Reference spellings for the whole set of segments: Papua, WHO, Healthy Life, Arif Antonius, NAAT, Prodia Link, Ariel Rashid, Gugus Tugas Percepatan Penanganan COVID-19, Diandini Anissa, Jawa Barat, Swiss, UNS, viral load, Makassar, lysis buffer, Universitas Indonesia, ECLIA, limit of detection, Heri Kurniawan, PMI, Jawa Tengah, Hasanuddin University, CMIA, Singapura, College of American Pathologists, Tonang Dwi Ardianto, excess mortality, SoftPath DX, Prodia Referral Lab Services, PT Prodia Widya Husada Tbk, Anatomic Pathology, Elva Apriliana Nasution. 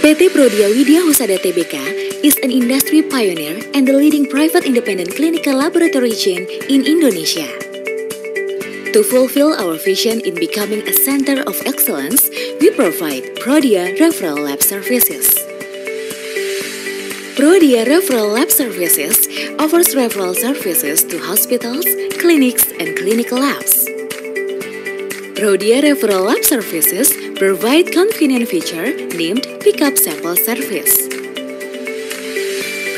PT Prodia Widya Husada Tbk is an industry pioneer and the leading private independent clinical laboratory chain in Indonesia. To fulfill our vision in becoming a center of excellence, we provide Prodia Referral Lab Services. Prodia Referral Lab Services offers referral services to hospitals, clinics, and clinical labs. Prodia Referral Lab Services provide convenient feature named Pickup Sample Service.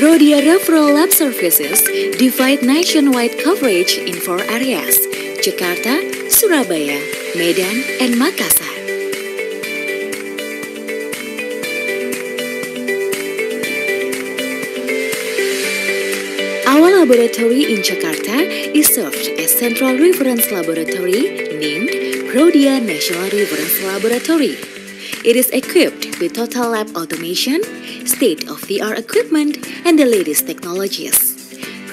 Prodia Referral Lab Services divide nationwide coverage in 4 areas: Jakarta, Surabaya, Medan, and Makassar. Our laboratory in Jakarta is served as Central Reference Laboratory named Prodia National Reference Laboratory. It is equipped with total lab automation, state-of-the-art equipment, and the latest technologies.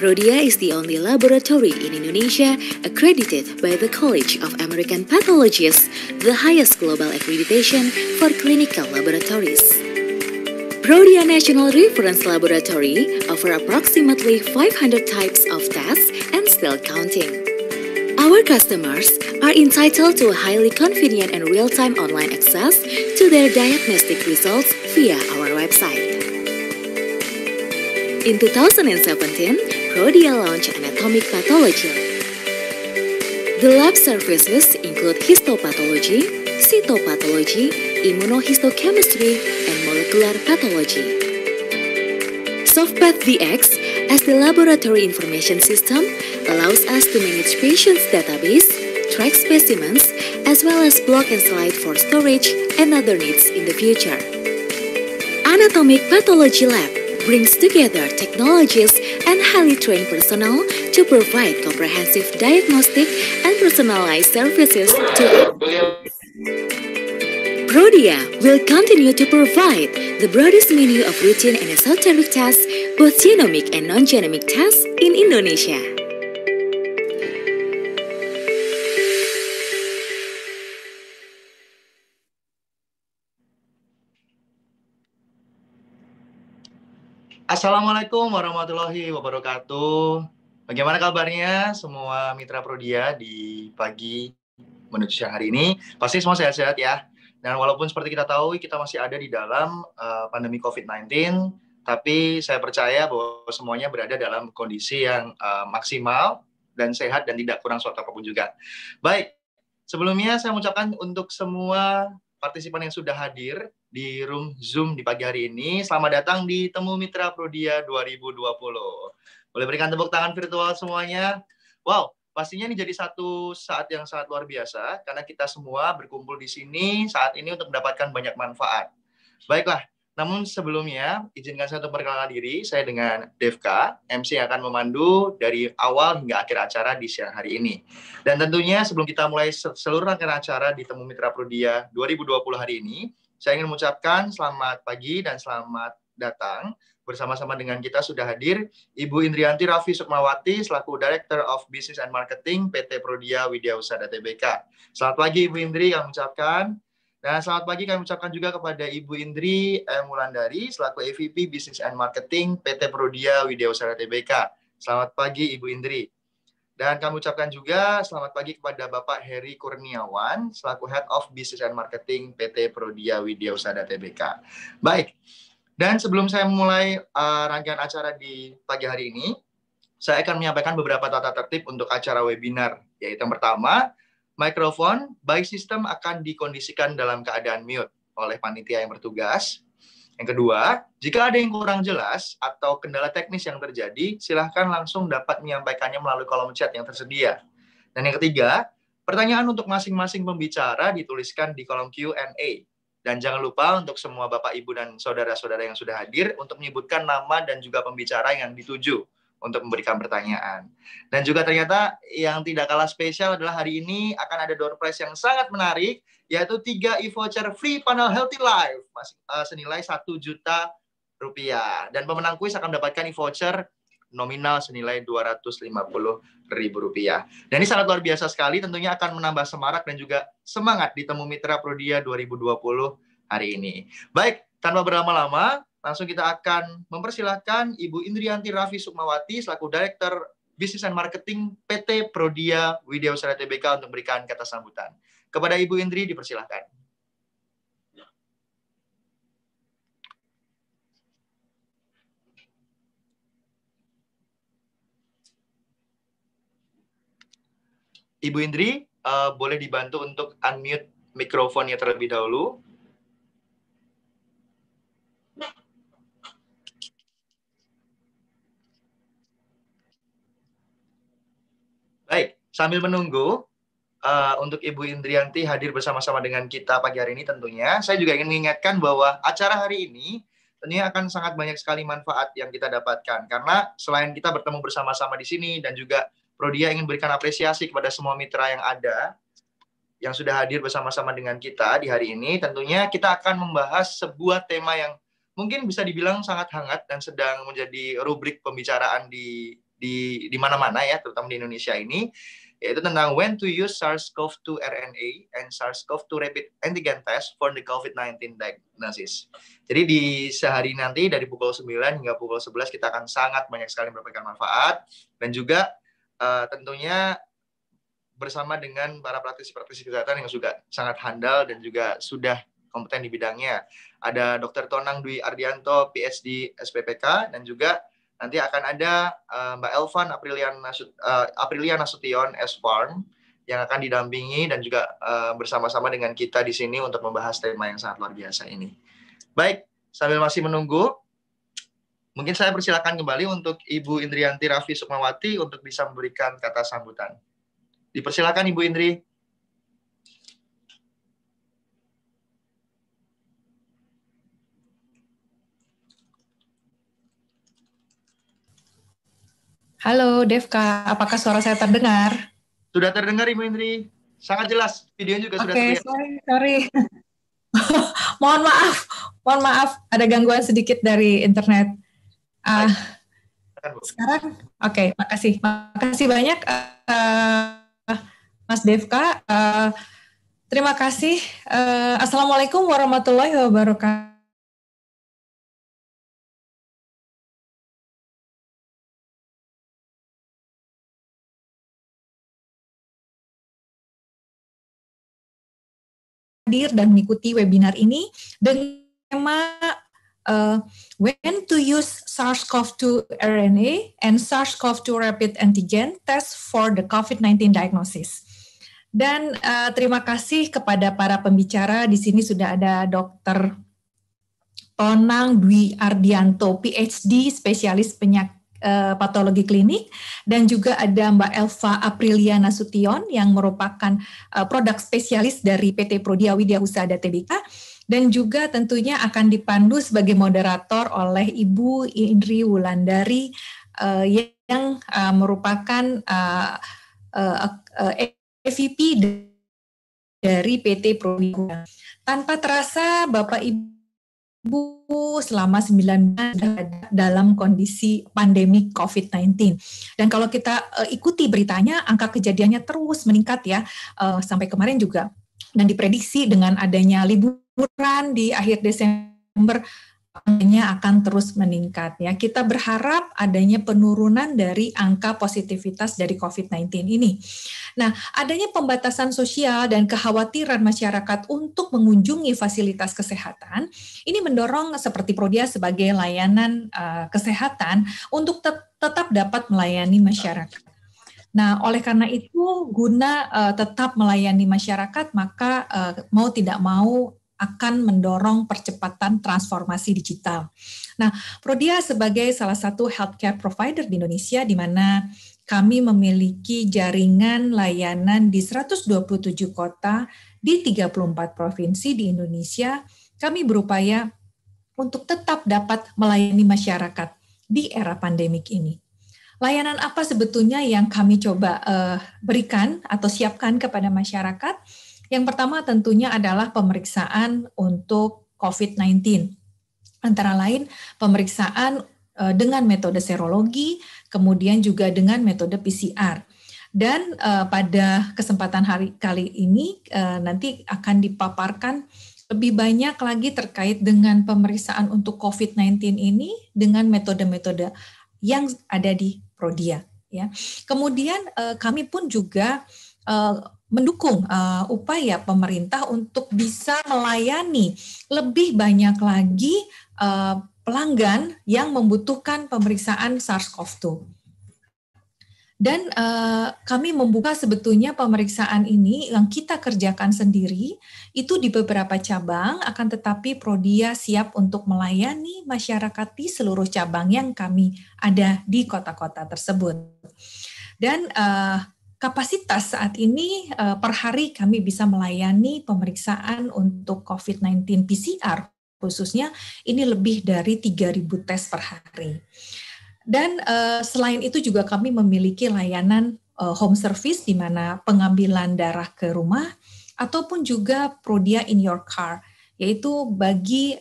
Prodia is the only laboratory in Indonesia accredited by the College of American Pathologists, the highest global accreditation for clinical laboratories. Prodia National Reference Laboratory offers approximately 500 types of tests and still counting. Our customers are entitled to a highly convenient and real-time online access to their diagnostic results via our website. In 2017, Prodia launched Anatomic Pathology. The lab services include histopathology, cytopathology, immunohistochemistry, and molecular pathology. SoftPath DX, as the laboratory information system, allows us to manage patients' database, track specimens, as well as block and slide for storage and other needs in the future. Anatomic Pathology Lab brings together technologies and highly trained personnel to provide comprehensive diagnostic and personalized services to Prodia will continue to provide the broadest menu of routine and esoteric tests, both genomic and non-genomic tests in Indonesia. Assalamualaikum warahmatullahi wabarakatuh. Bagaimana kabarnya semua mitra Prodia di pagi menuju siang hari ini? Pasti semua sehat-sehat ya. Dan walaupun seperti kita tahu, kita masih ada di dalam pandemi COVID-19, tapi saya percaya bahwa semuanya berada dalam kondisi yang maksimal dan sehat dan tidak kurang suatu apapun juga. Baik, sebelumnya saya mengucapkan untuk semua partisipan yang sudah hadir di room Zoom di pagi hari ini, selamat datang di Temu Mitra Prodia 2020. Boleh berikan tepuk tangan virtual semuanya. Wow! Pastinya ini jadi satu saat yang sangat luar biasa, karena kita semua berkumpul di sini saat ini untuk mendapatkan banyak manfaat. Baiklah, namun sebelumnya, izinkan saya untuk perkenalkan diri, saya dengan Devka, MC yang akan memandu dari awal hingga akhir acara di siang hari ini. Dan tentunya sebelum kita mulai seluruh rangkaian acara di Temu Mitra Prodia 2020 hari ini, saya ingin mengucapkan selamat pagi dan selamat datang. Bersama-sama dengan kita sudah hadir Ibu Indriyanti Rafi Sukmawati selaku Director of Business and Marketing PT Prodia Widya Husada Tbk. Selamat pagi Ibu Indri, kami ucapkan. Dan selamat pagi kami ucapkan juga kepada Ibu Indri M. Wulandari selaku EVP Business and Marketing PT Prodia Widya Husada Tbk. Selamat pagi Ibu Indri. Dan kami ucapkan juga selamat pagi kepada Bapak Heri Kurniawan selaku Head of Business and Marketing PT Prodia Widya Husada Tbk. Baik. Dan sebelum saya memulai rangkaian acara di pagi hari ini, saya akan menyampaikan beberapa tata tertib untuk acara webinar, yaitu yang pertama, mikrofon by system akan dikondisikan dalam keadaan mute oleh panitia yang bertugas. Yang kedua, jika ada yang kurang jelas atau kendala teknis yang terjadi, silahkan langsung dapat menyampaikannya melalui kolom chat yang tersedia. Dan yang ketiga, pertanyaan untuk masing-masing pembicara dituliskan di kolom Q&A. Dan jangan lupa untuk semua Bapak, Ibu, dan Saudara-saudara yang sudah hadir untuk menyebutkan nama dan juga pembicara yang dituju untuk memberikan pertanyaan. Dan juga ternyata yang tidak kalah spesial adalah hari ini akan ada door prize yang sangat menarik, yaitu 3 e-voucher free panel Healthy Life senilai Rp1.000.000. Dan pemenang kuis akan mendapatkan e-voucher nominal senilai Rp250.000. Dan ini sangat luar biasa sekali, tentunya akan menambah semarak dan juga semangat di Temu Mitra Prodia 2020 hari ini. Baik, Tanpa berlama-lama, langsung kita akan mempersilahkan Ibu Indriyanti Rafi Sukmawati selaku Direktur Bisnis dan Marketing PT Prodia Widya Husada Tbk untuk memberikan kata sambutan. Kepada Ibu Indri dipersilahkan. Ibu Indri, boleh dibantu untuk unmute mikrofonnya terlebih dahulu. Baik, sambil menunggu untuk Ibu Indriyanti hadir bersama-sama dengan kita pagi hari ini tentunya, saya juga ingin mengingatkan bahwa acara hari ini tentunya akan sangat banyak sekali manfaat yang kita dapatkan. Karena selain kita bertemu bersama-sama di sini dan juga Prodia ingin berikan apresiasi kepada semua mitra yang ada, yang sudah hadir bersama-sama dengan kita di hari ini, tentunya kita akan membahas sebuah tema yang mungkin bisa dibilang sangat hangat dan sedang menjadi rubrik pembicaraan di mana-mana ya, terutama di Indonesia ini, yaitu tentang when to use SARS-CoV-2 RNA and SARS-CoV-2 rapid antigen test for the COVID-19 diagnosis. Jadi di sehari nanti dari pukul 9 hingga pukul 11 kita akan sangat banyak sekali mendapatkan manfaat dan juga tentunya bersama dengan para praktisi-praktisi kesehatan yang juga sangat handal dan juga sudah kompeten di bidangnya. Ada Dr. Tonang Dwi Ardianto, PhD SPPK, dan juga nanti akan ada Mbak Elva Apriliana Nasution, S-Farm, yang akan didampingi dan juga bersama-sama dengan kita di sini untuk membahas tema yang sangat luar biasa ini. Baik, sambil masih menunggu, mungkin saya persilakan kembali untuk Ibu Indriyanti Rafi Sukmawati untuk bisa memberikan kata sambutan. Dipersilakan Ibu Indri. Halo Devka, apakah suara saya terdengar? Sudah terdengar Ibu Indri, sangat jelas, videonya juga sudah terlihat. Oke, sorry. Mohon maaf, ada gangguan sedikit dari internet. Sekarang, oke, makasih banyak Mas Devka. Terima kasih. Assalamualaikum warahmatullahi wabarakatuh. Hadir dan mengikuti webinar ini dengan tema when to use SARS-CoV-2 RNA and SARS-CoV-2 rapid antigen test for the COVID-19 diagnosis. Dan terima kasih kepada para pembicara. Di sini sudah ada Dr. Tonang Dwi Ardianto, PhD, spesialis patologi klinik, dan juga ada Mbak Elva Apriliana Nasution yang merupakan produk spesialis dari PT Prodia Widya Husada Tbk, dan juga tentunya akan dipandu sebagai moderator oleh Ibu Indri Mulandari yang merupakan EVP dari PT Prodia. Tanpa terasa Bapak Ibu selama 9 bulan dalam kondisi pandemi COVID-19. Dan kalau kita ikuti beritanya, angka kejadiannya terus meningkat ya, sampai kemarin juga. Dan diprediksi dengan adanya liburan di akhir Desember, angkanya akan terus meningkat ya. Kita berharap adanya penurunan dari angka positivitas dari COVID-19 ini. Nah, adanya pembatasan sosial dan kekhawatiran masyarakat untuk mengunjungi fasilitas kesehatan, ini mendorong seperti Prodia sebagai layanan kesehatan untuk tetap dapat melayani masyarakat. Nah, oleh karena itu, guna tetap melayani masyarakat, maka mau tidak mau akan mendorong percepatan transformasi digital. Nah, Prodia sebagai salah satu healthcare provider di Indonesia, di mana kami memiliki jaringan layanan di 127 kota di 34 provinsi di Indonesia. Kami berupaya untuk tetap dapat melayani masyarakat di era pandemik ini. Layanan apa sebetulnya yang kami coba berikan atau siapkan kepada masyarakat? Yang pertama tentunya adalah pemeriksaan untuk COVID-19. Antara lain pemeriksaan dengan metode serologi, kemudian juga dengan metode PCR. Dan pada kesempatan hari kali ini nanti akan dipaparkan lebih banyak lagi terkait dengan pemeriksaan untuk COVID-19 ini dengan metode-metode yang ada di Prodia. Ya. Kemudian kami pun juga mendukung upaya pemerintah untuk bisa melayani lebih banyak lagi pelanggan yang membutuhkan pemeriksaan SARS-CoV-2. Dan kami membuka sebetulnya pemeriksaan ini yang kita kerjakan sendiri itu di beberapa cabang, akan tetapi Prodia siap untuk melayani masyarakat di seluruh cabang yang kami ada di kota-kota tersebut. Dan kapasitas saat ini per hari kami bisa melayani pemeriksaan untuk COVID-19 PCR khususnya ini lebih dari 3.000 tes per hari. Dan selain itu juga kami memiliki layanan home service di mana pengambilan darah ke rumah ataupun juga Prodia in your car, yaitu bagi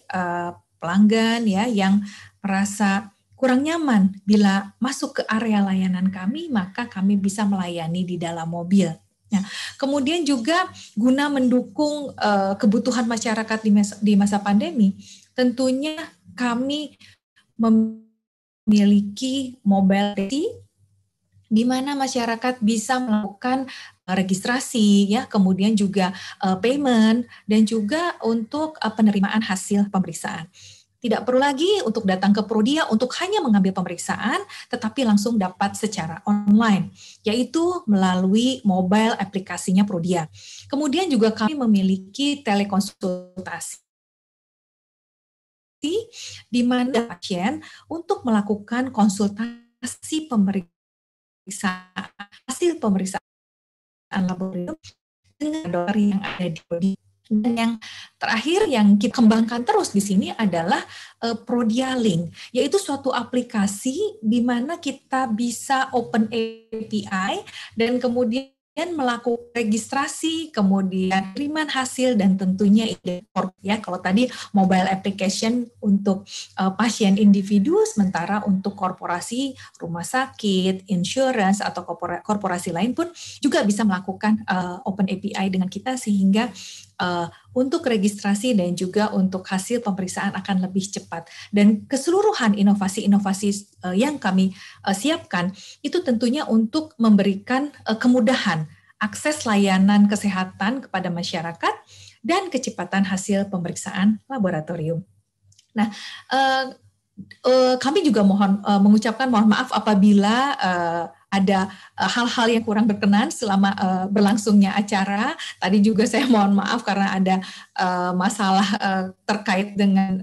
pelanggan ya yang merasa kurang nyaman bila masuk ke area layanan kami, maka kami bisa melayani di dalam mobil. Nah, kemudian juga guna mendukung kebutuhan masyarakat di masa pandemi, tentunya kami memiliki mobile di mana masyarakat bisa melakukan registrasi ya, kemudian juga payment dan juga untuk penerimaan hasil pemeriksaan. Tidak perlu lagi untuk datang ke Prodia untuk hanya mengambil pemeriksaan, tetapi langsung dapat secara online, yaitu melalui mobile aplikasinya Prodia. Kemudian juga kami memiliki telekonsultasi di mana pasien untuk melakukan konsultasi pemeriksaan hasil pemeriksaan laboratorium dengan dokter yang ada di Prodia. Dan yang terakhir yang kita kembangkan terus di sini adalah Prodia Link, yaitu suatu aplikasi di mana kita bisa open API dan kemudian melakukan registrasi, kemudian kiriman hasil dan tentunya ya. Kalau tadi mobile application untuk pasien individu, sementara untuk korporasi, rumah sakit, insurance atau korporasi lain pun juga bisa melakukan open API dengan kita sehingga untuk registrasi dan juga untuk hasil pemeriksaan akan lebih cepat. Dan keseluruhan inovasi-inovasi yang kami siapkan itu tentunya untuk memberikan kemudahan akses layanan kesehatan kepada masyarakat dan kecepatan hasil pemeriksaan laboratorium. Nah, kami juga mengucapkan mohon maaf apabila ada hal-hal yang kurang berkenan selama berlangsungnya acara. Tadi juga saya mohon maaf karena ada masalah terkait dengan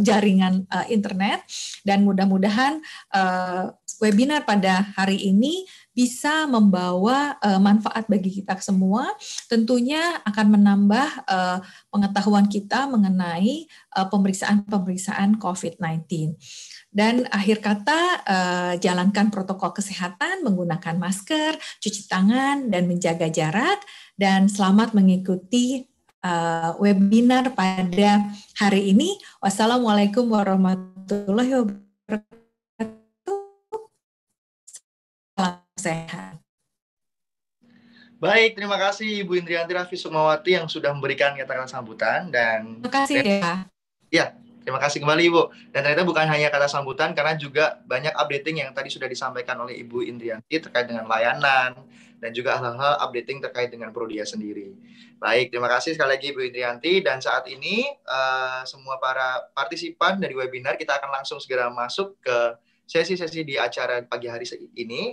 jaringan internet. Dan mudah-mudahan webinar pada hari ini bisa membawa manfaat bagi kita semua. Tentunya akan menambah pengetahuan kita mengenai pemeriksaan-pemeriksaan COVID-19. Dan akhir kata, jalankan protokol kesehatan menggunakan masker, cuci tangan, dan menjaga jarak. Dan selamat mengikuti webinar pada hari ini. Wassalamualaikum warahmatullahi wabarakatuh. Salam sehat. Baik, terima kasih Ibu Indriyanti Rafi Sukmawati yang sudah memberikan kata-kata sambutan. Dan terima kasih ya. Ya. Terima kasih kembali Ibu. Dan ternyata bukan hanya kata sambutan, karena juga banyak updating yang tadi sudah disampaikan oleh Ibu Indriyanti terkait dengan layanan, dan juga hal-hal updating terkait dengan Prodia sendiri. Baik, terima kasih sekali lagi Ibu Indriyanti. Dan saat ini semua para partisipan dari webinar, kita akan langsung segera masuk ke sesi-sesi di acara pagi hari ini.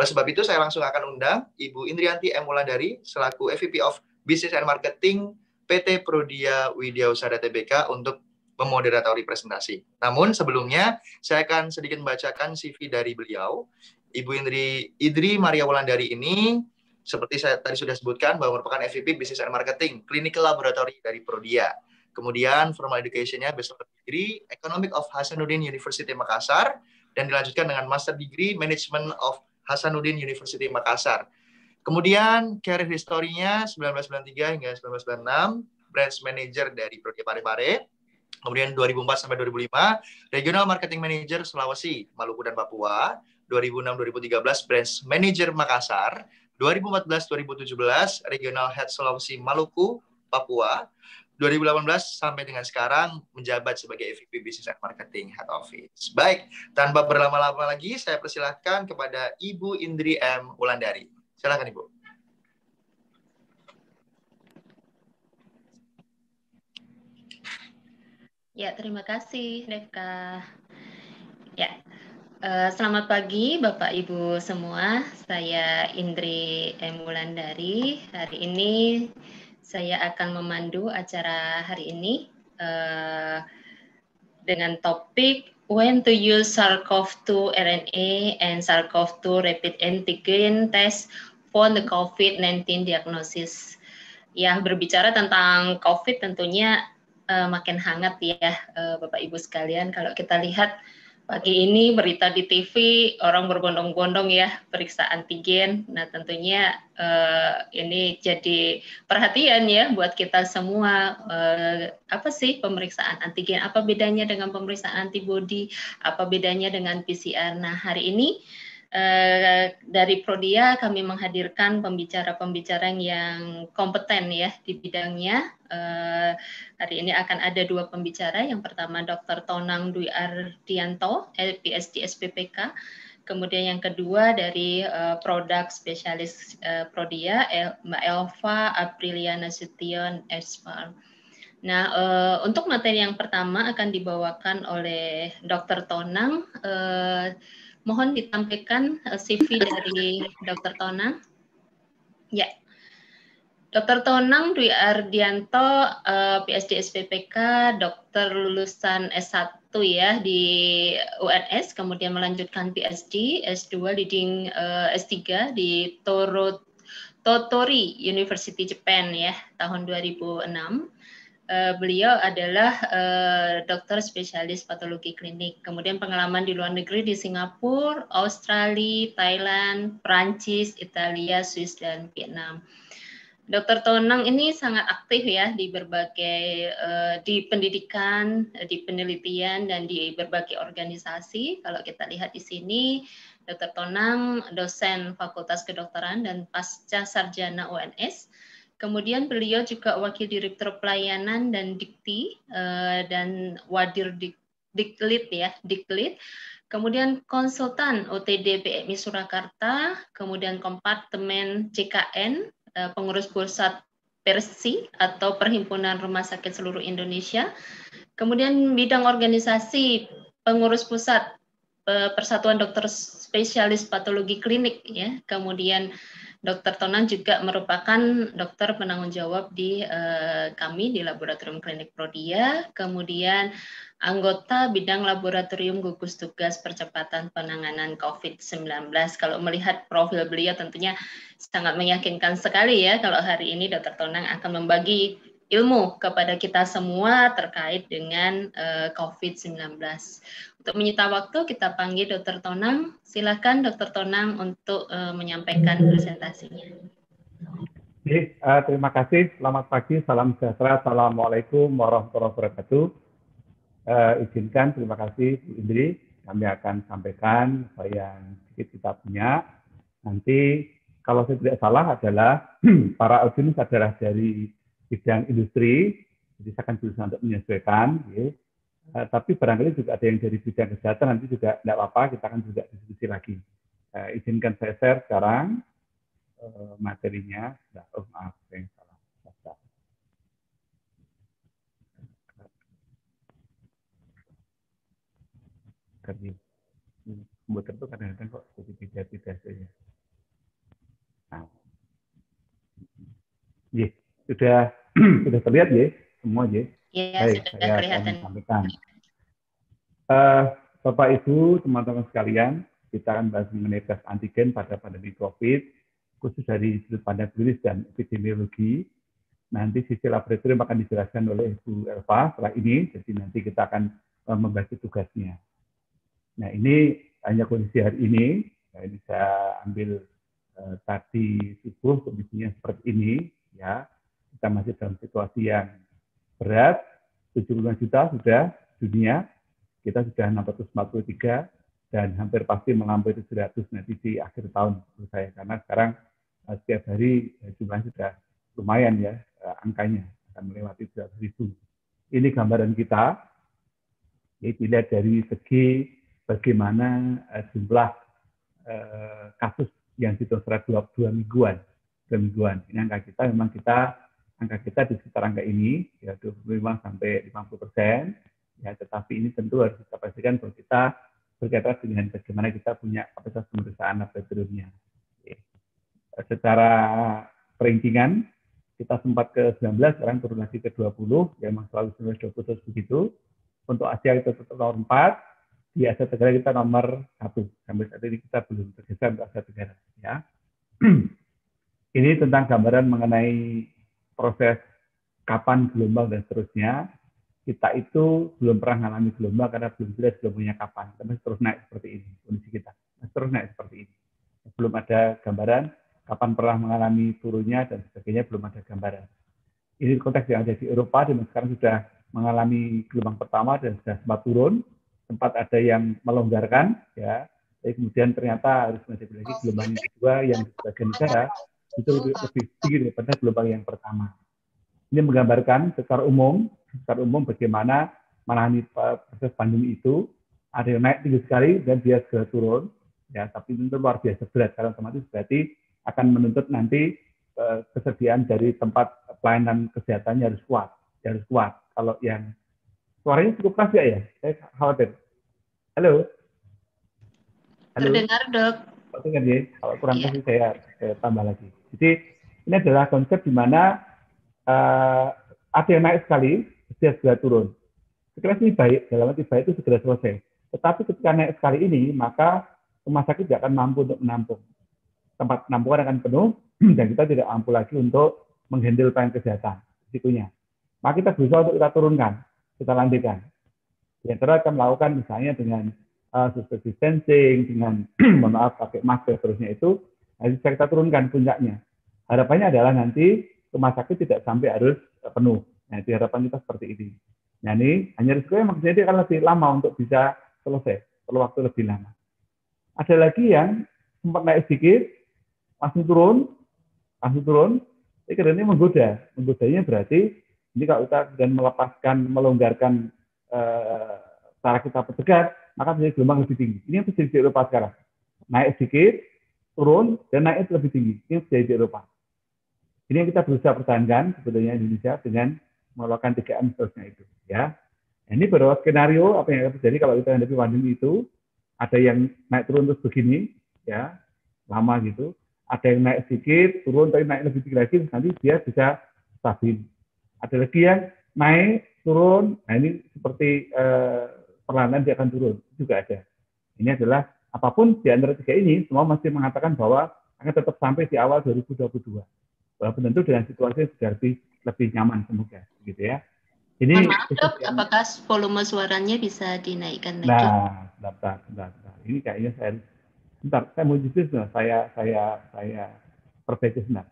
Oleh sebab itu, saya langsung akan undang Ibu Indriyanti M. Wulandari, selaku EVP of Business and Marketing PT Prodia Widya Husada Tbk untuk memoderatori presentasi. Namun sebelumnya saya akan sedikit membacakan CV dari beliau. Ibu Indri Maria Wulandari ini seperti saya tadi sudah sebutkan bahwa merupakan EVP Business and Marketing Clinical Laboratory dari Prodia. Kemudian formal education-nya Bachelor Degree Economic of Hasanuddin University Makassar dan dilanjutkan dengan Master Degree Management of Hasanuddin University Makassar. Kemudian career history-nya 1993 hingga 1996 Branch Manager dari Prodia Parepare. Kemudian 2004 sampai 2005 Regional Marketing Manager Sulawesi, Maluku dan Papua. 2006-2013 Branch Manager Makassar. 2014-2017 Regional Head Sulawesi Maluku Papua 2018 sampai dengan sekarang menjabat sebagai EVP Business and Marketing Head Office. Baik, tanpa berlama-lama lagi saya persilahkan kepada Ibu Indri M. Wulandari. Silakan Ibu. Ya, terima kasih Devka. Ya, selamat pagi Bapak Ibu semua. Saya Indri M. Wulandari. Hari ini saya akan memandu acara hari ini dengan topik When to use SARS-CoV-2 RNA and SARS-CoV-2 rapid antigen test for the COVID-19 diagnosis. Ya, berbicara tentang COVID tentunya makin hangat ya Bapak Ibu sekalian. Kalau kita lihat pagi ini berita di TV, orang berbondong-bondong ya periksa antigen. Nah tentunya ini jadi perhatian ya buat kita semua. Apa sih pemeriksaan antigen? Apa bedanya dengan pemeriksaan antibodi? Apa bedanya dengan PCR? Nah hari ini dari Prodia kami menghadirkan pembicara-pembicara yang kompeten ya di bidangnya. Hari ini akan ada dua pembicara. Yang pertama Dr. Tonang Dwi Ardianto, LPSD SPPK. Kemudian yang kedua dari produk spesialis Prodia, Mbak Elva Apriliana Nasution, S.Farm. Nah, untuk materi yang pertama akan dibawakan oleh Dr. Tonang. Mohon ditampilkan CV dari Dr. Tonang. Ya, Dr. Tonang Dwi Ardianto, PhD SPPK, dokter lulusan S1 ya di UNS, kemudian melanjutkan PhD, S2 leading S3 di Totori University Japan ya tahun 2006. Beliau adalah dokter spesialis patologi klinik. Kemudian pengalaman di luar negeri di Singapura, Australia, Thailand, Prancis, Italia, Swiss, dan Vietnam. Dr. Tonang ini sangat aktif ya di berbagai di pendidikan, di penelitian, dan di berbagai organisasi. Kalau kita lihat di sini, Dr. Tonang dosen Fakultas Kedokteran dan Pasca Sarjana UNS. Kemudian beliau juga Wakil Direktur Pelayanan dan Dikti dan Wadir Diklit ya, Diklit. Kemudian konsultan OTD PMI Surakarta, kemudian kompartemen CKN, pengurus Bursa Persi atau Perhimpunan Rumah Sakit Seluruh Indonesia. Kemudian bidang organisasi pengurus pusat Persatuan Dokter Spesialis Patologi Klinik ya. Kemudian Dr. Tonang juga merupakan dokter penanggung jawab di kami di Laboratorium Klinik Prodia, kemudian anggota bidang Laboratorium Gugus Tugas Percepatan Penanganan COVID-19. Kalau melihat profil beliau tentunya sangat meyakinkan sekali ya kalau hari ini Dr. Tonang akan membagi ilmu kepada kita semua terkait dengan COVID-19. Untuk menyita waktu, kita panggil Dr. Tonang. Silakan Dr. Tonang untuk menyampaikan presentasinya. Oke, terima kasih. Selamat pagi, salam sejahtera. Assalamualaikum warahmatullahi wabarakatuh. Izinkan, terima kasih Bu Indri. Kami akan sampaikan apa yang sedikit kita punya. Nanti kalau saya tidak salah adalah para audiens adalah dari bidang industri, jadi saya akan berusaha untuk menyesuaikan. Okay. Tapi barangkali juga ada yang dari bidang kesehatan, nanti juga tidak apa-apa, kita akan juga diskusi lagi. Izinkan saya share sekarang materinya. Oh, maaf, saya salah. Komputer itu kadang-kadang kok jadi tidak saja. Iya. Sudah terlihat ya semua ya. Baik, sudah kelihatan. Bapak Ibu, teman-teman sekalian, kita akan bahas mengenai tes antigen pada pandemi COVID, khusus dari sudut pandang klinis dan epidemiologi. Nanti sisi laboratorium akan dijelaskan oleh Ibu Elva setelah ini, jadi nanti kita akan membagi tugasnya. Nah ini hanya kondisi hari ini. Nah, ini saya ambil tadi subuh, kondisinya seperti ini ya. Kita masih dalam situasi yang berat, 75 juta sudah dunia, kita sudah 643 dan hampir pasti melampaui 700 nanti di akhir tahun menurut saya, karena sekarang setiap hari jumlahnya sudah lumayan ya angkanya, akan melewati 200.000. Ini gambaran kita. Ini dilihat dari segi bagaimana jumlah kasus yang dikonfirmasi dua mingguan. Ini angka kita, memang kita di sekitar angka ini, ya 25–50%. Ya, tetapi ini tentu harus kita pastikan bahwa kita berkaitan dengan bagaimana kita punya kapasitas pemeriksaan laboratoriumnya. Secara perincingan, kita sempat ke 19, sekarang turun lagi ke 20, ya memang selalu 19-20 terus begitu. Untuk Asia kita tetap nomor 4, di Asia Tenggara kita nomor 1. Sampai saat ini kita belum tergeser untuk Asia Tenggara. Ya. Ini tentang gambaran mengenai proses kapan gelombang dan seterusnya. Kita itu belum pernah mengalami gelombang karena belum jelas gelombangnya kapan. Tapi terus naik seperti ini, kondisi kita. Terus naik seperti ini. Belum ada gambaran kapan pernah mengalami turunnya dan sebagainya, belum ada gambaran. Ini konteks yang ada di Eropa, dan sekarang sudah mengalami gelombang pertama dan sudah sempat turun. Sempat ada yang melonggarkan, ya. Tapi kemudian ternyata harus menghadapi lagi gelombang yang kedua yang di sebagian negara itu lebih tinggi daripada gelombang yang pertama. Ini menggambarkan secara umum, bagaimana menangani proses pandemi itu. Ada yang naik tinggi sekali dan dia segera turun, ya, tapi itu luar biasa berat karena otomatis berarti akan menuntut nanti kesediaan dari tempat pelayanan kesehatannya harus kuat, Kalau yang suaranya cukup keras ya, saya khawatir. Halo, terdengar dok? Dengar ya. Kalau kurang keras saya tambah lagi. Jadi ini adalah konsep di mana ada yang naik sekali, dia segera turun. Sekiranya ini baik, dalam arti baik itu segera selesai. Tetapi ketika naik sekali ini, maka rumah sakit tidak akan mampu untuk menampung. Tempat penampungan akan penuh, dan kita tidak mampu lagi untuk menghandle pelayanan kesehatan. Situnya. Maka kita berusaha untuk kita turunkan, kita landaikan. Di antara kita melakukan misalnya dengan social distancing, dengan pakai masker, terusnya itu, nanti kita turunkan puncaknya. Harapannya adalah nanti rumah sakit tidak sampai harus penuh. Nah, itu harapan kita seperti ini. Nah, ini hanya risiko yang maksudnya dia akan lebih lama untuk bisa selesai, perlu waktu lebih lama. Ada lagi yang sempat naik sedikit, langsung turun, ini karena menggoda. Menggodanya berarti, ini kalau kita dan melepaskan, melonggarkan cara kita bertegat, maka menjadi gelombang lebih tinggi. Ini yang terjadi di Eropa sekarang. Naik sedikit, turun, dan naik lebih tinggi. Ini yang terjadi di Eropa. Ini yang kita berusaha pertahankan sebetulnya Indonesia dengan melakukan 3M seterusnya itu, ya. Ini beberapa skenario apa yang akan terjadi kalau kita hadapi pandemi itu. Ada yang naik turun terus begini, ya, lama gitu. Ada yang naik sedikit, turun, tapi naik lebih tinggi lagi, nanti dia bisa stabil. Ada lagi yang naik, turun, nah ini seperti perlahan dia akan turun, juga ada. Ini adalah apapun di antara tiga ini, semua masih mengatakan bahwa akan tetap sampai di awal 2022. Walaupun tentu dengan situasi sudah lebih nyaman semoga, gitu ya. Ini maaf dok, apakah volume suaranya bisa dinaikkan lagi? Nah, bentar. Ini kayaknya saya mau jujur, saya perbaiki sebentar.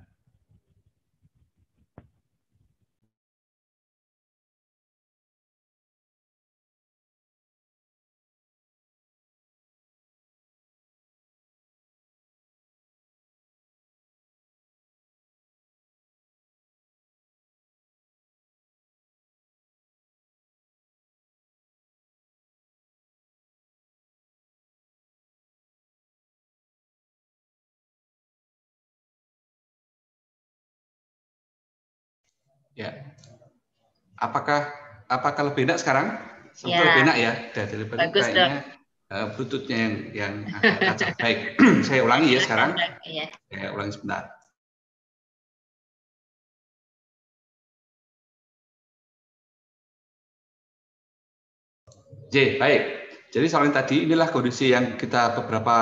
Ya, apakah lebih enak sekarang? Semoga ya. Lebih enak ya, daripada kayaknya Bluetooth-nya yang agak baik. Saya ulangi ya sekarang. Ya. Saya ulangi sebentar. J, baik. Jadi soal yang tadi inilah kondisi yang kita beberapa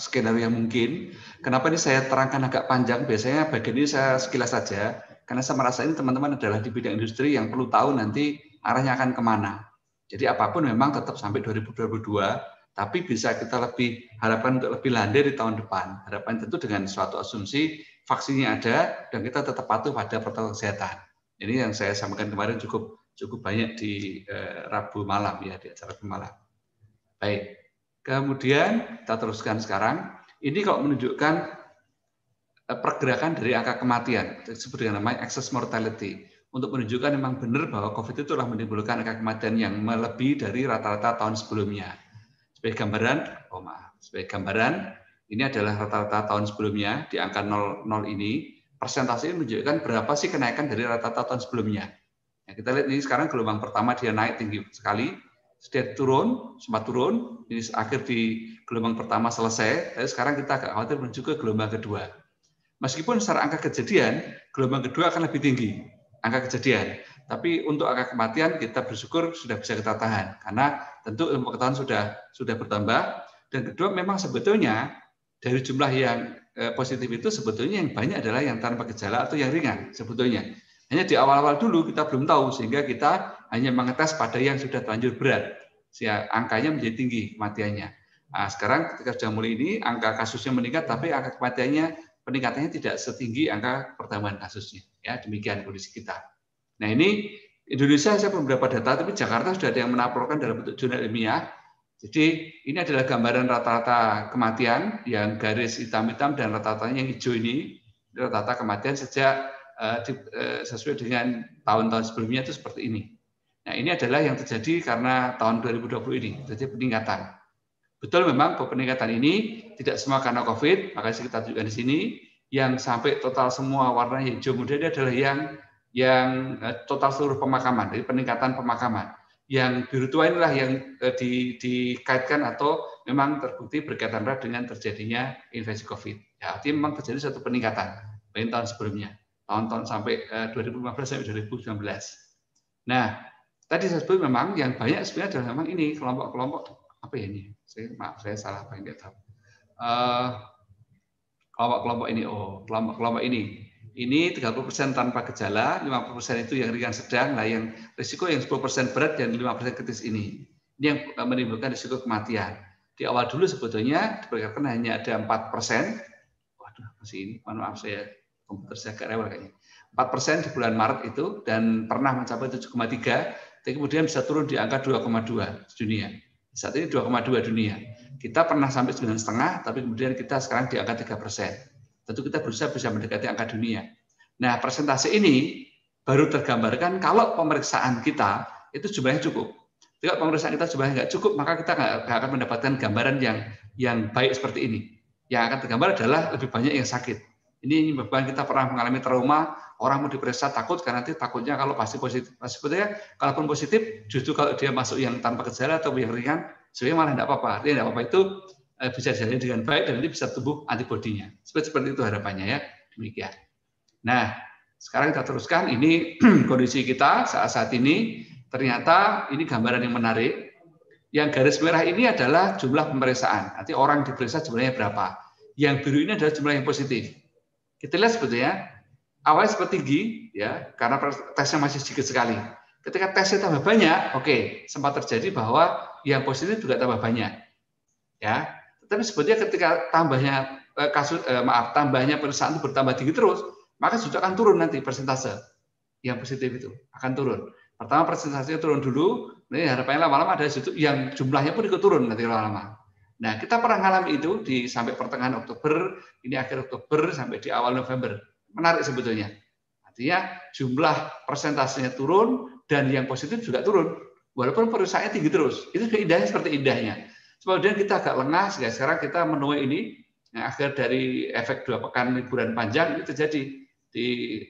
skenario yang mungkin. Kenapa ini saya terangkan agak panjang? Biasanya bagian ini saya sekilas saja. Karena saya merasa ini teman-teman adalah di bidang industri yang perlu tahu nanti arahnya akan kemana. Jadi apapun memang tetap sampai 2022, tapi bisa kita lebih harapan untuk lebih landai di tahun depan. Harapan tentu dengan suatu asumsi vaksinnya ada dan kita tetap patuh pada protokol kesehatan. Ini yang saya sampaikan kemarin cukup banyak di Rabu malam ya, di acara malam. Baik. Kemudian kita teruskan sekarang. Ini kalau menunjukkan pergerakan dari angka kematian disebut dengan namanya excess mortality. untuk menunjukkan memang benar bahwa COVID itu telah menimbulkan angka kematian yang melebihi dari rata-rata tahun sebelumnya. Sebagai gambaran, ini adalah rata-rata tahun sebelumnya di angka 0,0 ini, persentase menunjukkan berapa sih kenaikan dari rata-rata tahun sebelumnya. Nah, kita lihat ini sekarang gelombang pertama dia naik tinggi sekali, dia turun, sempat turun, ini akhir di gelombang pertama selesai, tapi sekarang kita agak khawatir menuju ke gelombang kedua. Meskipun secara angka kejadian, gelombang kedua akan lebih tinggi, angka kejadian. Tapi untuk angka kematian, kita bersyukur sudah bisa kita tahan. Karena tentu ilmu pengetahuan sudah bertambah. Dan kedua, memang sebetulnya dari jumlah yang positif itu, sebetulnya yang banyak adalah yang tanpa gejala atau yang ringan, sebetulnya. Hanya di awal-awal dulu kita belum tahu, sehingga kita hanya mengetes pada yang sudah terlanjur berat. Sehingga angkanya menjadi tinggi kematiannya. Nah, sekarang ketika sudah mulai ini, angka kasusnya meningkat, tapi angka kematiannya peningkatannya tidak setinggi angka pertambahan kasusnya. Ya, demikian kondisi kita. Nah, ini Indonesia saya beberapa data, tapi Jakarta sudah ada yang melaporkan dalam bentuk jurnal ilmiah. Jadi ini adalah gambaran rata-rata kematian yang garis hitam-hitam dan rata-ratanya yang hijau ini. Rata-rata kematian sejak sesuai dengan tahun-tahun sebelumnya itu seperti ini. Nah, ini adalah yang terjadi karena tahun 2020 ini, terjadi peningkatan. Betul memang peningkatan ini tidak semua karena COVID, makanya kita tunjukkan di sini yang sampai total semua warna hijau muda ini adalah yang total seluruh pemakaman, jadi peningkatan pemakaman. Yang biru tua inilah yang dikaitkan atau memang terbukti berkaitan erat dengan terjadinya infeksi COVID. Ya, artinya memang terjadi satu peningkatan dari tahun sebelumnya, tahun-tahun sampai 2015 sampai 2019. Nah, tadi saya sebut memang yang banyak sebenarnya adalah memang ini kelompok-kelompok apa ya ini? Saya salah apa yang tahu. Kelompok-kelompok ini, kelompok-kelompok ini. Ini 30% tanpa gejala, 50% itu yang ringan sedang, nah yang risiko yang 10% berat dan 5% kritis ini. Ini yang menimbulkan risiko kematian. Di awal dulu sebetulnya diperkirakan hanya ada 4%. Waduh, masih ini, maaf saya komputer saya agak rewel kayaknya. 4% di bulan Maret itu dan pernah mencapai 7,3, tapi kemudian bisa turun di angka 2,2 dunia. Saat ini 2,2 dunia. Kita pernah sampai 9,5, tapi kemudian kita sekarang di angka 3%. Tentu kita berusaha bisa mendekati angka dunia. Nah, persentase ini baru tergambarkan kalau pemeriksaan kita itu jumlahnya cukup. Jika pemeriksaan kita jumlahnya nggak cukup, maka kita nggak akan mendapatkan gambaran yang baik seperti ini. Yang akan tergambar adalah lebih banyak yang sakit. Ini bahkan kita pernah mengalami trauma, orang mau diperiksa takut karena nanti takutnya kalau pasti positif. Nah, sebetulnya kalaupun positif, justru kalau dia masuk yang tanpa gejala atau yang ringan, sebenarnya malah tidak apa-apa. Artinya tidak apa-apa itu bisa dijalani dengan baik dan nanti bisa tumbuh antibodinya. Seperti itu harapannya ya. Demikian. Nah, sekarang kita teruskan. Ini kondisi kita saat ini. Ternyata ini gambaran yang menarik. Yang garis merah ini adalah jumlah pemeriksaan. Nanti orang diperiksa jumlahnya berapa. Yang biru ini adalah jumlah yang positif. Kita lihat sebetulnya awalnya seperti tinggi, ya, karena tesnya masih sedikit sekali. Ketika tesnya tambah banyak, oke, sempat terjadi bahwa yang positif juga tambah banyak, ya. Tapi sebetulnya ketika tambahnya tambahnya pemeriksaan itu bertambah tinggi terus, maka sudah akan turun nanti persentase yang positif itu akan turun. Pertama persentasenya turun dulu, nanti harapannya lama-lama ada situ yang jumlahnya pun ikut turun nanti lama-lama. Nah, kita pernah mengalami itu di sampai pertengahan Oktober, ini akhir Oktober sampai di awal November. Menarik sebetulnya. Artinya jumlah persentasenya turun dan yang positif juga turun. Walaupun perusahaannya tinggi terus. Itu indahnya seperti indahnya. Kemudian kita agak lengah, sehingga sekarang kita menuai ini, yang akhir dari efek 2 pekan liburan panjang, itu terjadi di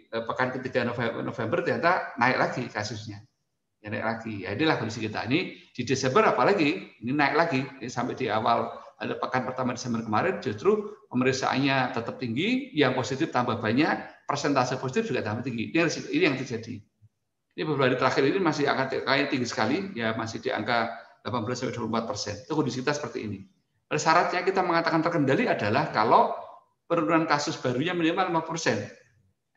pekan ketiga November ternyata naik lagi kasusnya. Ya, naik lagi. Ya, inilah kondisi kita. Ini di Desember apalagi, ini naik lagi. Ini sampai di awal ada pekan pertama Desember kemarin justru pemeriksaannya tetap tinggi, yang positif tambah banyak, persentase positif juga tambah tinggi. Ini yang terjadi. Ini beberapa hari terakhir ini masih angka tinggi sekali, ya masih di angka 18–24%. Itu kondisi kita seperti ini. Syaratnya kita mengatakan terkendali adalah kalau penurunan kasus barunya minimal 50%.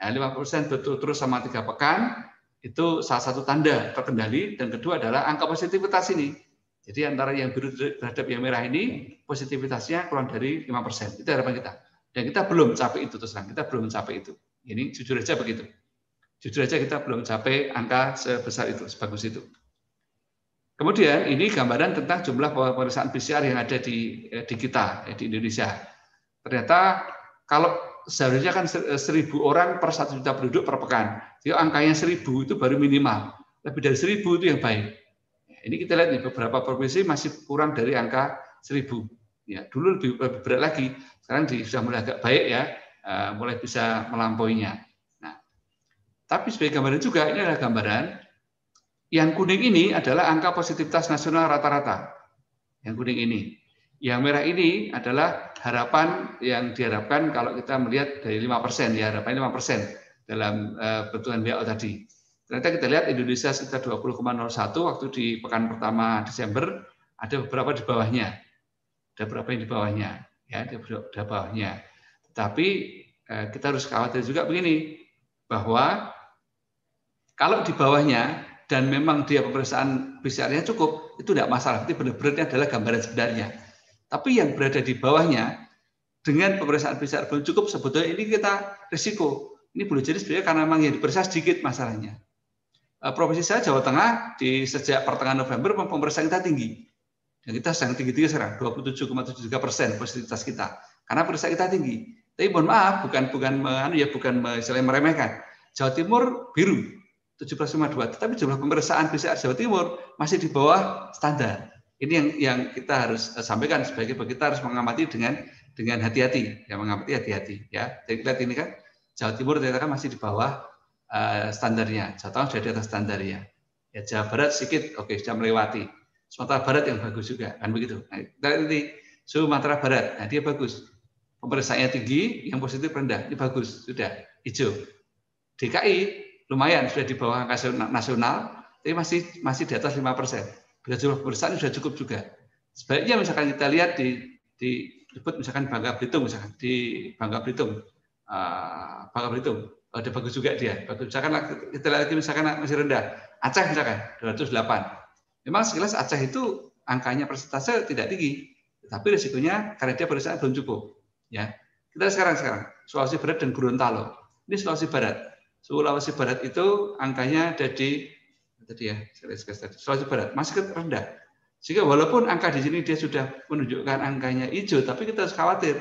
Nah, 5% berturut-turut sama 3 pekan, itu salah satu tanda terkendali, dan kedua adalah angka positivitas ini. Jadi antara yang biru terhadap yang merah ini, positivitasnya kurang dari 5%. Itu harapan kita. Dan kita belum capai itu, terus terang. Kita belum capai itu. Ini jujur aja begitu. Jujur aja kita belum capai angka sebesar itu, sebagus itu. Kemudian ini gambaran tentang jumlah pemeriksaan PCR yang ada di kita, di Indonesia. Ternyata kalau seharusnya kan 1.000 orang per 1 juta penduduk per pekan. Jadi angkanya 1.000 itu baru minimal. Lebih dari 1.000 itu yang baik. Ini kita lihat nih, beberapa provinsi masih kurang dari angka 1.000. Ya, dulu lebih berat lagi. Sekarang sudah mulai agak baik ya, mulai bisa melampauinya. Nah, tapi sebagai gambaran juga, ini adalah gambaran. Yang kuning ini adalah angka positivitas nasional rata-rata. Yang kuning ini. Yang merah ini adalah harapan yang diharapkan kalau kita melihat dari 5%, ya harapan 5% dalam bentukan WHO tadi. Ternyata kita lihat Indonesia sekitar 20,01 waktu di pekan pertama Desember, ada beberapa di bawahnya. Ada beberapa yang di bawahnya, ya, ada bawahnya. Tetapi kita harus khawatir juga begini, bahwa kalau di bawahnya dan memang dia pemeriksaan PCR-nya cukup, itu tidak masalah. Itu benar-benarnya adalah gambaran sebenarnya. Tapi yang berada di bawahnya dengan pemeriksaan PCR belum cukup, sebetulnya ini kita risiko. Ini boleh jadi sebenarnya karena memang yang diperiksa sedikit masalahnya. Provinsi saya Jawa Tengah di sejak pertengahan November pemeriksaan kita tinggi. Dan kita sedang tinggi-tinggi sekarang 27,73% positivitas kita. Karena pemeriksaan kita tinggi. Tapi mohon maaf, bukan istilahnya meremehkan. Jawa Timur biru 17,52, tetapi jumlah pemeriksaan PCR Jawa Timur masih di bawah standar. Ini yang kita harus sampaikan sebagai kita harus mengamati dengan hati-hati, ya mengamati hati-hati, ya. Jadi lihat ini kan Jawa Timur ternyata kan masih di bawah standarnya, Jawa Tengah sudah di atas standarnya, ya Jawa Barat sedikit, oke sudah melewati, Sumatera Barat yang bagus juga, kan begitu. Nah, kita lihat ini Sumatera Barat, nah dia bagus, pemeriksaannya tinggi, yang positif rendah, ini bagus, sudah hijau. DKI lumayan sudah di bawah angka nasional, tapi masih di atas 5%. Bila jumlah pemeriksaan sudah cukup juga. Sebaiknya misalkan kita lihat misalkan Bangka Belitung, ada bagus juga dia. Bagus. Misalkan kita lihat lagi misalkan masih rendah. Aceh misalkan 208. Memang sekilas Aceh itu angkanya persentase tidak tinggi, tapi risikonya karena dia pemeriksaan belum cukup. Ya, kita sekarang Sulawesi Barat dan Gorontalo. Ini Sulawesi Barat. Sulawesi Barat itu angkanya ada di tadi ya, Sulawesi Barat masih rendah. Sehingga walaupun angka di sini dia sudah menunjukkan angkanya hijau, tapi kita harus khawatir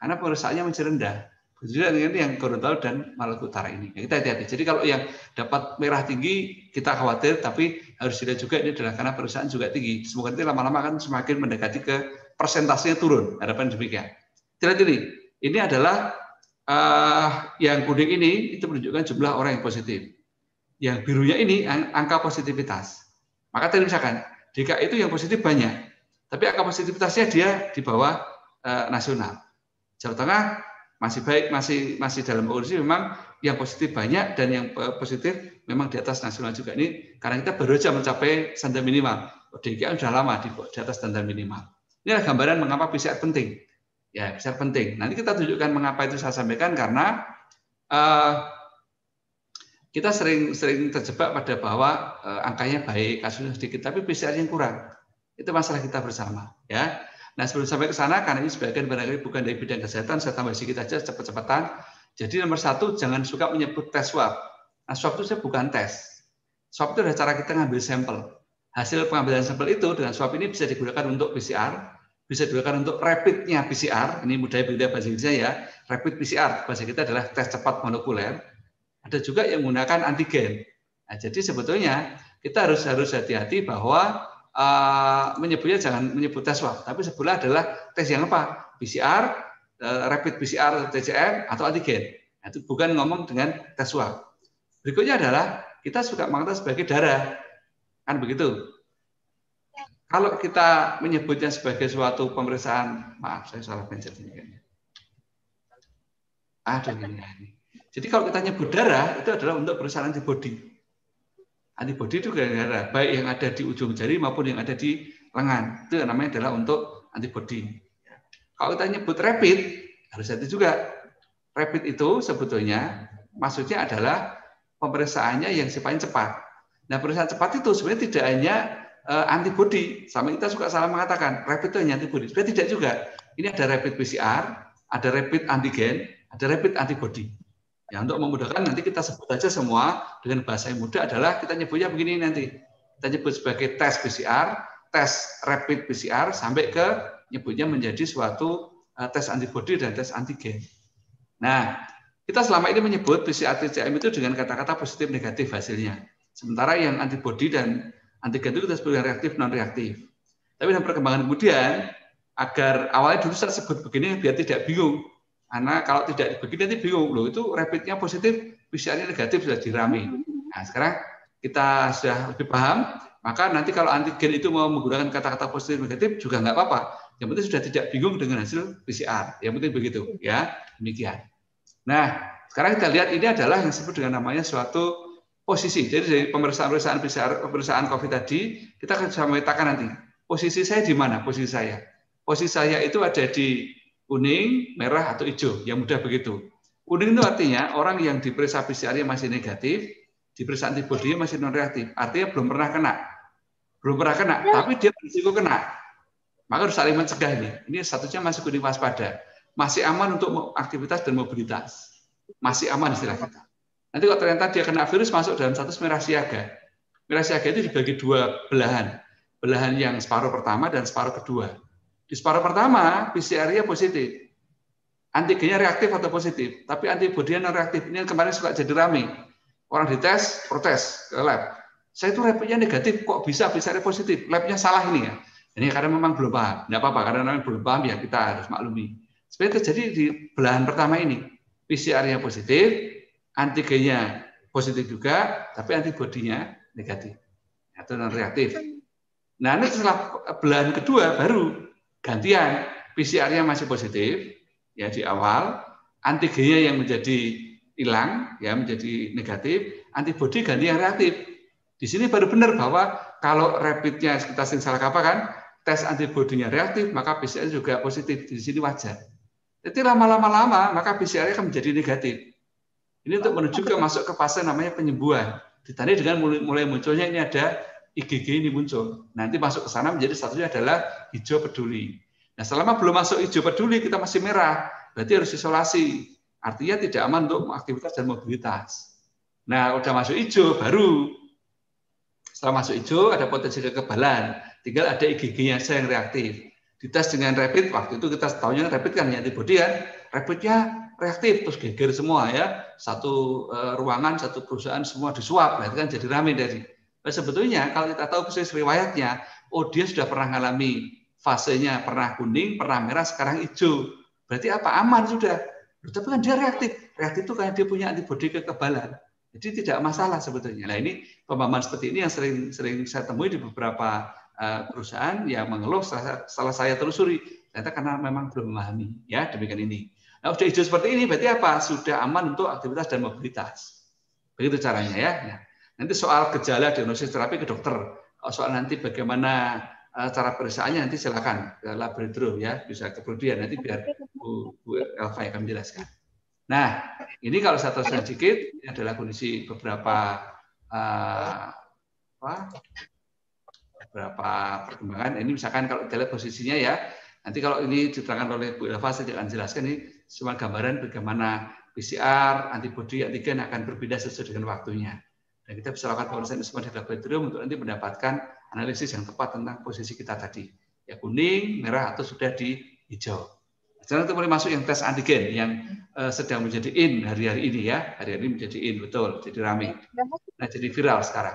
karena pemeriksaannya masih rendah. Begitu dengan yang Gorontalo dan Maluku Utara ini. Ya, kita hati-hati. Jadi kalau yang dapat merah tinggi kita khawatir, tapi harus dilihat juga ini adalah karena perusahaan juga tinggi. Semoga nanti lama-lama akan semakin mendekati ke persentasenya turun. Harapan demikian. Lihat ini adalah yang kuning ini itu menunjukkan jumlah orang yang positif. Yang birunya ini angka positivitas. Maka tadi misalkan DKI itu yang positif banyak, tapi angka positivitasnya dia di bawah nasional. Jawa Tengah masih baik, masih dalam urusan memang yang positif banyak dan yang positif memang di atas nasional juga. Ini karena kita baru saja mencapai standar minimal. DKI sudah lama di atas standar minimal. Ini adalah gambaran mengapa PCR penting. Ya, PCR penting. Nanti kita tunjukkan mengapa itu saya sampaikan karena kita sering terjebak pada bahwa angkanya baik, kasusnya sedikit, tapi PCR yang kurang. Itu masalah kita bersama, ya. Nah, sebelum sampai ke sana, karena ini sebagian barangkali bukan dari bidang kesehatan, saya tambah sedikit aja cepat-cepatan. Jadi nomor 1, jangan suka menyebut tes swab. Nah, swab itu bukan tes. Swab itu adalah cara kita ngambil sampel. Hasil pengambilan sampel itu dengan swab ini bisa digunakan untuk PCR, bisa digunakan untuk rapidnya PCR. Ini mudahnya beda bahasa Indonesia ya. Rapid PCR bahasa kita adalah tes cepat molekuler. Ada juga yang menggunakan antigen. Nah, jadi sebetulnya kita harus hati-hati bahwa menyebutnya jangan menyebut tes swab, tapi sebetulnya adalah tes yang apa? PCR, rapid PCR, TCM atau antigen. Nah, itu bukan ngomong dengan tes swab. Berikutnya adalah kita suka mengatakan sebagai darah, kan begitu? Kalau kita menyebutnya sebagai suatu pemeriksaan, maaf saya salah pencet ini. Aduh ini. Jadi kalau kita nyebut darah itu adalah untuk pemeriksaan antibodi. Antibodi itu darah, baik yang ada di ujung jari maupun yang ada di lengan. Itu namanya adalah untuk antibodi. Kalau kita nyebut rapid, harus hati juga. Rapid itu sebetulnya maksudnya adalah pemeriksaannya yang sifatnya cepat. Nah, pemeriksaan cepat itu sebenarnya tidak hanya antibodi. Sama kita suka salah mengatakan rapid itu hanya antibodi. Sebenarnya tidak juga. Ini ada rapid PCR, ada rapid antigen, ada rapid antibodi. Ya, untuk memudahkan nanti kita sebut aja semua dengan bahasa yang mudah adalah kita nyebutnya begini nanti. Kita nyebut sebagai tes PCR, tes rapid PCR sampai ke nyebutnya menjadi suatu tes antibodi dan tes antigen. Nah, kita selama ini menyebut PCR TCM itu dengan kata-kata positif negatif hasilnya. Sementara yang antibodi dan antigen itu kita sebut reaktif non reaktif. Tapi dalam perkembangan kemudian, agar awalnya dulu saya sebut begini biar tidak bingung. Karena kalau tidak begini nanti bingung loh, itu rapidnya positif, PCR-nya negatif sudah dirami. Nah, sekarang kita sudah lebih paham, maka nanti kalau antigen itu mau menggunakan kata-kata positif negatif juga nggak apa-apa. Yang penting sudah tidak bingung dengan hasil PCR. Yang penting begitu, ya. Demikian. Nah, sekarang kita lihat ini adalah yang disebut dengan namanya suatu posisi. Jadi dari pemeriksaan PCR, pemeriksaan COVID tadi, kita akan bisa memetakan nanti posisi saya di mana, posisi saya. Posisi saya itu ada di kuning, merah, atau hijau. Yang mudah begitu. Kuning itu artinya orang yang diperiksa PCR-nya masih negatif, diperiksa antibodinya masih non reaktif. Artinya belum pernah kena. Belum pernah kena, tapi dia berisiko kena. Maka harus saling mencegah ini. Ini statusnya masih kuning waspada. Masih aman untuk aktivitas dan mobilitas. Masih aman istilah kita. Nanti kalau ternyata dia kena virus masuk dalam status merah siaga. Merah siaga itu dibagi dua belahan. Belahan yang separuh pertama dan separuh kedua. Di separuh pertama, PCR-nya positif. Antigennya reaktif atau positif. Tapi antibodinya non reaktif. Ini kemarin suka jadi rame. Orang dites, protes ke lab. Saya itu rapidnya negatif, kok bisa PCR-nya positif? Labnya salah ini ya. Ini karena memang belum paham, tidak apa-apa, karena memang belum paham ya kita harus maklumi. Sebenarnya terjadi di belahan pertama ini, PCR-nya positif, antigennya positif juga, tapi antibodinya negatif atau non reaktif. Nah, ini setelah belahan kedua baru gantian, PCR-nya masih positif ya di awal, antigennya yang menjadi hilang ya menjadi negatif, antibodi ganti yang reaktif. Di sini baru benar bahwa kalau rapidnya kita sering salah kaprah kan, tes antibodinya reaktif, maka PCR juga positif. Di sini wajar. Jadi lama-lama, maka PCR akan menjadi negatif. Ini untuk menuju ke masuk ke fase namanya penyembuhan. Ditandai dengan mulai munculnya ini ada IgG ini muncul. Nanti masuk ke sana menjadi statusnya adalah hijau peduli. Nah, selama belum masuk hijau peduli, kita masih merah. Berarti harus isolasi. Artinya tidak aman untuk aktivitas dan mobilitas. Nah, udah masuk hijau, baru. Setelah masuk hijau, ada potensi kekebalan. Tinggal ada IgG-nya yang reaktif. Dites dengan rapid, waktu itu kita tahunya rapid kan, antibody kan. Rapidnya reaktif, terus geger semua ya. Satu ruangan, satu perusahaan, semua disuap. Itu kan jadi ramai dari. Nah, sebetulnya kalau kita tahu persis riwayatnya, oh dia sudah pernah mengalami fasenya pernah kuning, pernah merah, sekarang hijau. Berarti apa? Aman sudah. Tapi kan dia reaktif. Reaktif itu karena dia punya antibody kekebalan. Jadi tidak masalah sebetulnya. Nah, ini pemahaman seperti ini yang sering saya temui di beberapa perusahaan yang mengeluh setelah saya telusuri. Ternyata karena memang belum memahami. Ya, demikian ini. Nah, sudah hijau seperti ini, berarti apa? Sudah aman untuk aktivitas dan mobilitas. Begitu caranya ya. Nah, nanti soal gejala diagnosis terapi ke dokter. Soal nanti bagaimana cara periksaannya nanti silakan ke laboratorium ya. Bisa ke Prodia nanti biar Bu Elva akan menjelaskan. Nah, ini kalau saya teruskan sedikit, ini adalah kondisi beberapa perkembangan. Ini misalkan kalau kita lihat posisinya ya, nanti kalau ini diterangkan oleh Bu Elva, saya akan jelaskan ini semua gambaran bagaimana PCR, antibodi, antigen akan berbeda sesuai dengan waktunya. Dan kita bisa lakukan pemeriksaan semua di laboratorium untuk nanti mendapatkan analisis yang tepat tentang posisi kita tadi. Ya kuning, merah, atau sudah di hijau. Sekarang kita mulai masuk yang tes antigen yang sedang menjadi in hari-hari ini ya. Hari-hari ini menjadi in, betul. Jadi ramai. Nah, jadi viral sekarang.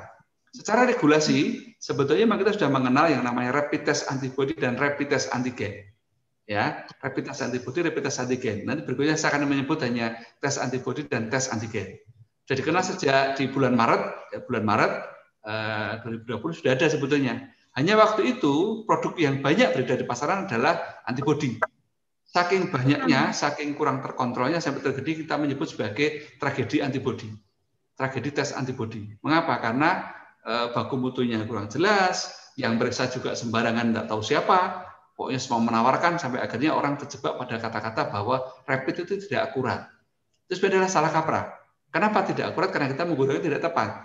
Secara regulasi, sebetulnya memang kita sudah mengenal yang namanya rapid test antibody dan rapid test antigen. Ya, rapid test antibody, rapid test antigen. Nanti berikutnya saya akan menyebut hanya tes antibody dan tes antigen. Sudah dikenal sejak di bulan Maret 2020 sudah ada sebetulnya. Hanya waktu itu produk yang banyak beredar di pasaran adalah antibody. Saking banyaknya, saking kurang terkontrolnya sampai terjadi kita menyebut sebagai tragedi antibodi, tragedi tes antibodi. Mengapa? Karena baku mutunya kurang jelas, yang meriksa juga sembarangan, tidak tahu siapa, pokoknya semua menawarkan sampai akhirnya orang terjebak pada kata-kata bahwa rapid itu tidak akurat. Itu sebenarnya salah kaprah. Kenapa tidak akurat? Karena kita menggunakan tidak tepat.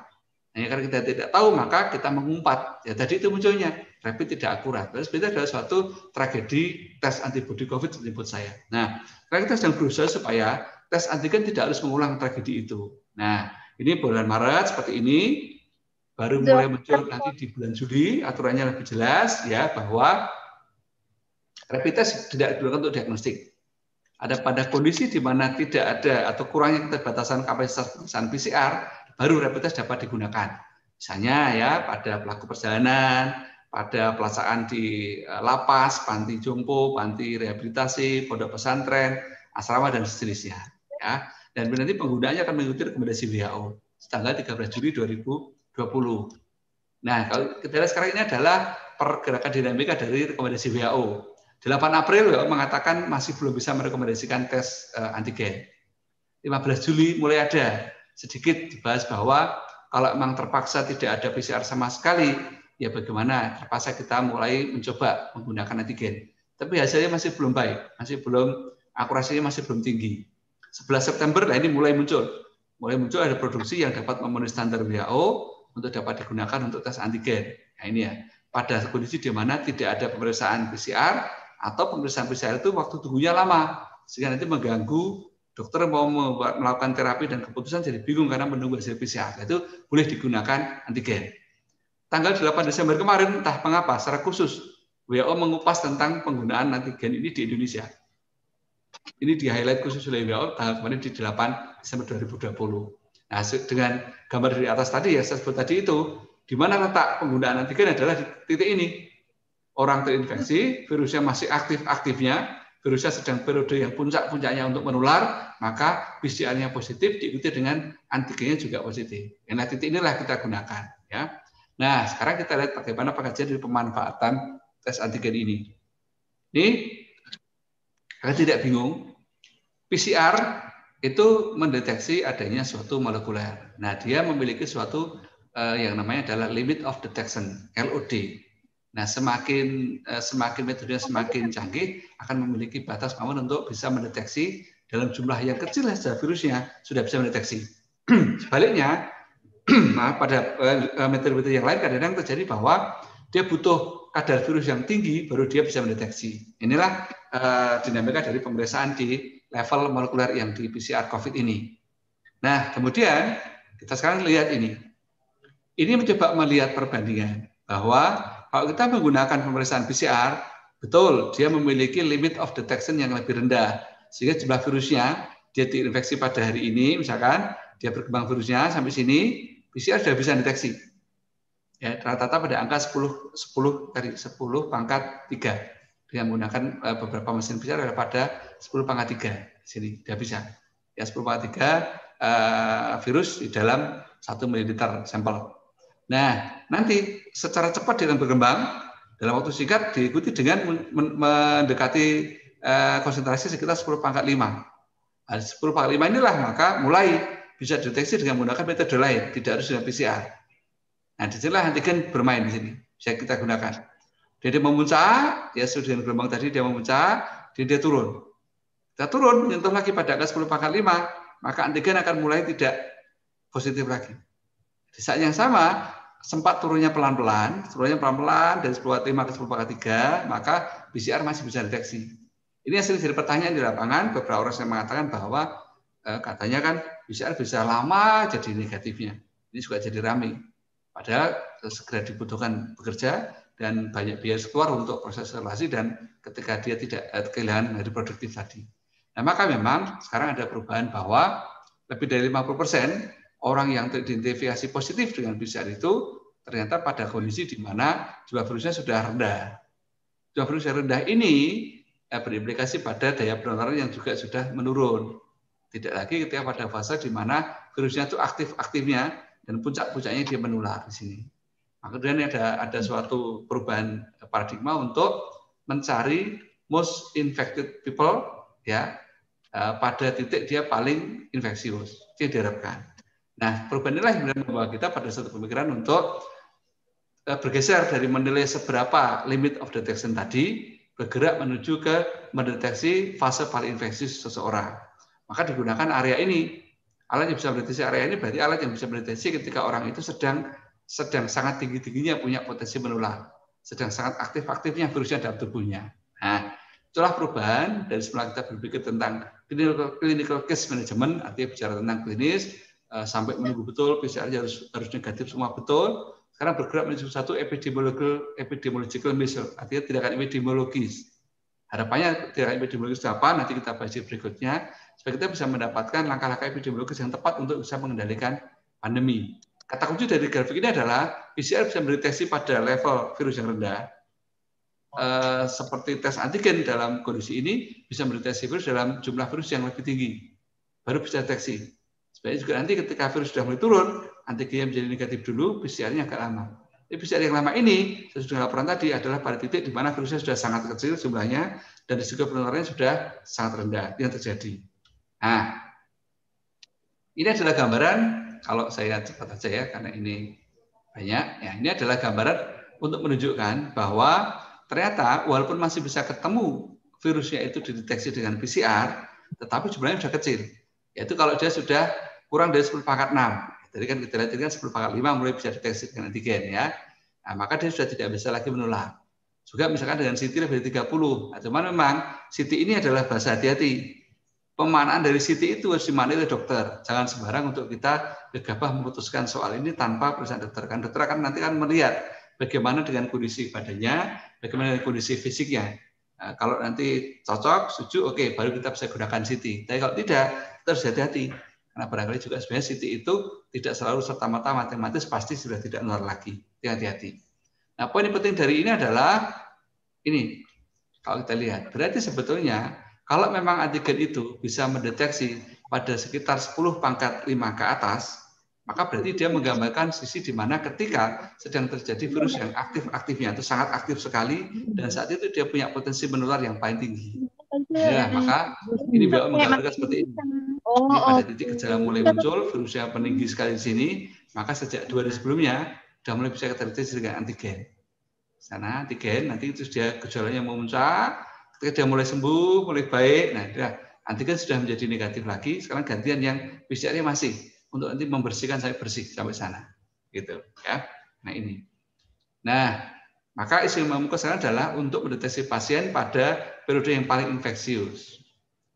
Hanya karena kita tidak tahu maka kita mengumpat. Ya tadi itu munculnya rapid tidak akurat. Terus sebenarnya adalah suatu tragedi tes antibodi COVID menurut saya. Nah, karena kita sedang berusaha supaya tes antigen tidak harus mengulang tragedi itu. Nah, ini bulan Maret seperti ini baru mulai muncul nanti di bulan Juli aturannya lebih jelas ya bahwa rapid test tidak digunakan untuk diagnostik. ada pada kondisi di mana tidak ada atau kurangnya keterbatasan kapasitas pemeriksaan PCR, baru rapid test dapat digunakan. Misalnya ya pada pelaku perjalanan, pada pelaksanaan di lapas, panti jompo, panti rehabilitasi, pondok pesantren, asrama dan seterusnya. Ya, dan nanti penggunaannya akan mengikuti rekomendasi WHO tanggal 13 Juli 2020. Nah, kalau kita lihat sekarang ini adalah pergerakan dinamika dari rekomendasi WHO. 8 April WHO mengatakan masih belum bisa merekomendasikan tes antigen. 15 Juli mulai ada sedikit dibahas bahwa kalau memang terpaksa tidak ada PCR sama sekali, ya bagaimana terpaksa kita mulai mencoba menggunakan antigen. Tapi hasilnya masih belum baik, akurasinya masih belum tinggi. 11 September ini mulai muncul ada produksi yang dapat memenuhi standar WHO untuk dapat digunakan untuk tes antigen. Nah, ini ya pada kondisi di mana tidak ada pemeriksaan PCR. Atau pemeriksaan PCR itu waktu tunggunya lama, sehingga nanti mengganggu dokter mau melakukan terapi dan keputusan jadi bingung karena menunggu hasil PCR. Itu boleh digunakan antigen. Tanggal 8 Desember kemarin, entah mengapa secara khusus WHO mengupas tentang penggunaan antigen ini di Indonesia. Ini di highlight khusus oleh WHO tanggal kemarin di 8 Desember 2020. Nah, dengan gambar dari atas tadi ya saya sebut tadi itu, di mana letak penggunaan antigen adalah di titik ini. Orang terinfeksi, virusnya masih aktif-aktifnya, virusnya sedang periode yang puncak-puncaknya untuk menular, maka PCR-nya positif diikuti dengan antigennya juga positif. Nah, titik inilah kita gunakan. Ya. Nah, sekarang kita lihat bagaimana pengajian dari pemanfaatan tes antigen ini. Ini, kalian tidak bingung, PCR itu mendeteksi adanya suatu molekuler. Nah, dia memiliki suatu yang namanya adalah limit of detection, LOD. Nah, semakin metodenya semakin canggih akan memiliki batas kemampuan untuk bisa mendeteksi dalam jumlah yang kecil saja virusnya sudah bisa mendeteksi. Sebaliknya, pada metode yang lain kadang-kadang terjadi bahwa dia butuh kadar virus yang tinggi baru dia bisa mendeteksi. Inilah dinamika dari pemeriksaan di level molekuler yang di PCR COVID ini. Nah, kemudian kita sekarang lihat ini. Ini mencoba melihat perbandingan bahwa kalau kita menggunakan pemeriksaan PCR, betul dia memiliki limit of detection yang lebih rendah. Sehingga jumlah virusnya, dia diinfeksi pada hari ini, misalkan dia berkembang virusnya sampai sini, PCR sudah bisa deteksi. Ya, rata-rata pada angka 10 pangkat 3. Dengan menggunakan beberapa mesin PCR pada 10 pangkat 3. Di sini, sudah bisa. Ya, 10 pangkat 3 virus di dalam 1 ml sampel. Nah, nanti secara cepat dia akan berkembang dalam waktu singkat diikuti dengan mendekati konsentrasi sekitar 10 pangkat 5. 10 pangkat 5 inilah maka mulai bisa deteksi dengan menggunakan metode lain, tidak harus dengan PCR. Nah, disinilah antigen bermain di sini, bisa kita gunakan. Dia memuncak, ya sudah dengan gelombang tadi dia memuncak, dia turun. Kita turun, menyentuh lagi pada angka 10 pangkat 5, maka antigen akan mulai tidak positif lagi. Di saat yang sama, sempat turunnya pelan-pelan dari 10.5 ke 10.3, maka PCR masih bisa deteksi. Ini yang sering jadi pertanyaan di lapangan, beberapa orang yang mengatakan bahwa katanya kan PCR bisa lama jadi negatifnya. Ini juga jadi ramai. Padahal segera dibutuhkan bekerja dan banyak biaya keluar untuk proses isolasi dan ketika dia tidak kehilangan dari produktif tadi. Nah, maka memang sekarang ada perubahan bahwa lebih dari 50% orang yang teridentifikasi positif dengan PCR itu ternyata pada kondisi di mana jumlah virusnya sudah rendah. Jumlah virus yang rendah ini berimplikasi pada daya penularan yang juga sudah menurun. Tidak lagi ketika pada fase di mana virusnya itu aktif-aktifnya dan puncak-puncaknya dia menular di sini. Maka kemudian ada suatu perubahan paradigma untuk mencari most infected people ya pada titik dia paling infeksius. Itu yang diharapkan. Nah, perubahan inilah yang membawa kita pada satu pemikiran untuk bergeser dari menilai seberapa limit of detection tadi, bergerak menuju ke mendeteksi fase paling infeksius seseorang. Maka digunakan area ini. Alat yang bisa mendeteksi area ini berarti alat yang bisa mendeteksi ketika orang itu sedang sangat tinggi-tingginya punya potensi menular, sedang sangat aktif-aktifnya virusnya dalam tubuhnya. Nah, itulah perubahan dari semula kita berpikir tentang clinical case management, artinya bicara tentang klinis, sampai menunggu betul PCR harus negatif semua betul. Sekarang bergerak menuju satu epidemiological measure, artinya tindakan epidemiologis. Harapannya teori epidemiologis itu apa, nanti kita bahas berikutnya, supaya kita bisa mendapatkan langkah-langkah epidemiologis yang tepat untuk bisa mengendalikan pandemi. Kata kunci dari grafik ini adalah PCR bisa mendeteksi pada level virus yang rendah, seperti tes antigen dalam kondisi ini bisa mendeteksi virus dalam jumlah virus yang lebih tinggi, baru bisa deteksi. Sebenarnya juga nanti ketika virus sudah mulai turun, antigen menjadi negatif dulu, PCR-nya agak lama. PCR yang lama ini, sesuai laporan tadi, adalah pada titik di mana virusnya sudah sangat kecil jumlahnya dan risiko penularannya sudah sangat rendah yang terjadi. Nah, ini adalah gambaran, kalau saya cepat aja ya, karena ini banyak, ya, ini adalah gambaran untuk menunjukkan bahwa ternyata walaupun masih bisa ketemu virusnya itu dideteksi dengan PCR, tetapi jumlahnya sudah kecil. Yaitu kalau dia sudah kurang dari 10⁻⁶. Jadi kan kita lihat ini kan 10⁻⁵ mulai bisa deteksi dengan antigen ya. Nah, maka dia sudah tidak bisa lagi menular. Juga misalkan dengan CT lebih dari 30. Nah, cuman memang CT ini adalah bahasa hati-hati. Pemanaan dari CT itu harus dimandiri oleh dokter. Jangan sembarang untuk kita gegabah memutuskan soal ini tanpa perisaan dokter. Kan dokter akan nanti kan melihat bagaimana dengan kondisi badannya, bagaimana dengan kondisi fisiknya. Nah, kalau nanti cocok, setuju, oke, baru kita bisa gunakan CT. Tapi kalau tidak, kita harus hati-hati. Karena barangkali juga sebenarnya CT itu tidak selalu serta-merta matematis pasti sudah tidak nular lagi. Hati-hati. Nah, poin yang penting dari ini adalah ini. Kalau kita lihat, berarti sebetulnya kalau memang antigen itu bisa mendeteksi pada sekitar 10⁵ ke atas, maka berarti dia menggambarkan sisi di mana ketika sedang terjadi virus yang aktif-aktifnya itu sangat aktif sekali dan saat itu dia punya potensi menular yang paling tinggi. Ya, maka ini beliau menggambarkan seperti ini. Jadi pada titik gejala mulai muncul, virusnya peninggi sekali di sini, maka sejak 2 hari sebelumnya sudah mulai bisa terdeteksi dengan antigen. Sana antigen, nanti itu dia gejalanya mau muncak, ketika dia mulai sembuh, mulai baik, nah antigen sudah menjadi negatif lagi. Sekarang gantian yang PCR-nya masih untuk nanti membersihkan sampai bersih sampai sana, gitu ya. Nah ini, nah. Maka isu yang mengemuka sekarang adalah untuk mendeteksi pasien pada periode yang paling infeksius.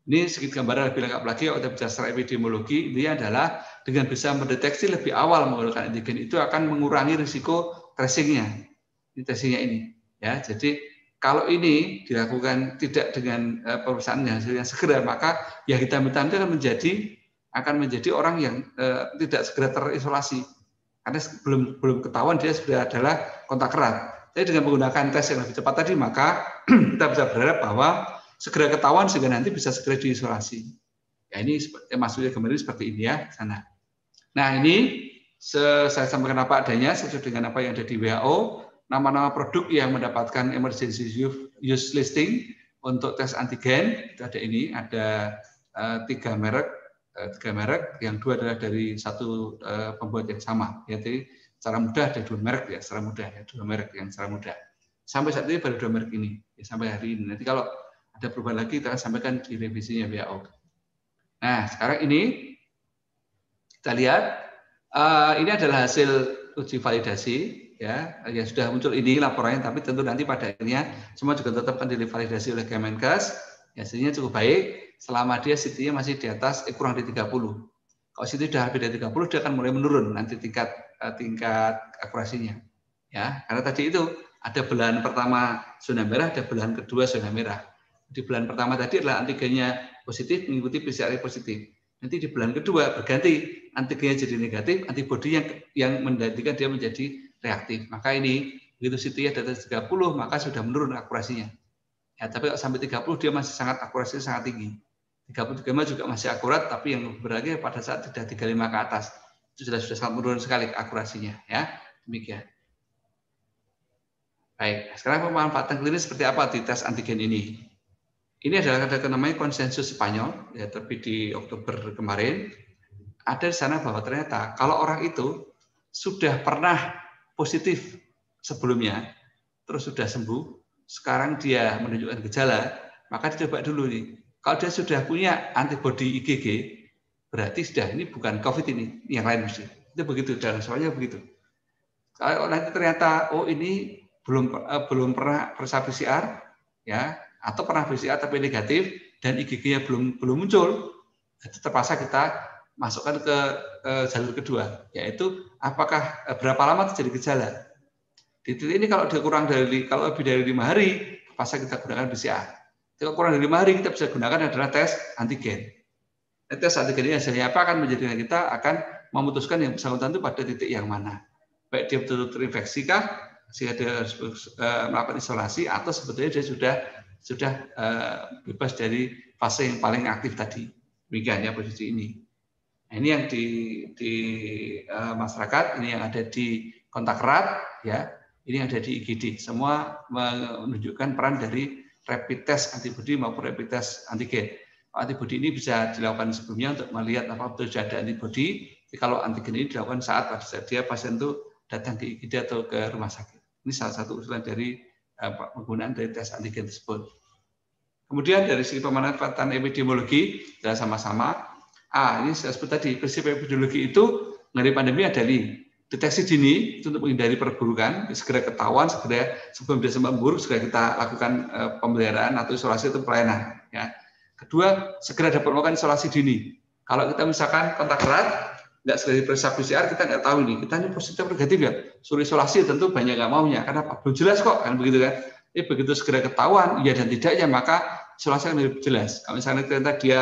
Ini sedikit gambaran lebih lengkap lagi kalau kita bicara secara epidemiologi, ini adalah dengan bisa mendeteksi lebih awal menggunakan antigen itu akan mengurangi risiko tracingnya, tracingnya ini. Ya, jadi kalau ini dilakukan tidak dengan pemeriksaan hasilnya segera, maka yang hitam-hitam itu akan menjadi orang yang tidak segera terisolasi karena belum ketahuan dia sudah adalah kontak erat. Jadi dengan menggunakan tes yang lebih cepat tadi, maka kita bisa berharap bahwa segera ketahuan sehingga nanti bisa segera diisolasi. Ya ini maksudnya kemarin seperti ini ya, sana. Nah ini saya sampaikan apa adanya, sesuai dengan apa yang ada di WHO, nama-nama produk yang mendapatkan emergency use listing untuk tes antigen, itu ada ini, ada 3 merek, yang 2 adalah dari satu pembuat yang sama, yaitu secara mudah ada 2 merek ya, secara mudah ya, 2 merek yang secara mudah. Sampai saat ini baru 2 merek ini, ya, sampai hari ini. Nanti kalau ada perubahan lagi kita akan sampaikan di revisinya WHO. Nah, sekarang ini kita lihat ini adalah hasil uji validasi ya, yang sudah muncul ini laporannya, tapi tentu nanti pada akhirnya semua juga tetap akan divalidasi oleh Kemenkes. Hasilnya cukup baik selama dia CT-nya masih di atas kurang dari 30. Kalau CT sudah lebih dari 30 dia akan mulai menurun nanti tingkat akurasinya ya, karena tadi itu ada belahan pertama zona merah, ada belahan kedua zona merah. Di belahan pertama tadi adalah antigennya positif mengikuti PCR positif. Nanti di belahan kedua berganti, antigennya jadi negatif, antibodi yang menggantikan dia menjadi reaktif. Maka ini begitu CT-nya di atas 30 maka sudah menurun akurasinya. Ya, tapi kalau sampai 30 dia masih sangat akurasinya sangat tinggi. 33 juga masih akurat, tapi yang berarti pada saat sudah 35 ke atas itu sudah sangat menurun sekali akurasinya ya, demikian. Baik, sekarang pemanfaatan klinis seperti apa di tes antigen ini? Ini adalah namanya konsensus Spanyol ya, tapi di Oktober kemarin ada di sana bahwa ternyata kalau orang itu sudah pernah positif sebelumnya terus sudah sembuh, sekarang dia menunjukkan gejala, maka dicoba dulu nih. Kalau dia sudah punya antibodi IgG berarti sudah ini bukan COVID ini, yang lain mesti. Itu begitu, dalam soalnya begitu. Kalau nanti ternyata oh ini belum pernah periksa PCR ya, atau pernah PCR tapi negatif dan IgG-nya belum muncul, itu terpaksa kita masukkan ke jalur kedua, yaitu apakah berapa lama terjadi gejala. Di titik ini kalau lebih dari 5 hari, terpaksa kita gunakan PCR. Jika kurang dari 5 hari kita bisa gunakan adalah tes antigen. Tes antigen ini hasilnya apa akan menjadikan kita akan memutuskan yang bersangkutan itu pada titik yang mana. Baik dia betul-betul terinfeksi kah, sehingga dia harus melakukan isolasi, atau sebetulnya dia sudah bebas dari fase yang paling aktif tadi. Demikian ya posisi ini. Nah, ini yang di masyarakat, ini yang ada di kontak erat, ya, ini yang ada di IgD. Semua menunjukkan peran dari rapid test antibodi maupun rapid test antigen. Antibodi ini bisa dilakukan sebelumnya untuk melihat apa betul sudah ada antibodi. Kalau antigen ini dilakukan saat dia pasien itu datang ke IGD atau ke rumah sakit. Ini salah satu usulan dari penggunaan dari tes antigen tersebut. Kemudian dari segi pemanfaatan epidemiologi sudah sama-sama. Ini saya sebut tadi prinsip epidemiologi itu mengenai pandemi adalah deteksi dini untuk menghindari perburukan, segera ketahuan, segera sebelum dia sempat memburuk segera kita lakukan pemeliharaan atau isolasi atau pelayanan. Ya. Kedua, segera dapat melakukan isolasi dini. Kalau kita misalkan kontak erat tidak segera diperiksa PCR, kita nggak tahu nih, kita ini positif atau negatif ya. Suruh isolasi tentu banyak nggak maunya, karena belum jelas kok, kan begitu kan? Begitu segera ketahuan ya dan tidaknya maka isolasi akan lebih jelas. Kalau misalnya ternyata dia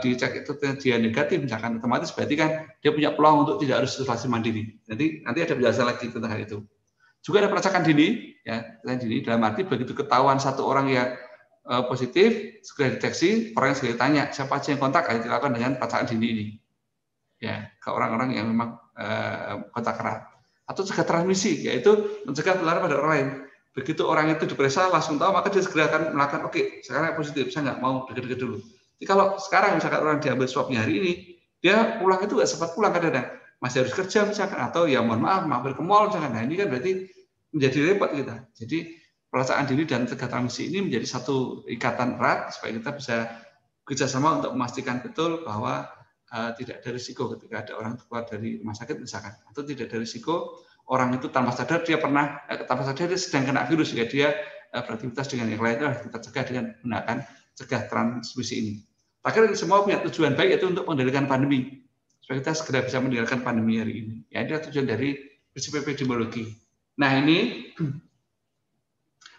dicek itu dia negatif, misalkan otomatis berarti kan dia punya peluang untuk tidak harus isolasi mandiri. Nanti ada penjelasan lagi tentang hal itu. Juga ada pelacakan dini, ya, pelacakan dini dalam arti begitu ketahuan satu orang yang positif segera deteksi, orang yang segera tanya siapa aja yang kontak, akan dilakukan dengan pelacakan dini ini. Ya, ke orang-orang yang memang kontak erat atau cegah transmisi, yaitu mencegah penularan pada orang lain. Begitu orang itu diperiksa langsung tahu, maka dia segera akan melakukan oke, sekarang positif, saya nggak mau deket-deket dulu. Jadi kalau sekarang misalkan orang diambil swabnya hari ini, dia pulang itu nggak sempat pulang kadang-kadang, masih harus kerja misalkan, atau ya mohon maaf mampir ke mall misalkan. Nah ini kan berarti menjadi repot kita. Jadi pelaksanaan diri dan cegah transmisi ini menjadi satu ikatan erat supaya kita bisa kerjasama untuk memastikan betul bahwa tidak ada risiko ketika ada orang keluar dari rumah sakit misalkan, atau tidak ada risiko orang itu tanpa sadar dia pernah tanpa sadar dia sedang kena virus sehingga dia beraktivitas dengan yang lain. Kita cegah dengan menggunakan cegah transmisi ini. Terakhir, semua punya tujuan baik yaitu untuk mengendalikan pandemi supaya kita segera bisa mengendalikan pandemi hari ini. Ya, ini adalah tujuan dari prinsip epidemiologi. Nah ini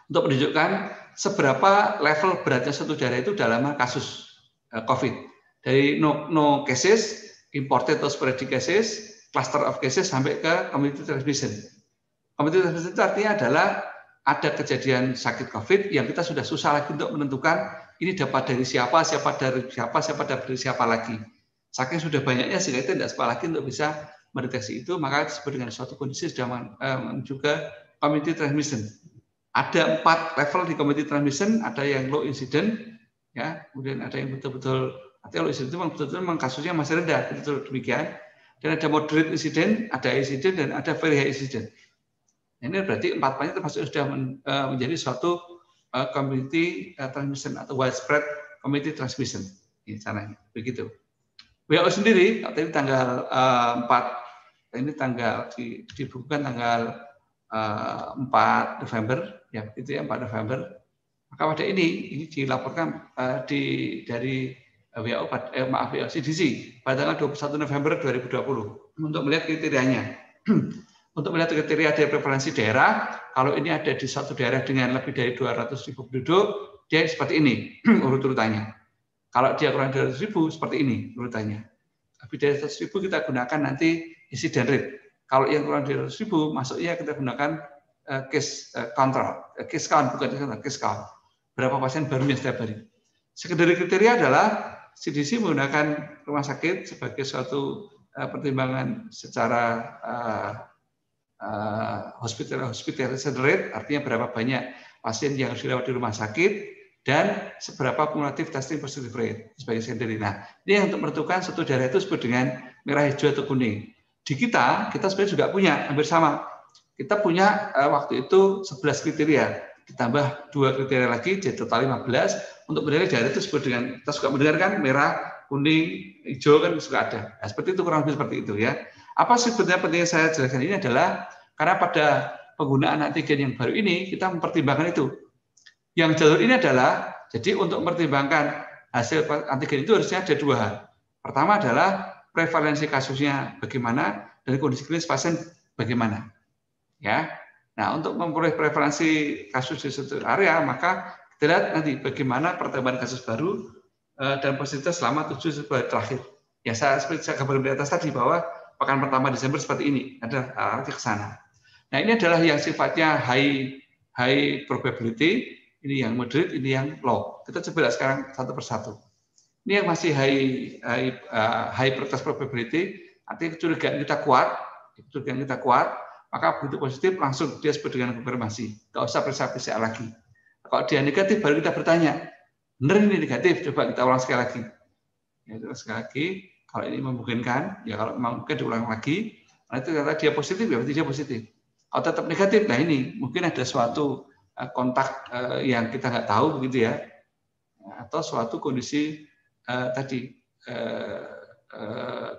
untuk menunjukkan seberapa level beratnya satu daerah itu dalam kasus COVID. Dari no cases, imported atau sporadic cases, cluster of cases, sampai ke community transmission. Community transmission itu artinya adalah ada kejadian sakit COVID yang kita sudah susah lagi untuk menentukan ini dapat dari siapa, siapa dari siapa lagi. Saking sudah banyaknya sehingga kita tidak sempat lagi untuk bisa mendeteksi itu, maka disebut dengan suatu kondisi sudah menuju ke community transmission. Ada 4 level di community transmission, ada yang low incident, ya, kemudian ada yang betul-betul kalau insiden itu memang kasusnya masih rendah, betul demikian. Dan ada moderate insiden, ada insiden, dan ada very high insiden. Ini berarti 4-nya termasuk sudah menjadi suatu community transmission atau widespread community transmission. Ini caranya, begitu. WHO sendiri, katanya tanggal 4, ini tanggal dibukukan tanggal 4 November, ya itu ya 4 November. Maka pada ini dilaporkan dari CDC pada tanggal 21 November 2020 untuk melihat kriterianya. Untuk melihat kriteria dari preferensi daerah, kalau ini ada di satu daerah dengan lebih dari 200.000 penduduk, dia seperti ini urut-urutannya. Kalau dia kurang dari 200.000 seperti ini urutannya. Lebih dari 100.000 kita gunakan nanti incident rate. Kalau yang kurang dari 100.000 masuknya kita gunakan case count. Berapa pasien barunya setiap hari. Secondary kriteria adalah CDC menggunakan rumah sakit sebagai suatu pertimbangan secara hospitalization rate, artinya berapa banyak pasien yang harus dirawat di rumah sakit, dan seberapa kumulatif testing positive rate sebagai secondary. Nah, ini yang untuk menentukan satu daerah itu disebut dengan merah, hijau, atau kuning. Di kita sebenarnya juga punya, hampir sama. Kita punya waktu itu 11 kriteria. Ditambah 2 kriteria lagi, jadi total 15 untuk menilai daerah itu disebut dengan, kita suka mendengarkan merah, kuning, hijau kan suka ada. Nah, seperti itu, kurang lebih seperti itu ya. Apa sebetulnya pentingnya saya jelaskan ini adalah karena pada penggunaan antigen yang baru ini kita mempertimbangkan itu. Yang jalur ini adalah jadi untuk mempertimbangkan hasil antigen itu harusnya ada 2 hal. Pertama adalah prevalensi kasusnya bagaimana dan kondisi klinis pasien bagaimana. Ya. Nah, untuk memperoleh preferensi kasus di suatu area, maka Dilihat nanti bagaimana pertambahan kasus baru dan positivitas selama 7 hari terakhir. Ya, seperti saya kabarkan di atas tadi bahwa pekan pertama Desember seperti ini, ada arah ke sana. Nah, ini adalah yang sifatnya high probability, ini yang moderate, ini yang low. Kita coba sekarang satu persatu. Ini yang masih high probability, artinya kecurigaan kita kuat, maka begitu positif langsung dia sebut dengan konfirmasi. Nggak usah periksa PCR lagi. Kalau dia negatif baru kita bertanya, benar ini negatif? Coba kita ulang sekali lagi. Ya, sekali lagi, kalau ini memungkinkan, ya kalau memungkinkan diulang lagi. Nah, itu ternyata dia positif, ya berarti dia positif. Kalau tetap negatif, nah ini mungkin ada suatu kontak yang kita nggak tahu begitu ya, atau suatu kondisi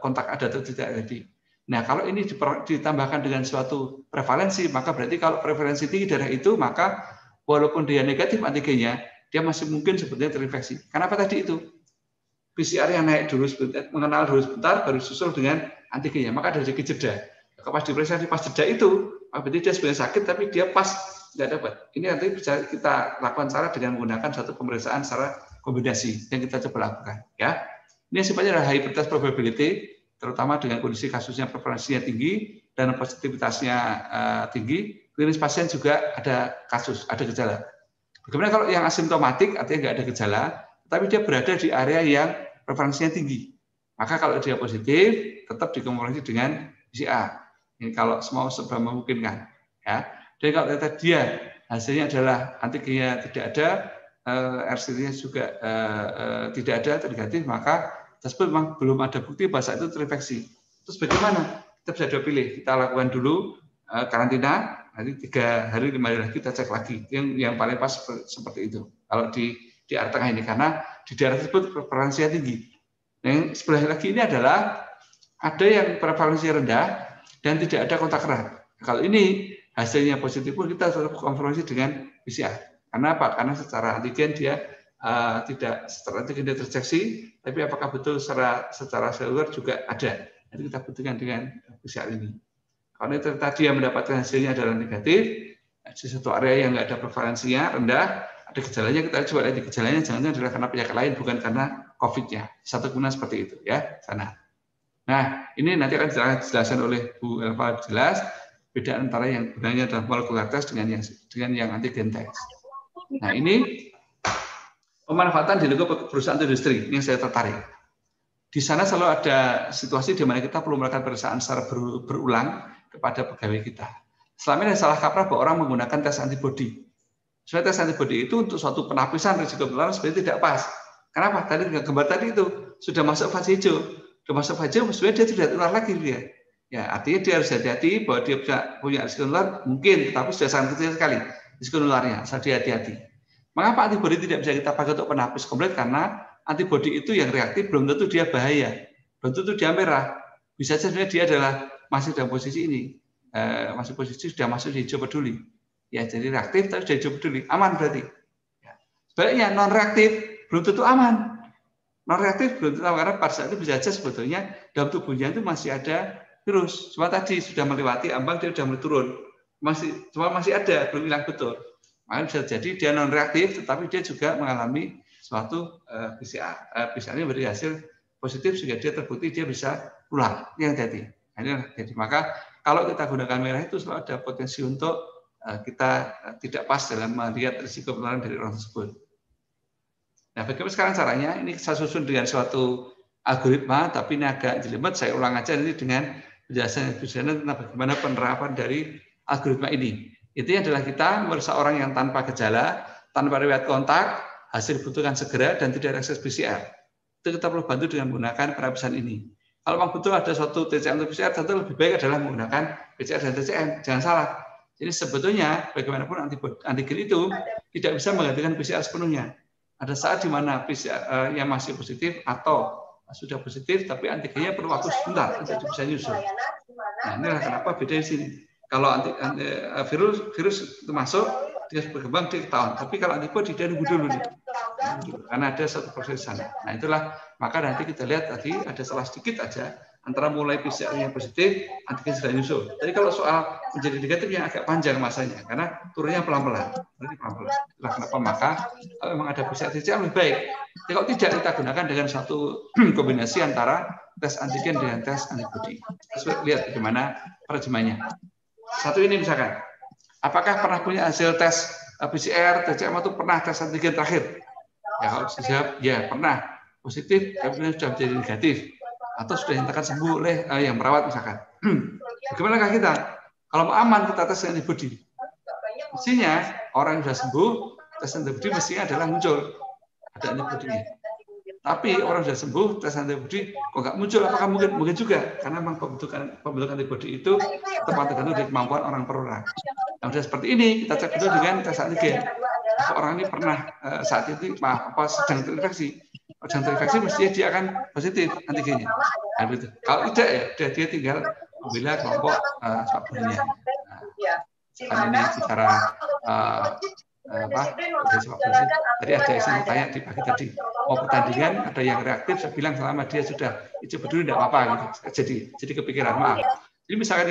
kontak ada atau tidak tadi. Nah, kalau ini ditambahkan dengan suatu prevalensi, maka berarti kalau prevalensi tinggi darah itu, maka walaupun dia negatif antigennya, dia masih mungkin sebetulnya terinfeksi. Kenapa tadi itu? PCR yang naik dulu sebentar, mengenal dulu sebentar, baru susul dengan antigennya. Maka ada sedikit jeda. Kalau pas diperiksa pas jeda itu, berarti dia sebenarnya sakit, tapi dia pas nggak dapat. Ini nanti bisa kita lakukan cara dengan menggunakan satu pemeriksaan secara kombinasi yang kita coba lakukan. Ya, ini sifatnya adalah high probability, terutama dengan kondisi kasusnya prevalensinya tinggi dan positivitasnya tinggi. Klinis pasien juga ada kasus, ada gejala. Bagaimana kalau yang asimptomatik, artinya nggak ada gejala, tapi dia berada di area yang prevalensinya tinggi. Maka kalau dia positif, tetap dikonfirmasi dengan PCR. Ini kalau semua serba memungkinkan, ya. Dan kalau ternyata dia hasilnya adalah antigennya tidak ada, RT-nya juga tidak ada, negatif, maka tersebut memang belum ada bukti bahwa saat itu terinfeksi. Terus bagaimana? Kita bisa dua pilih. Kita lakukan dulu karantina, nanti 3 hari 5 hari lagi kita cek lagi. Yang paling pas seperti itu. Kalau di arah tengah ini, karena di daerah tersebut prevalensinya tinggi. Yang sebelah lagi ini adalah ada yang prevalensi rendah dan tidak ada kontak erat. Kalau ini hasilnya positif pun kita tetap konfirmasi dengan PCR. Karena apa? Karena secara antigen dia secara antigen dia terdeteksi, tapi apakah betul secara seluler juga ada. Nanti kita buktikan dengan PCR ini. Kalau ini ternyata dia mendapatkan hasilnya adalah negatif di satu area yang nggak ada prevalensinya rendah. Ada gejalanya, kita coba lihat di gejalanya, jangan-jangan adalah karena penyakit lain, bukan karena COVID-nya. Satu guna seperti itu, ya, sana. Nah, ini nanti akan dijelaskan oleh Bu Elva jelas, beda antara yang gunanya dalam molekuler test dengan yang antigen test. Nah, ini pemanfaatan dilakukan perusahaan industri, ini yang saya tertarik. Di sana selalu ada situasi di mana kita perlu melakukan pemeriksaan secara berulang kepada pegawai kita. Selama ini salah kaprah bahwa orang menggunakan tes antibodi. Sebenarnya tes antibodi itu untuk suatu penapisan risiko penularan sebenarnya tidak pas. Kenapa? Tadi gambar tadi itu sudah masuk fase hijau. Sudah masuk fase hijau, sebenarnya dia tidak tular lagi dia. Ya, artinya dia harus hati-hati bahwa dia punya risiko tular mungkin, tetapi sudah sangat kecil sekali risiko tularnya. Harus hati-hati. Mengapa antibodi tidak bisa kita pakai untuk penapis komplit? Karena antibodi itu yang reaktif belum tentu dia bahaya, belum tentu dia merah. Bisa saja dia adalah masih dalam posisi ini, masih posisi sudah masuk hijau peduli. Ya, jadi reaktif tapi jadi peduli, aman berarti. Ya. Sebaliknya non reaktif belum tentu aman. Non reaktif belum tentu aman, karena pada saat itu bisa saja sebetulnya dalam tubuhnya itu masih ada virus. Cuma tadi sudah melewati ambang, dia sudah mulai turun. Cuma masih ada, belum hilang betul. Maka bisa jadi dia non reaktif, tetapi dia juga mengalami suatu PCR-nya beri hasil positif sehingga dia terbukti dia bisa pulang. Yang tadi. Jadi maka kalau kita gunakan merah itu selalu ada potensi untuk kita tidak pas dalam melihat risiko penularan dari orang tersebut. Nah, bagaimana sekarang caranya? Ini saya susun dengan suatu algoritma, tapi ini agak jelimet. Saya ulang aja nanti dengan penjelasan tentang bagaimana penerapan dari algoritma ini. Intinya adalah kita memeriksa orang yang tanpa gejala, tanpa riwayat kontak, hasil dibutuhkan segera dan tidak ada akses PCR. Itu kita perlu bantu dengan menggunakan penapisan ini. Kalau memang betul ada suatu TCM atau PCR, tentu lebih baik adalah menggunakan PCR dan TCM. Jangan salah. Jadi sebetulnya bagaimanapun antigen itu tidak bisa menggantikan PCR sepenuhnya. Ada saat di mana PCR yang masih positif atau sudah positif, tapi antigennya perlu waktu sebentar untuk bisa nyusul. Nah, inilah kenapa beda di sini. Kalau virus itu masuk, dia berkembang di tahun. Tapi kalau antibody dia nunggu dulu nih. gitu. Karena ada satu proses sana. Nah itulah, maka nanti kita lihat tadi ada salah sedikit aja antara mulai PCR-nya positif, antigen sudah nyusul. Tadi kalau soal menjadi negatif yang agak panjang masanya, karena turunnya pelan-pelan. Itulah kenapa maka memang ada PCR-PCR lebih baik. Jadi, kalau tidak kita gunakan dengan satu kombinasi antara tes antigen dengan tes antibody. Kita lihat bagaimana perjemahnya. Satu ini misalkan, apakah pernah punya hasil tes PCR, TCM atau pernah tes antigen terakhir? Ya, kalau siap, ya pernah positif, kemudian sudah menjadi negatif. Atau sudah dinyatakan sembuh oleh yang merawat misalkan. Bagaimanakah kita? Kalau aman kita tes antibody. Mestinya orang yang sudah sembuh tes antibody mestinya adalah muncul ada antibodinya. Tapi orang sudah sembuh tes antibody kok nggak muncul? Apakah mungkin juga? Karena memang pembentukan antibody itu tepat tergantung dari kemampuan orang per orang. Nah, sudah seperti ini kita cek dulu dengan tes antigen. Orang ini pernah saat itu sedang terinfeksi. Orang terinfeksi mestinya dia akan positif antigennya. Nah, begitu. Kalau tidak ya, dia tinggal membela kelompok swab-nya. Ini secara tadi ada yang tanya di pagi tadi mau pertandingan ada yang reaktif, saya bilang selama dia sudah itu peduli tidak apa-apa gitu. Jadi kepikiran maaf. Jadi misalkan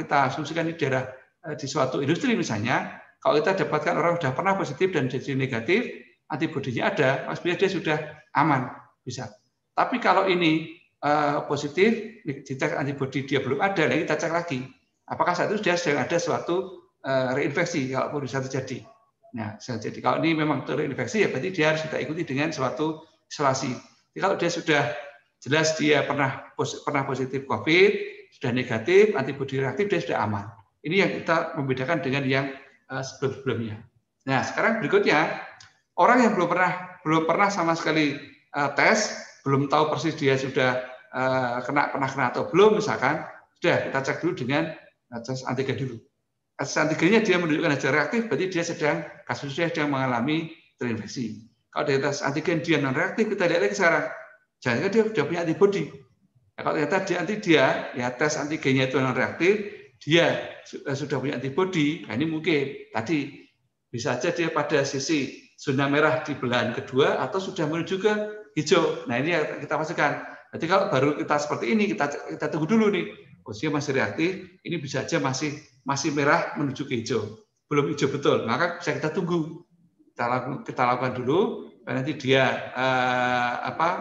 kita asumsikan di daerah di suatu industri misalnya, kalau kita dapatkan orang sudah pernah positif dan jadi negatif, antibodinya ada, maksudnya dia sudah aman, bisa. Tapi kalau ini positif, dites antibodi dia belum ada, lagi kita cek lagi. Apakah saat itu dia sedang ada suatu reinfeksi, kalau bisa terjadi. Nah, jadi kalau ini memang reinfeksi, ya berarti dia harus kita ikuti dengan suatu isolasi. Jadi kalau dia sudah jelas dia pernah positif COVID, sudah negatif, antibodi reaktif, dia sudah aman. Ini yang kita membedakan dengan yang sebelum-sebelumnya. Nah, sekarang berikutnya, orang yang belum pernah sama sekali tes, belum tahu persis dia sudah kena atau belum misalkan, sudah kita cek dulu dengan tes antigen dulu. Tes antigennya dia menunjukkan hasil reaktif, berarti dia kasusnya sedang mengalami terinfeksi. Kalau dari tes antigen dia non reaktif, kita lihat lagi sekarang, jangan-jangan dia sudah punya antibody. Nah, kalau ternyata dia tes antigennya itu non reaktif, dia sudah punya antibody, nah ini mungkin tadi bisa saja dia pada sisi zona merah di belahan kedua atau sudah menuju ke hijau. Nah ini yang kita pastikan. Nanti kalau baru kita seperti ini kita tunggu dulu nih. Posisinya masih reaktif, ini bisa aja masih merah menuju ke hijau. Belum hijau betul, maka bisa kita tunggu. Kita lakukan dulu. Nanti dia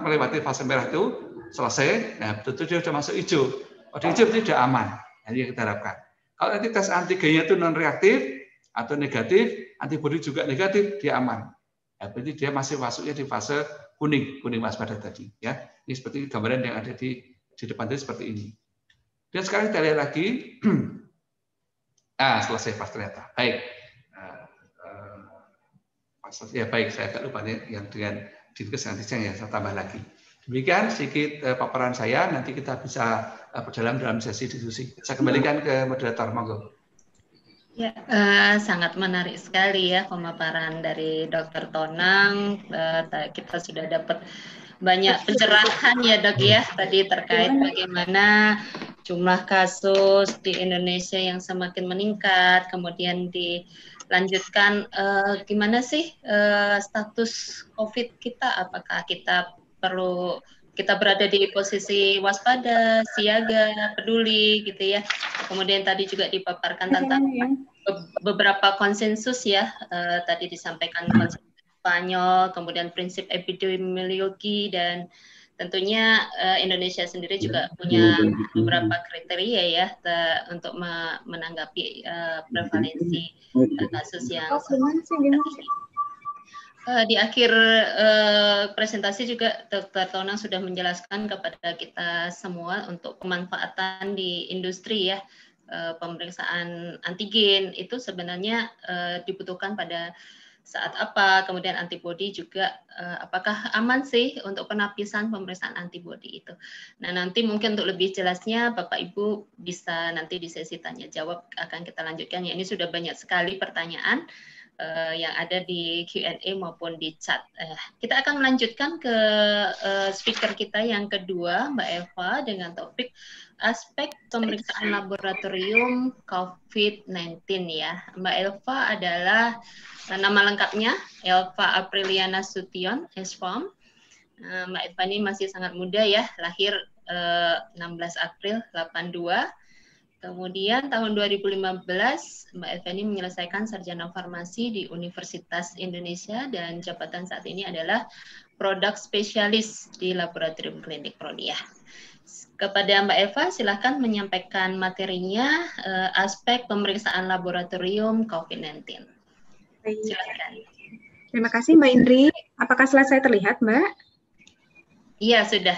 melewati fase merah itu selesai. Nah tentu dia sudah masuk hijau. Kalau di hijau itu sudah aman. Nah, ini yang kita harapkan. Kalau nanti tes antigennya itu non reaktif atau negatif, antibodi juga negatif, dia aman. Ya, berarti dia masih masuknya di fase kuning waspada tadi. Ya, ini seperti gambaran yang ada di depan tadi seperti ini. Dan sekarang kita lihat lagi, selesai pas ternyata. Baik, ya baik. Saya agak lupa yang dengan dinkes nantinya ya saya tambah lagi. Demikian sedikit paparan saya. Nanti kita bisa berjalan dalam sesi diskusi. Saya kembalikan ke moderator, monggo. Ya, sangat menarik sekali ya pemaparan dari Dr. Tonang. Kita sudah dapat banyak pencerahan ya Dok ya tadi terkait bagaimana jumlah kasus di Indonesia yang semakin meningkat, kemudian dilanjutkan gimana sih status COVID kita, apakah kita perlu kita berada di posisi waspada, siaga, peduli gitu ya. Kemudian tadi juga dipaparkan tentang beberapa konsensus ya. Tadi disampaikan konsensus Spanyol, kemudian prinsip epidemiologi, dan tentunya Indonesia sendiri juga punya beberapa kriteria ya untuk menanggapi prevalensi kasus yang di akhir presentasi juga Dr. Tonang sudah menjelaskan kepada kita semua untuk pemanfaatan di industri ya, pemeriksaan antigen itu sebenarnya dibutuhkan pada saat apa, kemudian antibodi juga apakah aman sih untuk penapisan pemeriksaan antibodi itu. Nah nanti mungkin untuk lebih jelasnya Bapak Ibu bisa nanti di sesi tanya jawab akan kita lanjutkan ya, ini sudah banyak sekali pertanyaan. yang ada di Q&A maupun di chat. Kita akan melanjutkan ke speaker kita yang kedua, Mbak Elva, dengan topik aspek pemeriksaan laboratorium COVID-19 ya. Mbak Elva adalah nama lengkapnya Elva Apriliana Nasution, S.Farm. Mbak Elva ini masih sangat muda ya, lahir 16 April 82. Kemudian tahun 2015 Mbak Elva ini menyelesaikan sarjana farmasi di Universitas Indonesia dan jabatan saat ini adalah produk spesialis di laboratorium klinik Prodia. Kepada Mbak Elva silahkan menyampaikan materinya aspek pemeriksaan laboratorium COVID-19. Silakan. Terima kasih Mbak Indri. Apakah selesai terlihat Mbak? Iya sudah.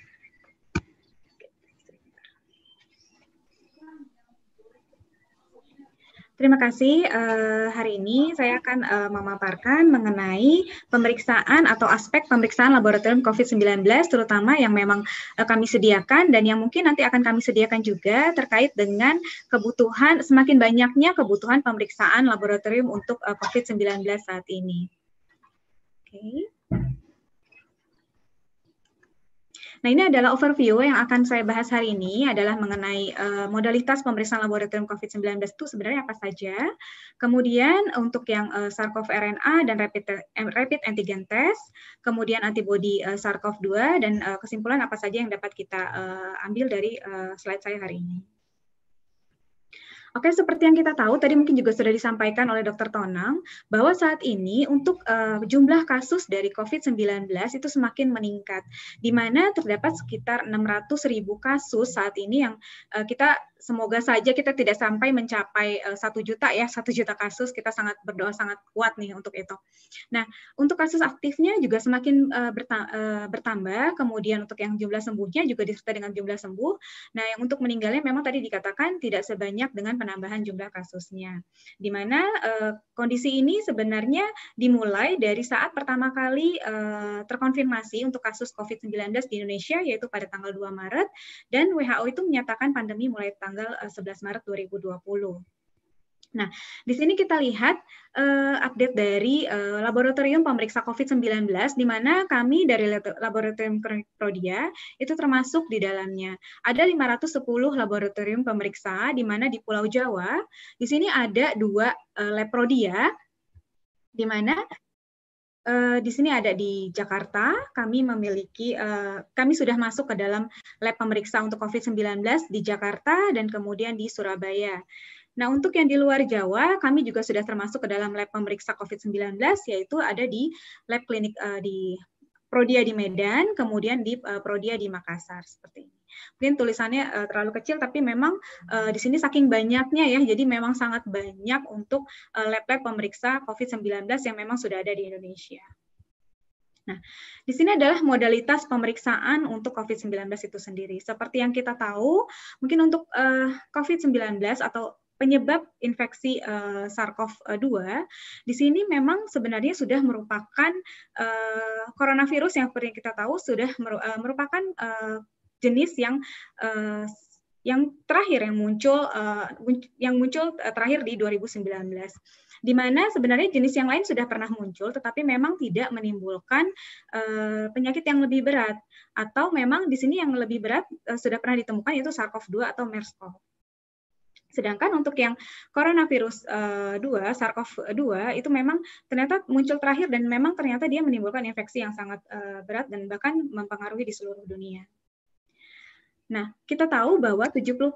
Terima kasih. Hari ini saya akan memaparkan mengenai pemeriksaan atau aspek pemeriksaan laboratorium COVID-19, terutama yang memang kami sediakan dan yang mungkin nanti akan kami sediakan juga terkait dengan kebutuhan, semakin banyaknya kebutuhan pemeriksaan laboratorium untuk COVID-19 saat ini. Oke. Nah, ini adalah overview yang akan saya bahas hari ini adalah mengenai modalitas pemeriksaan laboratorium COVID-19 itu sebenarnya apa saja. Kemudian untuk yang SARS-CoV RNA dan rapid antigen test, kemudian antibody SARS-CoV-2 dan kesimpulan apa saja yang dapat kita ambil dari slide saya hari ini. Oke, seperti yang kita tahu, tadi mungkin juga sudah disampaikan oleh Dr. Tonang, bahwa saat ini untuk jumlah kasus dari COVID-19 itu semakin meningkat, di mana terdapat sekitar 600.000 kasus saat ini yang kita semoga saja kita tidak sampai mencapai 1 juta ya, 1 juta kasus, kita sangat berdoa sangat kuat nih untuk itu. Nah, untuk kasus aktifnya juga semakin bertambah, kemudian untuk yang jumlah sembuhnya juga disertai dengan jumlah sembuh. Nah, yang untuk meninggalnya memang tadi dikatakan tidak sebanyak dengan penambahan jumlah kasusnya, di mana kondisi ini sebenarnya dimulai dari saat pertama kali terkonfirmasi untuk kasus COVID-19 di Indonesia, yaitu pada tanggal 2 Maret, dan WHO itu menyatakan pandemi mulai tanggal 11 Maret 2020. Nah, di sini kita lihat update dari laboratorium pemeriksa COVID-19, di mana kami dari laboratorium Prodia itu termasuk di dalamnya. Ada 510 laboratorium pemeriksa, di mana di Pulau Jawa, di sini ada 2 lab Prodia, di mana di sini ada di Jakarta, kami memiliki, kami sudah masuk ke dalam lab pemeriksa untuk COVID-19 di Jakarta dan kemudian di Surabaya. Nah, untuk yang di luar Jawa, kami juga sudah termasuk ke dalam lab pemeriksa COVID-19, yaitu ada di lab klinik di Prodia di Medan, kemudian di Prodia di Makassar, seperti ini. Mungkin tulisannya terlalu kecil, tapi memang di sini saking banyaknya ya, jadi memang sangat banyak untuk lab-lab pemeriksa COVID-19 yang memang sudah ada di Indonesia. Nah, di sini adalah modalitas pemeriksaan untuk COVID-19 itu sendiri. Seperti yang kita tahu, mungkin untuk COVID-19 atau penyebab infeksi SARS-CoV-2 di sini memang sebenarnya sudah merupakan coronavirus yang seperti kita tahu sudah merupakan jenis yang terakhir yang muncul terakhir di 2019. Di mana sebenarnya jenis yang lain sudah pernah muncul, tetapi memang tidak menimbulkan penyakit yang lebih berat, atau memang di sini yang lebih berat sudah pernah ditemukan yaitu SARS-CoV-2 atau MERS-CoV. Sedangkan untuk yang coronavirus 2, SARS-CoV-2, itu memang ternyata muncul terakhir dan memang ternyata dia menimbulkan infeksi yang sangat berat dan bahkan mempengaruhi di seluruh dunia. Nah, kita tahu bahwa 70%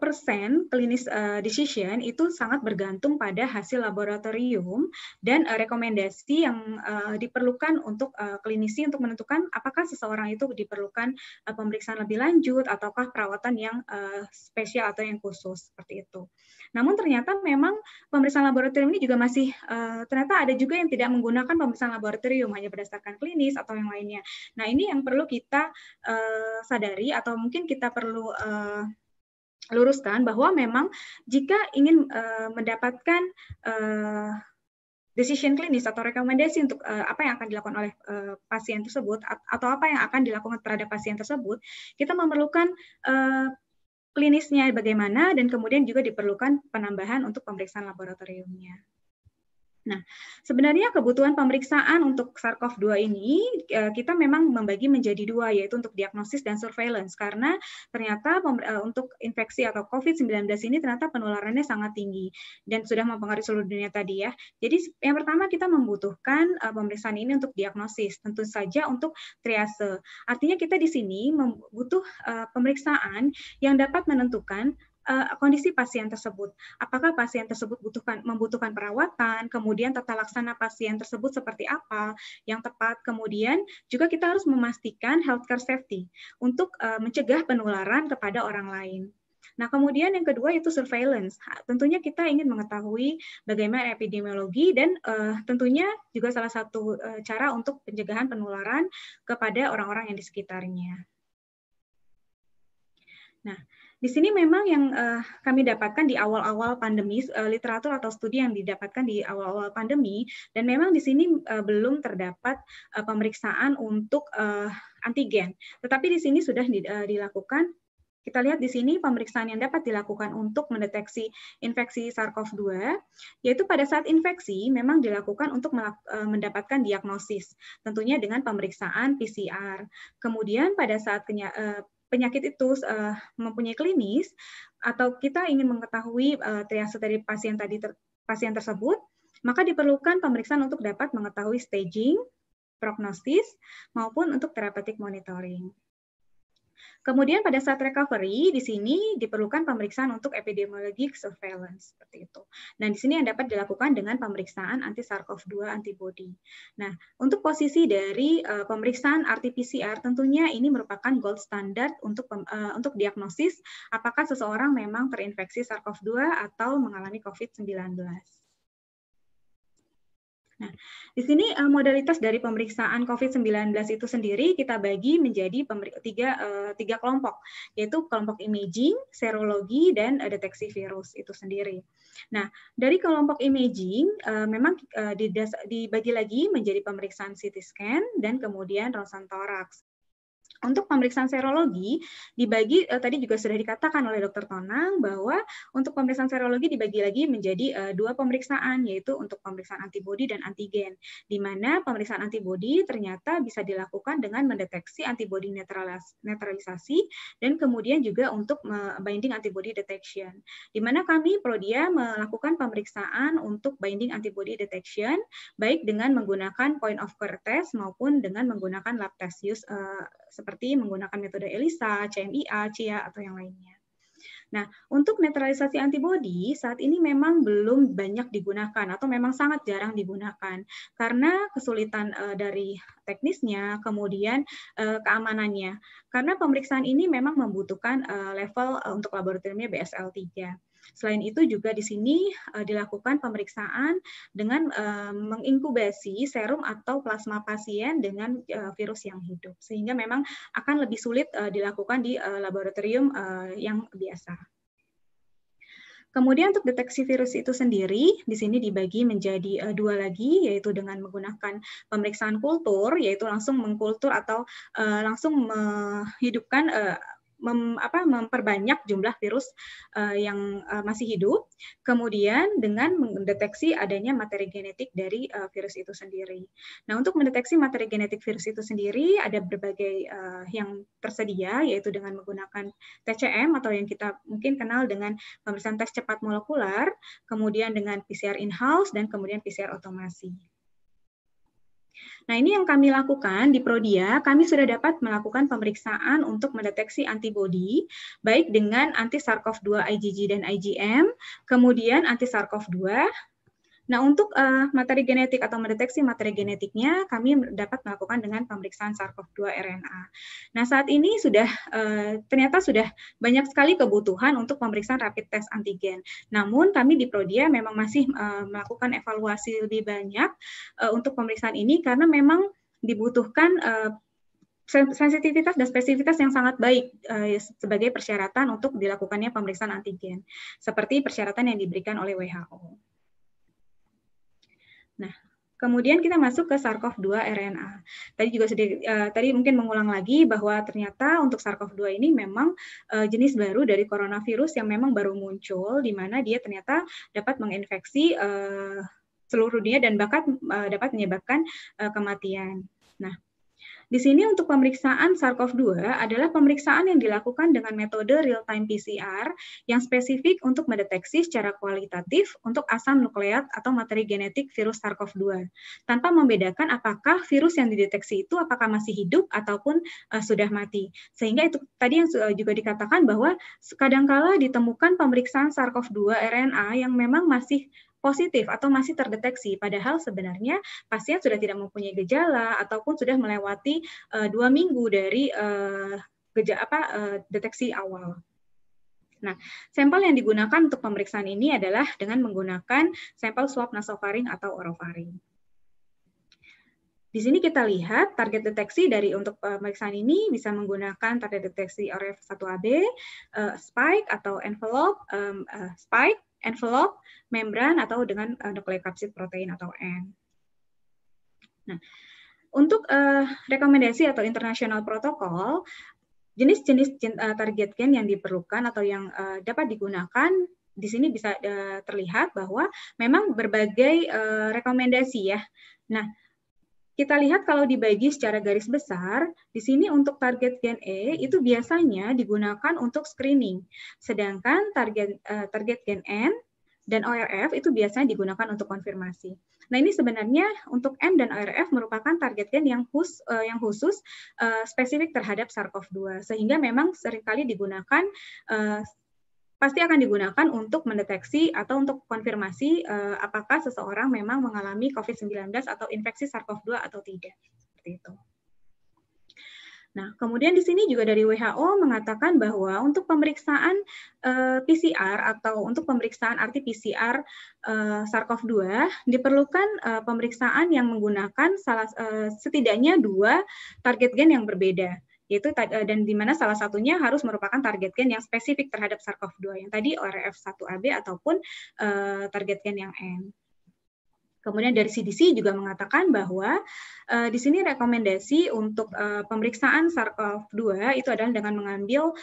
klinis decision itu sangat bergantung pada hasil laboratorium dan rekomendasi yang diperlukan untuk klinisi untuk menentukan apakah seseorang itu diperlukan pemeriksaan lebih lanjut ataukah perawatan yang spesial atau yang khusus seperti itu. Namun ternyata memang pemeriksaan laboratorium ini juga masih ternyata ada juga yang tidak menggunakan pemeriksaan laboratorium hanya berdasarkan klinis atau yang lainnya. Nah, ini yang perlu kita sadari atau mungkin kita perlu luruskan bahwa memang jika ingin mendapatkan decision klinis atau rekomendasi untuk apa yang akan dilakukan oleh pasien tersebut atau apa yang akan dilakukan terhadap pasien tersebut, kita memerlukan klinisnya bagaimana dan kemudian juga diperlukan penambahan untuk pemeriksaan laboratoriumnya. Nah, sebenarnya kebutuhan pemeriksaan untuk SARS-CoV-2 ini kita memang membagi menjadi dua, yaitu untuk diagnosis dan surveillance, karena ternyata untuk infeksi atau COVID-19 ini ternyata penularannya sangat tinggi dan sudah mempengaruhi seluruh dunia tadi ya. Jadi yang pertama kita membutuhkan pemeriksaan ini untuk diagnosis, tentu saja untuk triase. Artinya kita di sini membutuhkan pemeriksaan yang dapat menentukan kondisi pasien tersebut. Apakah pasien tersebut membutuhkan perawatan, kemudian tata laksana pasien tersebut seperti apa yang tepat, kemudian juga kita harus memastikan healthcare safety untuk mencegah penularan kepada orang lain. Nah, kemudian yang kedua itu surveillance. Tentunya kita ingin mengetahui bagaimana epidemiologi dan tentunya juga salah satu cara untuk pencegahan penularan kepada orang-orang yang di sekitarnya. Nah, di sini memang yang kami dapatkan di awal-awal pandemi, literatur atau studi yang didapatkan di awal-awal pandemi, dan memang di sini belum terdapat pemeriksaan untuk antigen. Tetapi di sini sudah dilakukan. Kita lihat di sini pemeriksaan yang dapat dilakukan untuk mendeteksi infeksi SARS-CoV-2, yaitu pada saat infeksi memang dilakukan untuk mendapatkan diagnosis, tentunya dengan pemeriksaan PCR. Kemudian pada saat penyakit itu mempunyai klinis atau kita ingin mengetahui triase dari pasien tersebut, maka diperlukan pemeriksaan untuk dapat mengetahui staging, prognosis, maupun untuk therapeutic monitoring. Kemudian pada saat recovery di sini diperlukan pemeriksaan untuk epidemiologic surveillance seperti itu. Dan di sini yang dapat dilakukan dengan pemeriksaan anti-SARS-CoV-2 antibody. Nah, untuk posisi dari pemeriksaan RT-PCR tentunya ini merupakan gold standard untuk diagnosis apakah seseorang memang terinfeksi SARS-CoV-2 atau mengalami COVID-19. Nah, di sini modalitas dari pemeriksaan COVID-19 itu sendiri kita bagi menjadi tiga kelompok, yaitu kelompok imaging, serologi, dan deteksi virus itu sendiri. Nah, dari kelompok imaging memang dibagi lagi menjadi pemeriksaan CT scan dan kemudian ronsen toraks. Untuk pemeriksaan serologi dibagi tadi juga sudah dikatakan oleh Dr. Tonang bahwa untuk pemeriksaan serologi dibagi lagi menjadi dua pemeriksaan, yaitu untuk pemeriksaan antibodi dan antigen, di mana pemeriksaan antibodi ternyata bisa dilakukan dengan mendeteksi antibodi netralisasi dan kemudian juga untuk binding antibody detection, di mana kami Prodia melakukan pemeriksaan untuk binding antibody detection baik dengan menggunakan point of care test maupun dengan menggunakan lab test use seperti menggunakan metode ELISA, CMIA, CIA, atau yang lainnya. Nah, untuk netralisasi antibodi saat ini memang belum banyak digunakan atau memang sangat jarang digunakan karena kesulitan dari teknisnya, kemudian keamanannya. Karena pemeriksaan ini memang membutuhkan level untuk laboratoriumnya BSL 3. Selain itu juga di sini dilakukan pemeriksaan dengan menginkubasi serum atau plasma pasien dengan virus yang hidup, sehingga memang akan lebih sulit dilakukan di laboratorium yang biasa. Kemudian untuk deteksi virus itu sendiri, di sini dibagi menjadi dua lagi, yaitu dengan menggunakan pemeriksaan kultur, yaitu langsung mengkultur atau langsung menghidupkan memperbanyak jumlah virus yang masih hidup, kemudian dengan mendeteksi adanya materi genetik dari virus itu sendiri. Nah, untuk mendeteksi materi genetik virus itu sendiri ada berbagai yang tersedia, yaitu dengan menggunakan TCM atau yang kita mungkin kenal dengan pemeriksaan tes cepat molekular, kemudian dengan PCR in-house, dan kemudian PCR otomasi. Nah, ini yang kami lakukan di Prodia, kami sudah dapat melakukan pemeriksaan untuk mendeteksi antibodi, baik dengan anti-SARS-CoV-2 IgG dan IgM, kemudian anti-SARS-CoV-2. Nah, untuk materi genetik atau mendeteksi materi genetiknya, kami dapat melakukan dengan pemeriksaan SARS-CoV-2 RNA. Nah, saat ini sudah ternyata sudah banyak sekali kebutuhan untuk pemeriksaan rapid test antigen. Namun, kami di Prodia memang masih melakukan evaluasi lebih banyak untuk pemeriksaan ini karena memang dibutuhkan sensitivitas dan spesifitas yang sangat baik sebagai persyaratan untuk dilakukannya pemeriksaan antigen, seperti persyaratan yang diberikan oleh WHO. Nah, kemudian kita masuk ke SARS-CoV-2 RNA. Tadi juga sudah tadi mungkin mengulang lagi bahwa ternyata untuk SARS-CoV-2 ini memang jenis baru dari coronavirus yang memang baru muncul, di mana dia ternyata dapat menginfeksi seluruh dunia dan bahkan dapat menyebabkan kematian. Nah, di sini untuk pemeriksaan SARS-CoV-2 adalah pemeriksaan yang dilakukan dengan metode real-time PCR yang spesifik untuk mendeteksi secara kualitatif untuk asam nukleat atau materi genetik virus SARS-CoV-2, tanpa membedakan apakah virus yang dideteksi itu apakah masih hidup ataupun sudah mati. Sehingga itu tadi yang juga dikatakan bahwa kadangkala ditemukan pemeriksaan SARS-CoV-2 RNA yang memang masih positif atau masih terdeteksi, padahal sebenarnya pasien sudah tidak mempunyai gejala ataupun sudah melewati 2 minggu dari deteksi awal. Nah, sampel yang digunakan untuk pemeriksaan ini adalah dengan menggunakan sampel swab nasofaring atau orofaring. Di sini kita lihat target deteksi dari untuk pemeriksaan ini bisa menggunakan target deteksi ORF1ab, spike atau envelope, spike, envelope, membran, atau dengan nucleocapsid protein atau N. Nah, untuk rekomendasi atau international protokol, jenis-jenis target gen yang diperlukan atau yang dapat digunakan, di sini bisa terlihat bahwa memang berbagai rekomendasi ya. Nah, kita lihat kalau dibagi secara garis besar, di sini untuk target gen E itu biasanya digunakan untuk screening, sedangkan target gen N dan ORF itu biasanya digunakan untuk konfirmasi. Nah, ini sebenarnya untuk N dan ORF merupakan target gen yang khusus spesifik terhadap SARS-CoV-2, sehingga memang seringkali digunakan pasti akan digunakan untuk mendeteksi atau untuk konfirmasi apakah seseorang memang mengalami COVID-19 atau infeksi SARS-CoV-2 atau tidak. Seperti itu. Nah, kemudian di sini juga dari WHO mengatakan bahwa untuk pemeriksaan PCR atau untuk pemeriksaan RT-PCR SARS-CoV-2 diperlukan pemeriksaan yang menggunakan setidaknya 2 target gen yang berbeda. Yaitu dan di mana salah satunya harus merupakan target gen yang spesifik terhadap SARS-CoV-2 yang tadi ORF1ab ataupun target gen yang N. Kemudian dari CDC juga mengatakan bahwa di sini rekomendasi untuk pemeriksaan SARS-CoV-2 itu adalah dengan mengambil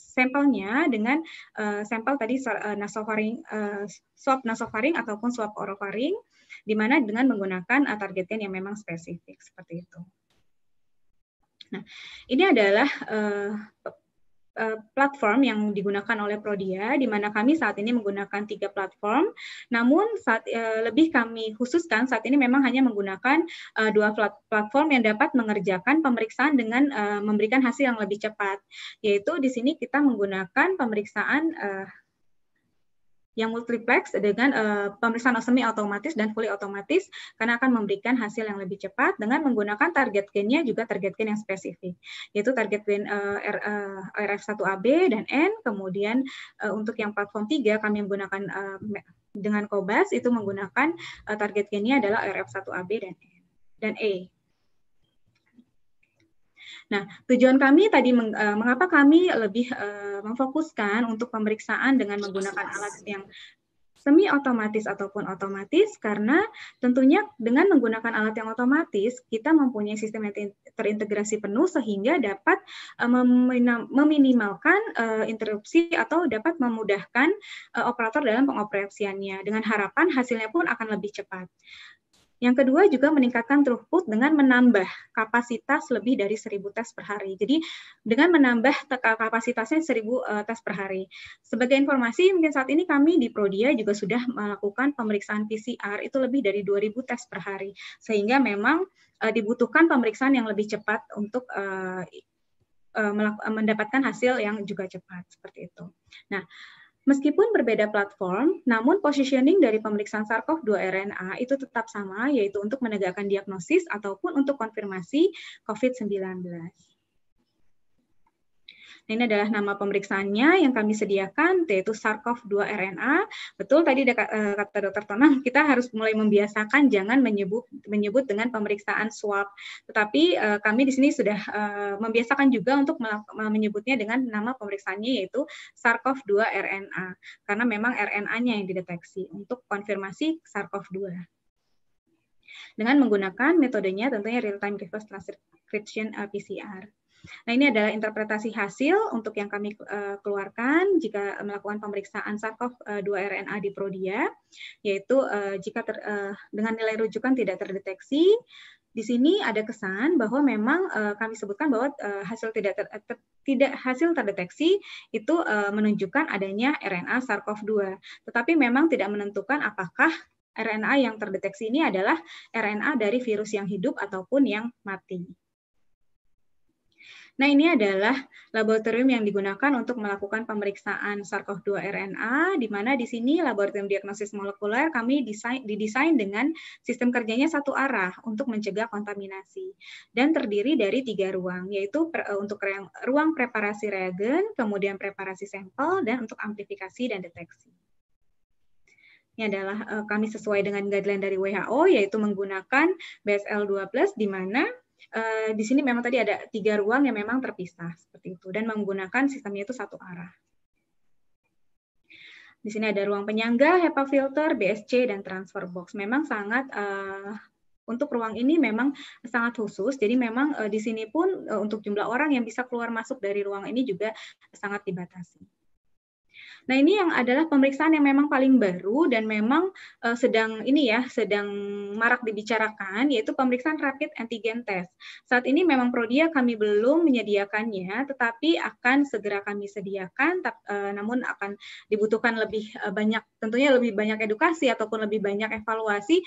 sampelnya dengan sampel tadi nasofaring, swab nasofaring ataupun swab orofaring, di mana dengan menggunakan target gen yang memang spesifik seperti itu. Nah, ini adalah platform yang digunakan oleh Prodia, di mana kami saat ini menggunakan 3 platform, namun lebih kami khususkan saat ini memang hanya menggunakan 2 platform yang dapat mengerjakan pemeriksaan dengan memberikan hasil yang lebih cepat, yaitu di sini kita menggunakan pemeriksaan yang multiplex dengan pemeriksaan osemi otomatis dan fully otomatis karena akan memberikan hasil yang lebih cepat dengan menggunakan target gennya juga target gen yang spesifik, yaitu target gen ORF1AB dan N. Kemudian untuk yang platform 3 kami menggunakan dengan Cobas itu menggunakan target gennya adalah ORF1AB dan E. Nah, tujuan kami tadi mengapa kami lebih memfokuskan untuk pemeriksaan dengan menggunakan alat yang semi otomatis ataupun otomatis, karena tentunya dengan menggunakan alat yang otomatis kita mempunyai sistem yang terintegrasi penuh sehingga dapat meminimalkan interupsi atau dapat memudahkan operator dalam pengoperasiannya dengan harapan hasilnya pun akan lebih cepat. Yang kedua juga meningkatkan throughput dengan menambah kapasitas lebih dari 1.000 tes per hari. Jadi dengan menambah kapasitasnya 1.000 tes per hari. Sebagai informasi, mungkin saat ini kami di Prodia juga sudah melakukan pemeriksaan PCR itu lebih dari 2.000 tes per hari. Sehingga memang dibutuhkan pemeriksaan yang lebih cepat untuk mendapatkan hasil yang juga cepat. Seperti itu. Nah, meskipun berbeda platform, namun positioning dari pemeriksaan SARS-CoV-2 RNA itu tetap sama, yaitu untuk menegakkan diagnosis ataupun untuk konfirmasi COVID-19. Nah, ini adalah nama pemeriksaannya yang kami sediakan, yaitu SARS-CoV-2 RNA. Betul, tadi kata Dr. Tonang, kita harus mulai membiasakan jangan menyebut dengan pemeriksaan swab. Tetapi kami di sini sudah membiasakan juga untuk menyebutnya dengan nama pemeriksaannya, yaitu SARS-CoV-2 RNA. Karena memang RNA-nya yang dideteksi untuk konfirmasi SARS-CoV-2. Dengan menggunakan metodenya tentunya real-time reverse transcription PCR. Nah, ini adalah interpretasi hasil untuk yang kami keluarkan jika melakukan pemeriksaan SARS-CoV-2 RNA di Prodia, yaitu jika dengan nilai rujukan tidak terdeteksi. Di sini ada kesan bahwa memang kami sebutkan bahwa hasil terdeteksi itu menunjukkan adanya RNA SARS-CoV-2, tetapi memang tidak menentukan apakah RNA yang terdeteksi ini adalah RNA dari virus yang hidup ataupun yang mati. Nah, ini adalah laboratorium yang digunakan untuk melakukan pemeriksaan SARS-CoV-2 RNA, di mana di sini laboratorium diagnosis molekuler kami didesain dengan sistem kerjanya satu arah untuk mencegah kontaminasi. Dan terdiri dari 3 ruang, yaitu untuk ruang preparasi reagen, kemudian preparasi sampel, dan untuk amplifikasi dan deteksi. Ini adalah kami sesuai dengan guideline dari WHO, yaitu menggunakan BSL-12, di mana di sini memang tadi ada 3 ruang yang memang terpisah seperti itu dan menggunakan sistemnya itu satu arah. Di sini ada ruang penyangga, HEPA filter, BSC, dan transfer box. Memang sangat untuk ruang ini memang sangat khusus. Jadi memang di sini pun untuk jumlah orang yang bisa keluar masuk dari ruang ini juga sangat dibatasi. Nah, ini yang adalah pemeriksaan yang memang paling baru dan memang sedang marak dibicarakan, yaitu pemeriksaan rapid antigen test. Saat ini memang Prodia kami belum menyediakannya, tetapi akan segera kami sediakan, namun akan dibutuhkan lebih banyak, tentunya lebih banyak edukasi ataupun lebih banyak evaluasi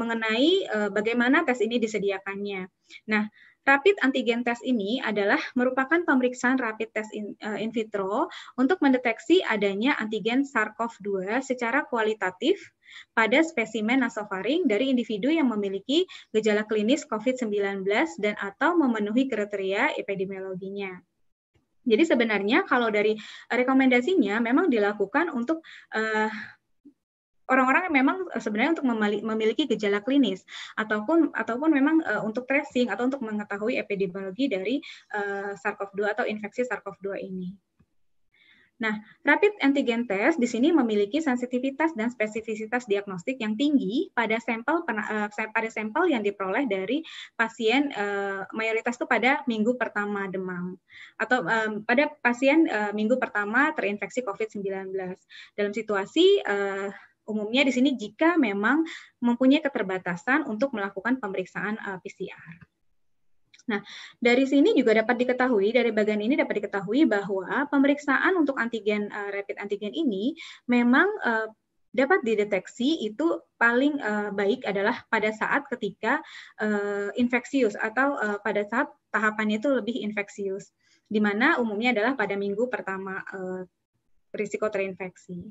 mengenai bagaimana tes ini disediakannya. Nah, rapid antigen test ini adalah merupakan pemeriksaan rapid test in vitro untuk mendeteksi adanya antigen SARS-CoV-2 secara kualitatif pada spesimen nasofaring dari individu yang memiliki gejala klinis COVID-19 dan atau memenuhi kriteria epidemiologinya. Jadi sebenarnya kalau dari rekomendasinya memang dilakukan untuk orang-orang yang memang sebenarnya untuk memiliki gejala klinis ataupun memang untuk tracing atau untuk mengetahui epidemiologi dari SARS-CoV-2 atau infeksi SARS-CoV-2 ini. Nah, rapid antigen test di sini memiliki sensitivitas dan spesifisitas diagnostik yang tinggi pada sampel yang diperoleh dari pasien mayoritas itu pada minggu pertama demam atau pada pasien minggu pertama terinfeksi COVID-19. Dalam situasi umumnya di sini jika memang mempunyai keterbatasan untuk melakukan pemeriksaan PCR. Nah, dari sini juga dapat diketahui, dari bagian ini dapat diketahui bahwa pemeriksaan untuk antigen rapid antigen ini memang dapat dideteksi itu paling baik adalah pada saat ketika infeksius atau pada saat tahapannya itu lebih infeksius, di mana umumnya adalah pada minggu pertama risiko terinfeksi.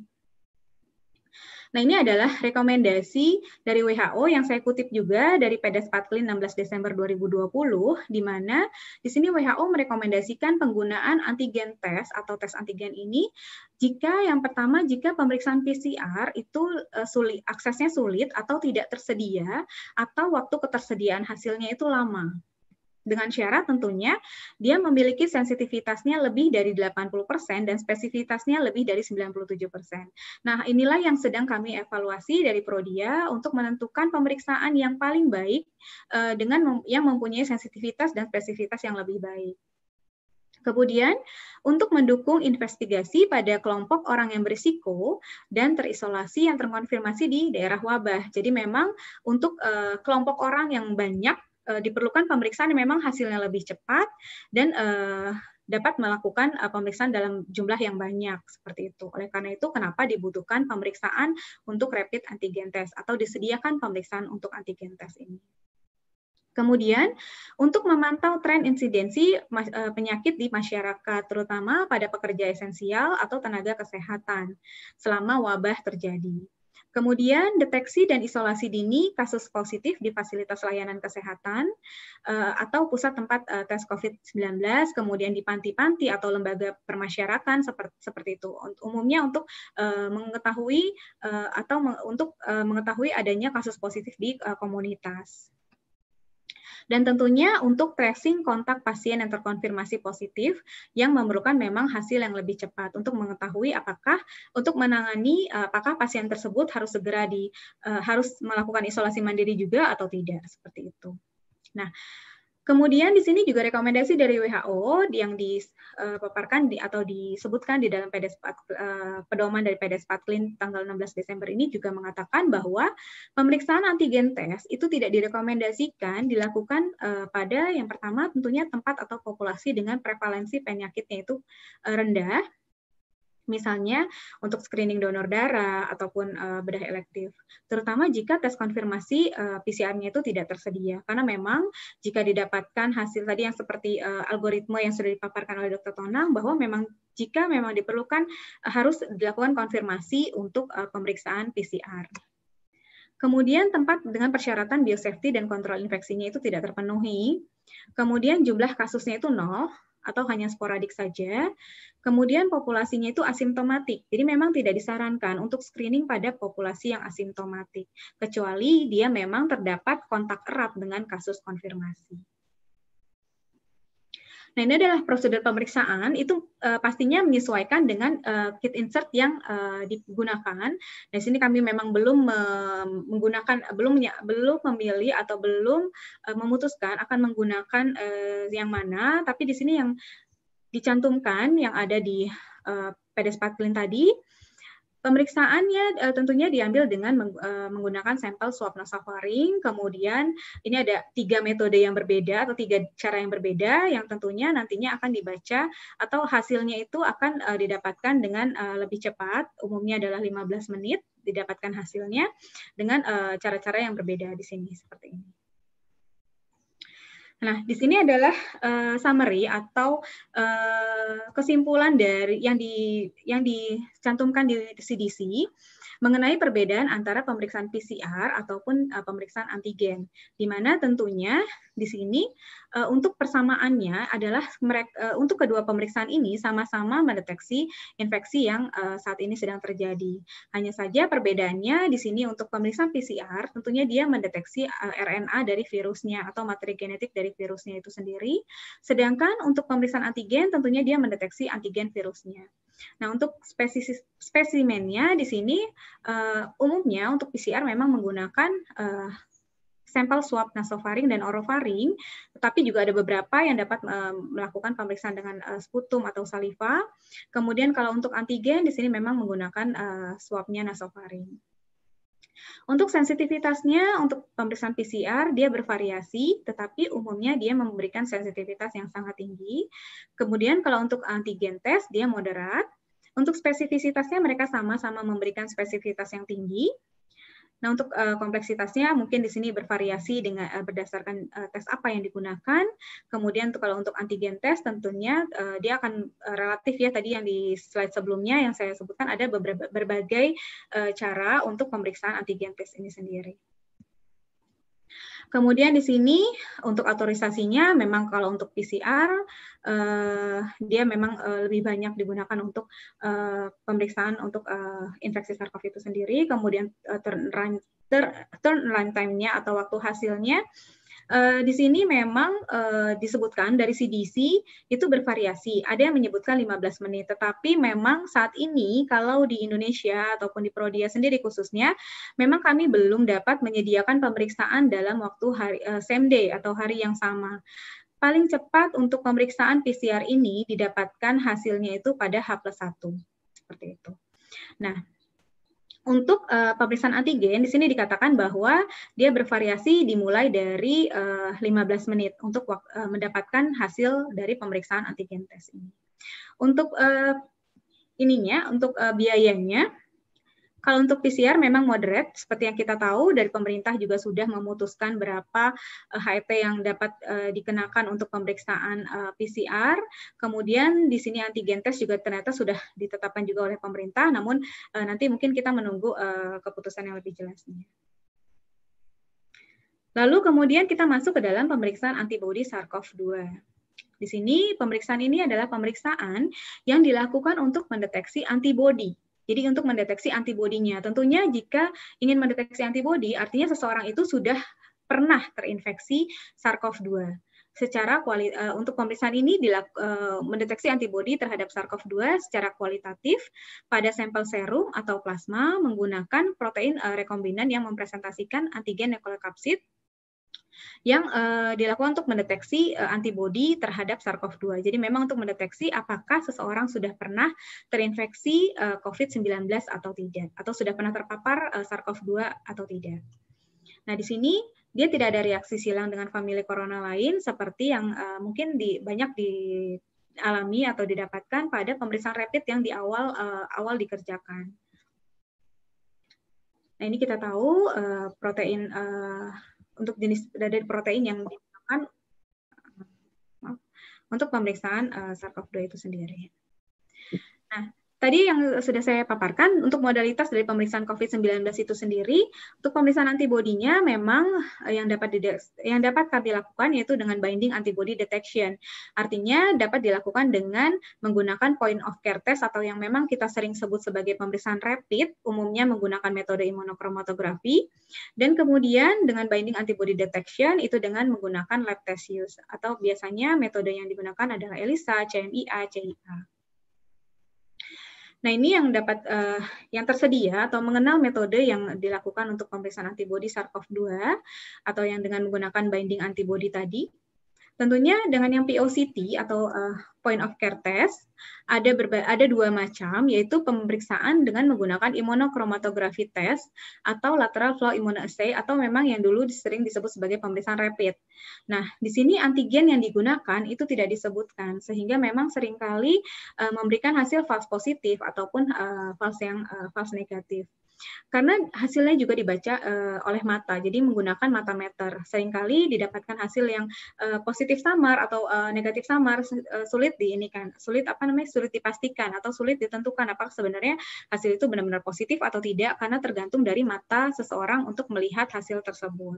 Nah, ini adalah rekomendasi dari WHO yang saya kutip juga dari Pedes Patklin 16 Desember 2020, di mana di sini WHO merekomendasikan penggunaan antigen test atau tes antigen ini jika pemeriksaan PCR itu sulit, aksesnya sulit atau tidak tersedia atau waktu ketersediaan hasilnya itu lama. Dengan syarat tentunya dia memiliki sensitivitasnya lebih dari 80% dan spesifitasnya lebih dari 97%. Nah, inilah yang sedang kami evaluasi dari Prodia untuk menentukan pemeriksaan yang paling baik dengan yang mempunyai sensitivitas dan spesifitas yang lebih baik. Kemudian, untuk mendukung investigasi pada kelompok orang yang berisiko dan terisolasi yang terkonfirmasi di daerah wabah. Jadi memang untuk kelompok orang yang banyak diperlukan pemeriksaan yang memang hasilnya lebih cepat dan dapat melakukan pemeriksaan dalam jumlah yang banyak, seperti itu. Oleh karena itu, kenapa dibutuhkan pemeriksaan untuk rapid antigen test atau disediakan pemeriksaan untuk antigen test ini. Kemudian, untuk memantau tren insidensi penyakit di masyarakat, terutama pada pekerja esensial atau tenaga kesehatan selama wabah terjadi. Kemudian deteksi dan isolasi dini kasus positif di fasilitas layanan kesehatan atau pusat tempat tes COVID-19, kemudian di panti-panti atau lembaga permasyarakatan seperti itu. Umumnya untuk mengetahui mengetahui adanya kasus positif di komunitas. Dan tentunya untuk tracing kontak pasien yang terkonfirmasi positif yang memerlukan memang hasil yang lebih cepat untuk mengetahui apakah pasien tersebut harus segera harus melakukan isolasi mandiri juga atau tidak, seperti itu. Nah, kemudian di sini juga rekomendasi dari WHO yang dipaparkan atau disebutkan di dalam pedoman dari PDS Patklin tanggal 16 Desember ini juga mengatakan bahwa pemeriksaan antigen tes itu tidak direkomendasikan dilakukan pada yang pertama tentunya tempat atau populasi dengan prevalensi penyakitnya itu rendah. Misalnya untuk screening donor darah ataupun bedah elektif, terutama jika tes konfirmasi PCR-nya itu tidak tersedia. Karena memang jika didapatkan hasil tadi yang seperti algoritma yang sudah dipaparkan oleh Dr. Tonang, bahwa memang jika memang diperlukan harus dilakukan konfirmasi untuk pemeriksaan PCR. Kemudian tempat dengan persyaratan biosafety dan kontrol infeksinya itu tidak terpenuhi. Kemudian jumlah kasusnya itu 0. Atau hanya sporadik saja, kemudian populasinya itu asimptomatik. Jadi memang tidak disarankan untuk screening pada populasi yang asimptomatik, kecuali dia memang terdapat kontak erat dengan kasus konfirmasi. Nah, ini adalah prosedur pemeriksaan, itu pastinya menyesuaikan dengan kit insert yang digunakan. Nah, sini kami memang belum memutuskan akan menggunakan yang mana, tapi di sini yang dicantumkan yang ada di PDS Patklin tadi. Pemeriksaannya tentunya diambil dengan menggunakan sampel swab nasofaring. Kemudian ini ada 3 metode yang berbeda atau 3 cara yang berbeda yang tentunya nantinya akan dibaca atau hasilnya itu akan didapatkan dengan lebih cepat. Umumnya adalah 15 menit didapatkan hasilnya dengan cara-cara yang berbeda di sini seperti ini. Nah, di sini adalah summary atau kesimpulan dari yang dicantumkan di CDC mengenai perbedaan antara pemeriksaan PCR ataupun pemeriksaan antigen, di mana tentunya di sini untuk persamaannya adalah untuk kedua pemeriksaan ini sama-sama mendeteksi infeksi yang saat ini sedang terjadi. Hanya saja perbedaannya di sini untuk pemeriksaan PCR tentunya dia mendeteksi RNA dari virusnya atau materi genetik dari virusnya itu sendiri, sedangkan untuk pemeriksaan antigen tentunya dia mendeteksi antigen virusnya. Nah, untuk spesimennya di sini umumnya untuk PCR memang menggunakan sampel swab nasofaring dan orofaring, tetapi juga ada beberapa yang dapat melakukan pemeriksaan dengan sputum atau saliva. Kemudian kalau untuk antigen di sini memang menggunakan swabnya nasofaring. Untuk sensitivitasnya, untuk pemeriksaan PCR, dia bervariasi, tetapi umumnya dia memberikan sensitivitas yang sangat tinggi. Kemudian kalau untuk antigen test, dia moderat. Untuk spesifisitasnya, mereka sama-sama memberikan spesifitas yang tinggi. Nah, untuk kompleksitasnya mungkin di sini bervariasi dengan berdasarkan tes apa yang digunakan. Kemudian kalau untuk antigen test tentunya dia akan relatif ya, tadi yang di slide sebelumnya yang saya sebutkan ada berbagai cara untuk pemeriksaan antigen test ini sendiri. Kemudian di sini untuk otorisasinya memang kalau untuk PCR dia memang lebih banyak digunakan untuk pemeriksaan untuk infeksi SARS-CoV itu sendiri. Kemudian turnaround time-nya atau waktu hasilnya di sini memang disebutkan dari CDC itu bervariasi. Ada yang menyebutkan 15 menit, tetapi memang saat ini kalau di Indonesia ataupun di Prodia sendiri khususnya, memang kami belum dapat menyediakan pemeriksaan dalam waktu same day atau hari yang sama. Paling cepat untuk pemeriksaan PCR ini didapatkan hasilnya itu pada H+1, seperti itu. Nah, untuk pemeriksaan antigen di sini dikatakan bahwa dia bervariasi dimulai dari 15 menit untuk mendapatkan hasil dari pemeriksaan antigen tes ini. Untuk biayanya, kalau untuk PCR memang moderate, seperti yang kita tahu dari pemerintah juga sudah memutuskan berapa HET yang dapat dikenakan untuk pemeriksaan PCR. Kemudian di sini antigen test juga ternyata sudah ditetapkan juga oleh pemerintah, namun nanti mungkin kita menunggu keputusan yang lebih jelasnya. Lalu kemudian kita masuk ke dalam pemeriksaan antibodi SARS-CoV-2. Di sini pemeriksaan ini adalah pemeriksaan yang dilakukan untuk mendeteksi antibodi. Jadi untuk mendeteksi antibodinya, tentunya jika ingin mendeteksi antibodi, artinya seseorang itu sudah pernah terinfeksi SARS-CoV-2. Untuk pemeriksaan ini mendeteksi antibodi terhadap SARS-CoV-2 secara kualitatif pada sampel serum atau plasma menggunakan protein rekombinan yang mempresentasikan antigen nucleocapsid yang dilakukan untuk mendeteksi antibodi terhadap SARS-CoV-2. Jadi memang untuk mendeteksi apakah seseorang sudah pernah terinfeksi COVID-19 atau tidak, atau sudah pernah terpapar SARS-CoV-2 atau tidak. Nah, di sini dia tidak ada reaksi silang dengan famili corona lain seperti yang mungkin banyak dialami atau didapatkan pada pemeriksaan rapid yang di awal dikerjakan. Nah, ini kita tahu protein untuk jenis dari protein yang digunakan untuk pemeriksaan SARS-CoV-2 itu sendiri. Nah, tadi yang sudah saya paparkan untuk modalitas dari pemeriksaan COVID-19 itu sendiri, untuk pemeriksaan antibodinya memang yang dapat kami lakukan yaitu dengan binding antibody detection. Artinya dapat dilakukan dengan menggunakan point of care test atau yang memang kita sering sebut sebagai pemeriksaan rapid, umumnya menggunakan metode imunokromatografi, dan kemudian dengan binding antibody detection itu dengan menggunakan lab test use atau biasanya metode yang digunakan adalah ELISA, CMIA, CIA. Nah, ini yang tersedia atau mengenal metode yang dilakukan untuk pemeriksaan antibodi SARS-CoV-2 atau yang dengan menggunakan binding antibodi tadi. Tentunya dengan yang POCT atau point of care test ada dua macam, yaitu pemeriksaan dengan menggunakan imunokromatografi test atau lateral flow immunoassay atau memang yang dulu sering disebut sebagai pemeriksaan rapid. Nah, di sini antigen yang digunakan itu tidak disebutkan sehingga memang seringkali memberikan hasil false positif ataupun false negatif. Karena hasilnya juga dibaca oleh mata, jadi menggunakan matameter. Seringkali didapatkan hasil yang positif samar atau negatif samar, sulit dipastikan atau sulit ditentukan apakah sebenarnya hasil itu benar-benar positif atau tidak karena tergantung dari mata seseorang untuk melihat hasil tersebut.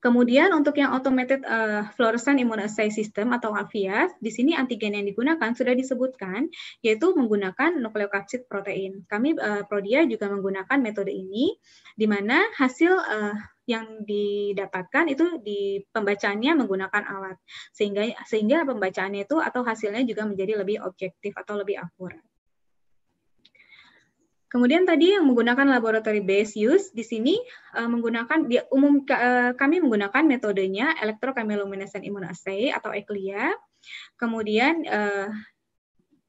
Kemudian untuk yang automated fluorescent immunoassay system atau AFIAS, di sini antigen yang digunakan sudah disebutkan, yaitu menggunakan nukleokapsid protein. Kami Prodia juga menggunakan metode ini, di mana hasil yang didapatkan itu di pembacaannya menggunakan alat, sehingga pembacaannya itu atau hasilnya juga menjadi lebih objektif atau lebih akurat. Kemudian tadi yang menggunakan laboratory based use di sini kami menggunakan metodenya electrochemiluminescent immunoassay atau ECLIA. Kemudian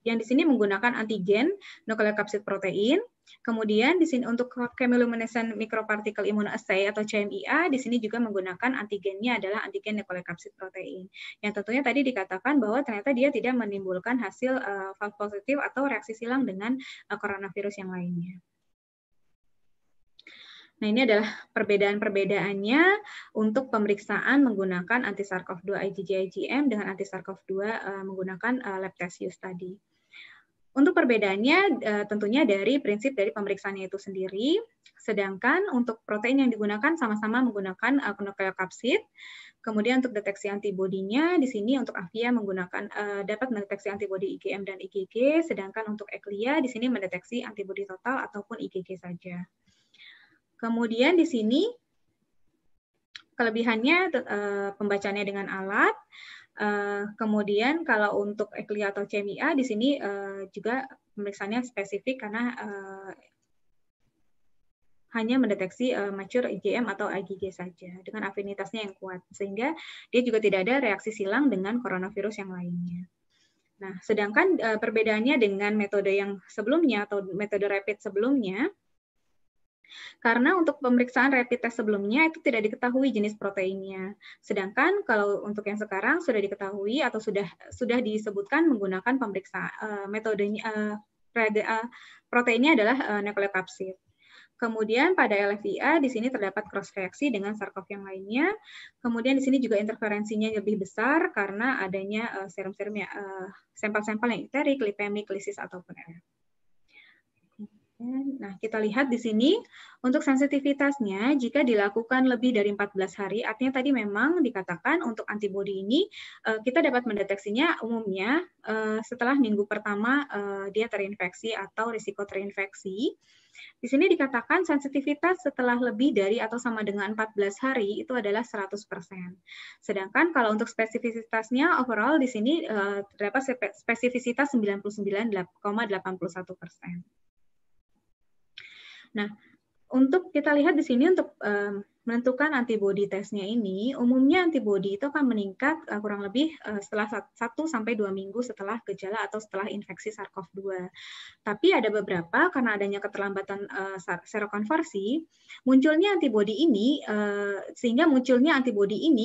yang di sini menggunakan antigen nucleocapsid protein. Kemudian di sini untuk chemiluminescent microparticle immunoassay atau CMIA, di sini juga menggunakan antigennya adalah antigen nucleocapsid protein. Yang tentunya tadi dikatakan bahwa ternyata dia tidak menimbulkan hasil false positif atau reaksi silang dengan coronavirus yang lainnya. Nah, ini adalah perbedaan-perbedaannya untuk pemeriksaan menggunakan anti-SARS-CoV-2 IgG-IgM dengan anti-SARS-CoV-2 menggunakan lab test use tadi. Untuk perbedaannya tentunya dari prinsip dari pemeriksaannya itu sendiri, sedangkan untuk protein yang digunakan sama-sama menggunakan nucleocapsid. Kemudian untuk deteksi antibodinya di sini untuk AFIA menggunakan dapat mendeteksi antibodi IgM dan IgG, sedangkan untuk ECLIA di sini mendeteksi antibodi total ataupun IgG saja. Kemudian di sini kelebihannya pembacaannya dengan alat. Kemudian kalau untuk ECLIA atau CMIA di sini juga pemeriksaannya spesifik karena hanya mendeteksi mature IgM atau IgG saja dengan afinitasnya yang kuat, sehingga dia juga tidak ada reaksi silang dengan coronavirus yang lainnya. Nah, sedangkan perbedaannya dengan metode yang sebelumnya atau metode rapid sebelumnya, karena untuk pemeriksaan rapid test sebelumnya itu tidak diketahui jenis proteinnya. Sedangkan kalau untuk yang sekarang sudah diketahui atau sudah disebutkan menggunakan pemeriksaan metodenya proteinnya adalah nucleocapsid. Kemudian pada LFIA di sini terdapat cross reaksi dengan SARS-CoV yang lainnya. Kemudian di sini juga interferensinya lebih besar karena adanya serum-serum ya, sampel-sampel yang enterik, lipemik, lisis ataupun RF. Nah, kita lihat di sini untuk sensitivitasnya jika dilakukan lebih dari 14 hari, artinya tadi memang dikatakan untuk antibodi ini kita dapat mendeteksinya umumnya setelah minggu pertama dia terinfeksi atau risiko terinfeksi. Di sini dikatakan sensitivitas setelah lebih dari atau sama dengan 14 hari itu adalah 100%. Sedangkan kalau untuk spesifisitasnya overall di sini terdapat spesifisitas 99,81%. Nah, untuk kita lihat di sini untuk menentukan antibodi tesnya ini, umumnya antibodi itu akan meningkat kurang lebih setelah 1-2 minggu setelah gejala atau setelah infeksi SARS-CoV-2. Tapi ada beberapa karena adanya keterlambatan serokonversi, munculnya antibodi ini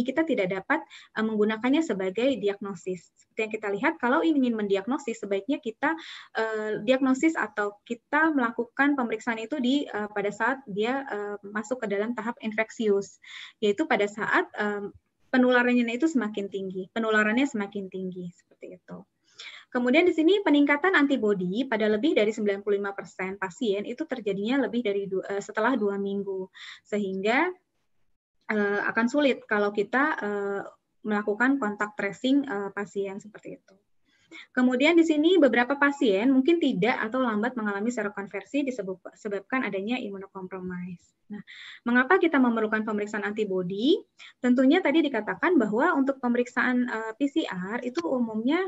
kita tidak dapat menggunakannya sebagai diagnosis. Seperti yang kita lihat, kalau ingin mendiagnosis sebaiknya kita diagnosis atau kita melakukan pemeriksaan itu di pada saat dia masuk ke dalam tahap infeksius, yaitu pada saat penularannya itu semakin tinggi, seperti itu. Kemudian di sini peningkatan antibodi pada lebih dari 95% pasien itu terjadinya lebih dari setelah 2 minggu, sehingga akan sulit kalau kita melakukan kontak tracing pasien seperti itu. Kemudian di sini beberapa pasien mungkin tidak atau lambat mengalami serokonversi disebabkan adanya imunokompromis. Nah, mengapa kita memerlukan pemeriksaan antibodi? Tentunya tadi dikatakan bahwa untuk pemeriksaan PCR itu umumnya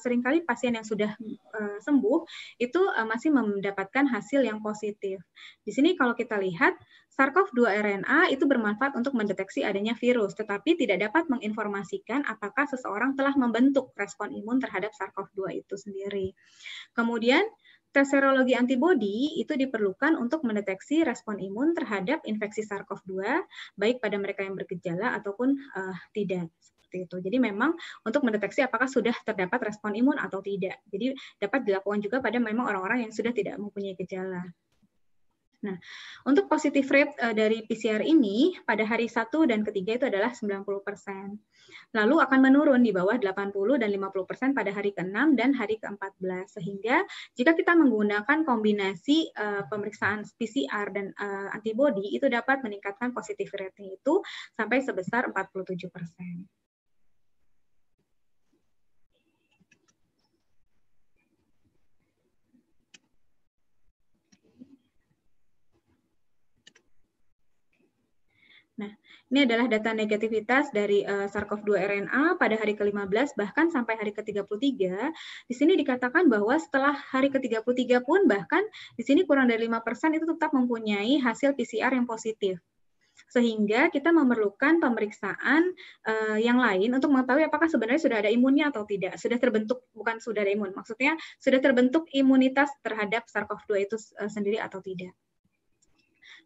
seringkali pasien yang sudah sembuh itu masih mendapatkan hasil yang positif. Di sini kalau kita lihat SARS-CoV-2 RNA itu bermanfaat untuk mendeteksi adanya virus, tetapi tidak dapat menginformasikan apakah seseorang telah membentuk respon imun terhadap SARS-CoV-2 itu sendiri. Kemudian, tes serologi antibodi itu diperlukan untuk mendeteksi respon imun terhadap infeksi SARS-CoV-2, baik pada mereka yang bergejala ataupun tidak. Itu. Jadi memang untuk mendeteksi apakah sudah terdapat respon imun atau tidak. Jadi dapat dilakukan juga pada memang orang-orang yang sudah tidak mempunyai gejala. Nah, untuk positive rate dari PCR ini pada hari 1 dan ketiga itu adalah 90%. Lalu akan menurun di bawah 80 dan 50% pada hari ke-6 dan hari ke-14. Sehingga jika kita menggunakan kombinasi pemeriksaan PCR dan antibodi itu dapat meningkatkan positive rate-nya itu sampai sebesar 47%. Nah, ini adalah data negativitas dari SARS-CoV-2 RNA pada hari ke-15 bahkan sampai hari ke-33. Di sini dikatakan bahwa setelah hari ke-33 pun bahkan di sini kurang dari 5% itu tetap mempunyai hasil PCR yang positif. Sehingga kita memerlukan pemeriksaan yang lain untuk mengetahui apakah sebenarnya sudah ada imunnya atau tidak. Sudah terbentuk, bukan sudah ada imun. Maksudnya sudah terbentuk imunitas terhadap SARS-CoV-2 itu sendiri atau tidak.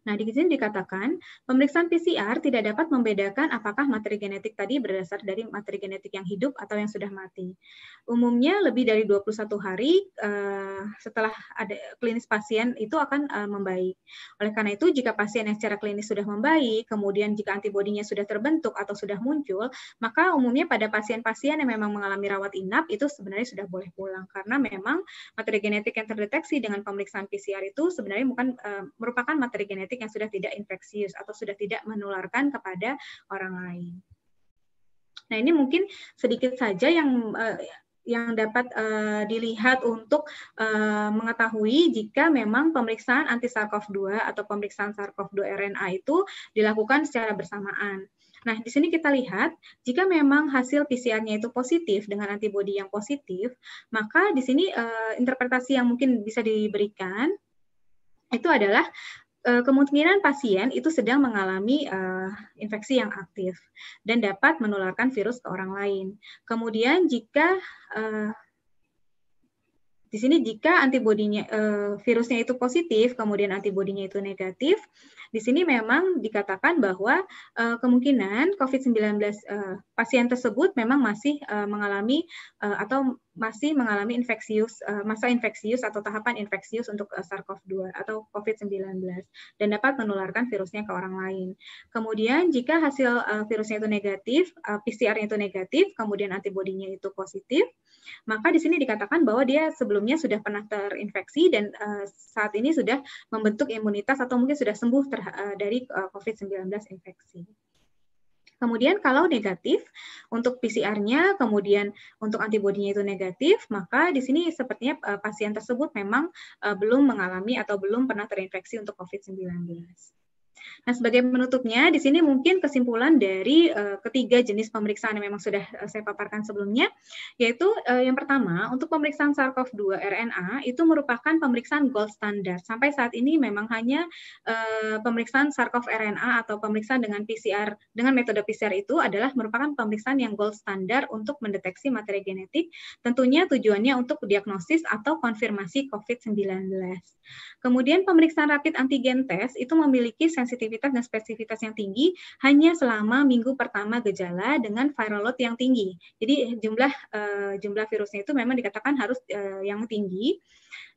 Nah, di sini dikatakan pemeriksaan PCR tidak dapat membedakan apakah materi genetik tadi berdasar dari materi genetik yang hidup atau yang sudah mati. Umumnya lebih dari 21 hari setelah ada klinis pasien itu akan membaik. Oleh karena itu, jika pasien yang secara klinis sudah membaik, kemudian jika antibodinya sudah terbentuk atau sudah muncul, maka umumnya pada pasien-pasien yang memang mengalami rawat inap itu sebenarnya sudah boleh pulang karena memang materi genetik yang terdeteksi dengan pemeriksaan PCR itu sebenarnya bukan merupakan materi genetik yang sudah tidak infeksius atau sudah tidak menularkan kepada orang lain. Nah, ini mungkin sedikit saja yang dapat dilihat untuk mengetahui jika memang pemeriksaan anti-SARS-CoV-2 atau pemeriksaan SARS-CoV-2 RNA itu dilakukan secara bersamaan. Nah, di sini kita lihat, jika memang hasil PCR-nya itu positif dengan antibodi yang positif, maka di sini interpretasi yang mungkin bisa diberikan itu adalah kemungkinan pasien itu sedang mengalami infeksi yang aktif dan dapat menularkan virus ke orang lain. Kemudian jika di sini jika antibodinya virusnya itu positif, kemudian antibodinya itu negatif, di sini memang dikatakan bahwa kemungkinan COVID-19 pasien tersebut memang masih mengalami atau masih mengalami infeksius, masa infeksius atau tahapan infeksius untuk SARS-CoV-2 atau COVID-19 dan dapat menularkan virusnya ke orang lain. Kemudian jika hasil virusnya itu negatif, PCR-nya itu negatif, kemudian antibodinya itu positif, maka di sini dikatakan bahwa dia sebelumnya sudah pernah terinfeksi dan saat ini sudah membentuk imunitas atau mungkin sudah sembuh dari COVID-19 infeksi. Kemudian kalau negatif untuk PCR-nya, kemudian untuk antibodinya itu negatif, maka di sini sepertinya pasien tersebut memang belum mengalami atau belum pernah terinfeksi untuk COVID-19. Nah, sebagai penutupnya, di sini mungkin kesimpulan dari ketiga jenis pemeriksaan yang memang sudah saya paparkan sebelumnya, yaitu yang pertama, untuk pemeriksaan SARS-CoV-2 RNA itu merupakan pemeriksaan gold standard. Sampai saat ini memang hanya pemeriksaan SARS-CoV RNA atau pemeriksaan dengan PCR, dengan metode PCR itu adalah merupakan pemeriksaan yang gold standard untuk mendeteksi materi genetik, tentunya tujuannya untuk diagnosis atau konfirmasi COVID-19. Kemudian pemeriksaan rapid antigen test itu memiliki sensitivitas dan spesifitas yang tinggi hanya selama minggu pertama gejala dengan viral load yang tinggi. Jadi jumlah virusnya itu memang dikatakan harus yang tinggi.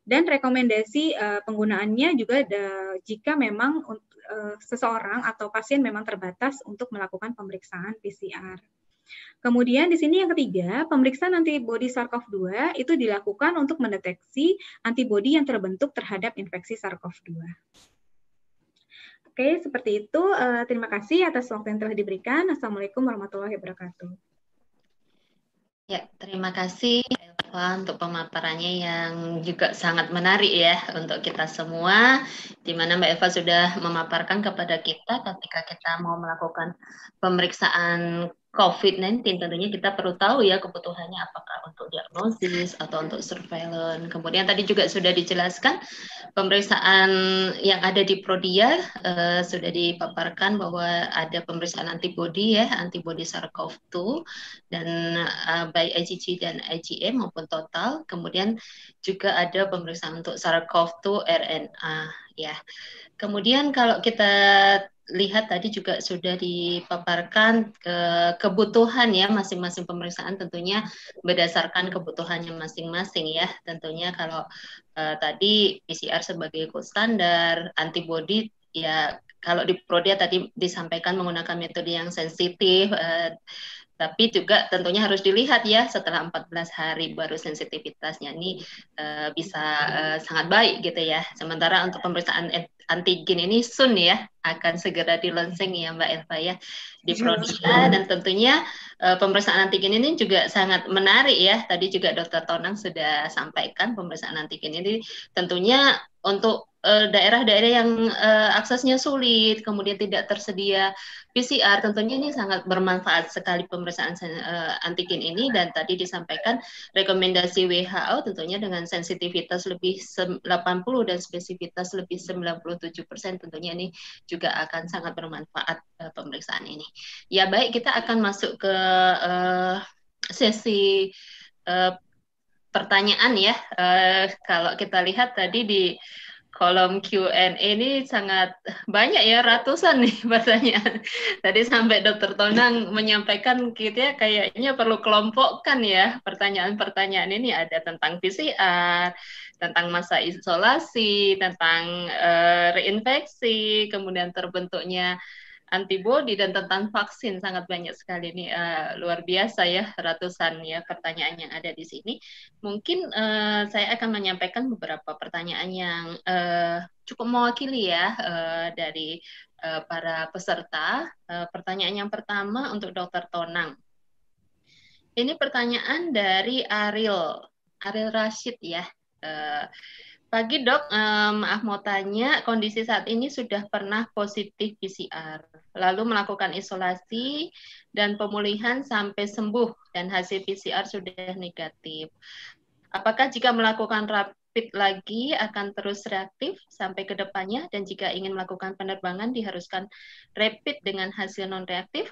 Dan rekomendasi penggunaannya juga jika memang seseorang atau pasien memang terbatas untuk melakukan pemeriksaan PCR. Kemudian di sini yang ketiga, pemeriksaan antibodi SARS-CoV-2 itu dilakukan untuk mendeteksi antibodi yang terbentuk terhadap infeksi SARS-CoV-2. Oke, seperti itu. Terima kasih atas waktu yang telah diberikan. Assalamualaikum warahmatullahi wabarakatuh. Ya, terima kasih Elva untuk pemaparannya yang juga sangat menarik ya untuk kita semua, di mana Mbak Elva sudah memaparkan kepada kita ketika kita mau melakukan pemeriksaan COVID-19, tentunya kita perlu tahu ya kebutuhannya apakah untuk diagnosis atau untuk surveillance. Kemudian tadi juga sudah dijelaskan pemeriksaan yang ada di Prodia, sudah dipaparkan bahwa ada pemeriksaan antibodi ya, antibodi SARS-CoV-2 dan baik IgG dan IgM maupun total. Kemudian juga ada pemeriksaan untuk SARS-CoV-2 RNA ya. Kemudian kalau kita lihat tadi juga sudah dipaparkan kebutuhan ya masing-masing pemeriksaan, tentunya berdasarkan kebutuhannya masing-masing ya. Tentunya kalau tadi PCR sebagai gold standar, antibody ya kalau di Prodia tadi disampaikan menggunakan metode yang sensitif, tapi juga tentunya harus dilihat ya setelah 14 hari baru sensitivitasnya ini bisa sangat baik gitu ya. Sementara untuk pemeriksaan antigen ini soon ya, akan segera di launching ya Mbak Elva ya di Prodia, dan tentunya pemeriksaan antigen ini juga sangat menarik ya. Tadi juga Dr. Tonang sudah sampaikan pemeriksaan antigen ini tentunya untuk daerah-daerah yang aksesnya sulit, kemudian tidak tersedia PCR, tentunya ini sangat bermanfaat sekali pemeriksaan antigen ini. Dan tadi disampaikan rekomendasi WHO tentunya dengan sensitivitas lebih 80 dan spesifitas lebih 97%, tentunya ini juga akan sangat bermanfaat pemeriksaan ini. Ya baik, kita akan masuk ke sesi pertanyaan ya. Kalau kita lihat tadi di kolom Q&A ini sangat banyak ya, ratusan nih pertanyaan. Tadi sampai Dr. Tonang menyampaikan kita kayaknya perlu kelompokkan ya pertanyaan-pertanyaan ini. Ada tentang PCR, tentang masa isolasi, tentang reinfeksi, kemudian terbentuknya antibodi, dan tentang vaksin. Sangat banyak sekali ini, luar biasa ya, ratusan ya pertanyaan yang ada di sini. Mungkin saya akan menyampaikan beberapa pertanyaan yang cukup mewakili ya dari para peserta. Pertanyaan yang pertama untuk Dr. Tonang. Ini pertanyaan dari Ariel Rashid ya. Pagi dok, maaf mau tanya, kondisi saat ini sudah pernah positif PCR, lalu melakukan isolasi dan pemulihan sampai sembuh dan hasil PCR sudah negatif. Apakah jika melakukan peak lagi akan terus reaktif sampai ke depannya, dan jika ingin melakukan penerbangan diharuskan rapid dengan hasil non-reaktif.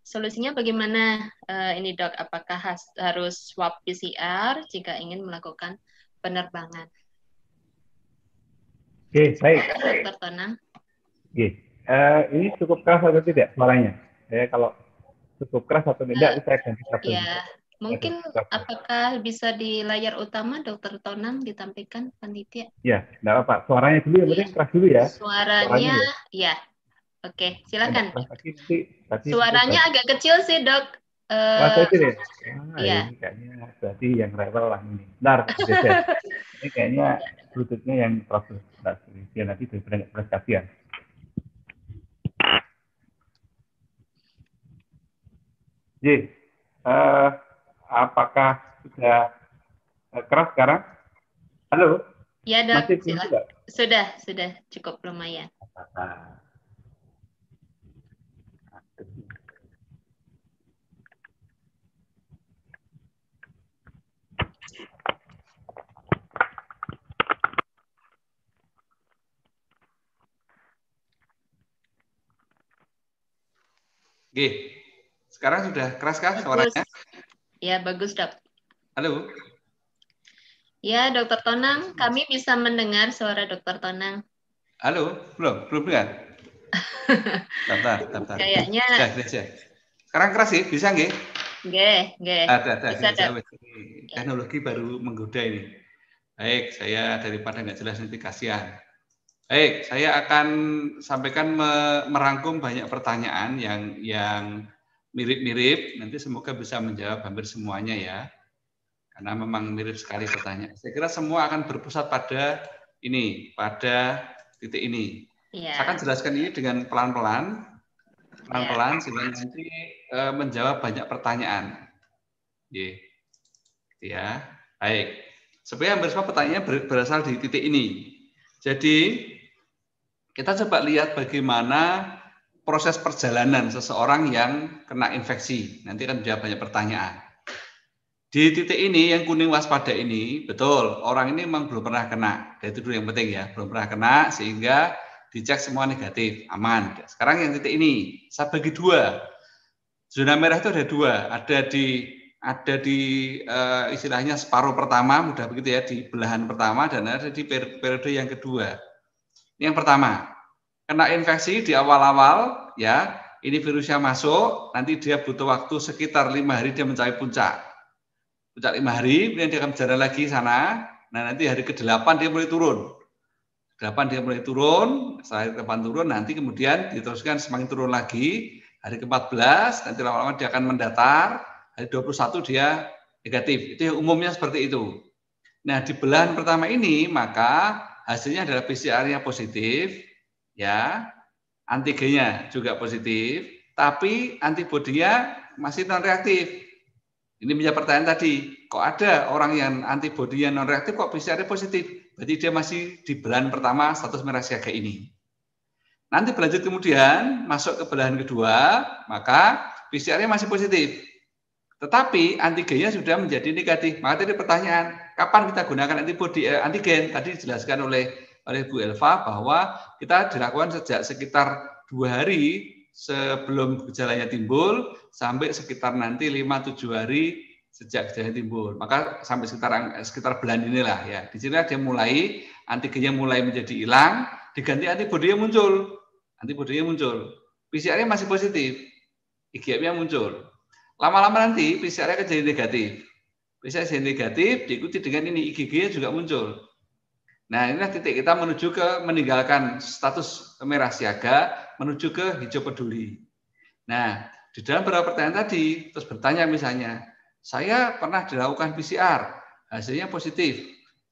Solusinya bagaimana ini dok? Apakah harus swab PCR jika ingin melakukan penerbangan? Oke, baik. Dokter Tonang. Oke, ini cukup keras atau tidak suaranya? Kalau cukup keras atau tidak, saya akan ganti. Ya, mungkin apakah bisa di layar utama Dokter Tonang ditampilkan panitia? Ya, tidak apa-apa. Suaranya dulu, yang penting keras dulu ya. Suaranya, ya. Oke, silakan. Suaranya agak kecil sih, Dok. Kecil ya? Iya. Kayaknya berarti yang rewel lah ini. Bentar, ini kayaknya bluetooth-nya yang proses. Dia nanti diberi prestasi ya. Jadi, apakah sudah keras sekarang? Halo? Iya, Dok. Sudah. Cukup lumayan. Oke, sekarang sudah keras kah suaranya? Ya, bagus, Dok. Halo? Ya, Dokter Tonang, kami bisa mendengar suara Dokter Tonang. Halo? Belum dengar? Bentar. Kayaknya. Sudah. Sekarang keras sih, bisa nggih? Nggih. Ada. Teknologi baru menggoda ini. Baik, saya daripada nggak jelas nanti kasihan. Baik, saya akan sampaikan merangkum banyak pertanyaan yang mirip-mirip. Nanti semoga bisa menjawab hampir semuanya ya. Karena memang mirip sekali pertanyaan. Saya kira semua akan berpusat pada ini, pada titik ini. Ya. Saya akan jelaskan ini dengan pelan-pelan sehingga nanti menjawab banyak pertanyaan. Ya, baik. Sebenarnya hampir semua pertanyaan berasal di titik ini. Jadi kita coba lihat bagaimana proses perjalanan seseorang yang kena infeksi. Nanti akan menjawab banyak pertanyaan. Di titik ini, yang kuning waspada ini, betul, orang ini memang belum pernah kena. Itu dulu yang penting ya, belum pernah kena sehingga dicek semua negatif, aman. Sekarang yang titik ini, saya bagi dua. Zona merah itu ada dua, ada di istilahnya separuh pertama, mudah begitu ya, di belahan pertama, dan ada di periode yang kedua. Ini yang pertama, kena infeksi di awal-awal ya, ini virusnya masuk, nanti dia butuh waktu sekitar 5 hari dia mencapai puncak 5 hari, kemudian dia akan berjalan lagi sana. Nah, nanti hari ke-8 dia mulai turun. Setelah ke-8 turun, nanti kemudian diteruskan semakin turun lagi. Hari ke-14 nanti lama-lama dia akan mendatar. Hari 21 dia negatif. Itu yang umumnya seperti itu. Nah, di belahan pertama ini maka hasilnya adalah PCR-nya positif, ya, antigennya juga positif, tapi antibodinya masih non-reaktif. Ini menjadi pertanyaan tadi, kok ada orang yang antibodinya non-reaktif kok PCR-nya positif? Berarti dia masih di belahan pertama status merah siaga ini. Nanti berlanjut kemudian masuk ke belahan kedua, maka PCR-nya masih positif. Tetapi antigennya sudah menjadi negatif. Maka tadi pertanyaan, kapan kita gunakan antigen? Tadi dijelaskan oleh Bu Elva bahwa kita dilakukan sejak sekitar 2 hari sebelum gejalanya timbul sampai sekitar nanti 5-7 hari sejak gejalanya timbul. Maka sampai sekitar bulan inilah ya. Di sini dia mulai antigennya mulai menjadi hilang, diganti antibodinya muncul. PCR-nya masih positif. IgM-nya muncul. Lama-lama nanti PCR-nya akan jadi negatif. PCR jadi negatif diikuti dengan ini IgG juga muncul. Nah, inilah titik kita menuju ke meninggalkan status merah siaga menuju ke hijau peduli. Nah, di dalam beberapa pertanyaan tadi terus bertanya misalnya, saya pernah dilakukan PCR, hasilnya positif.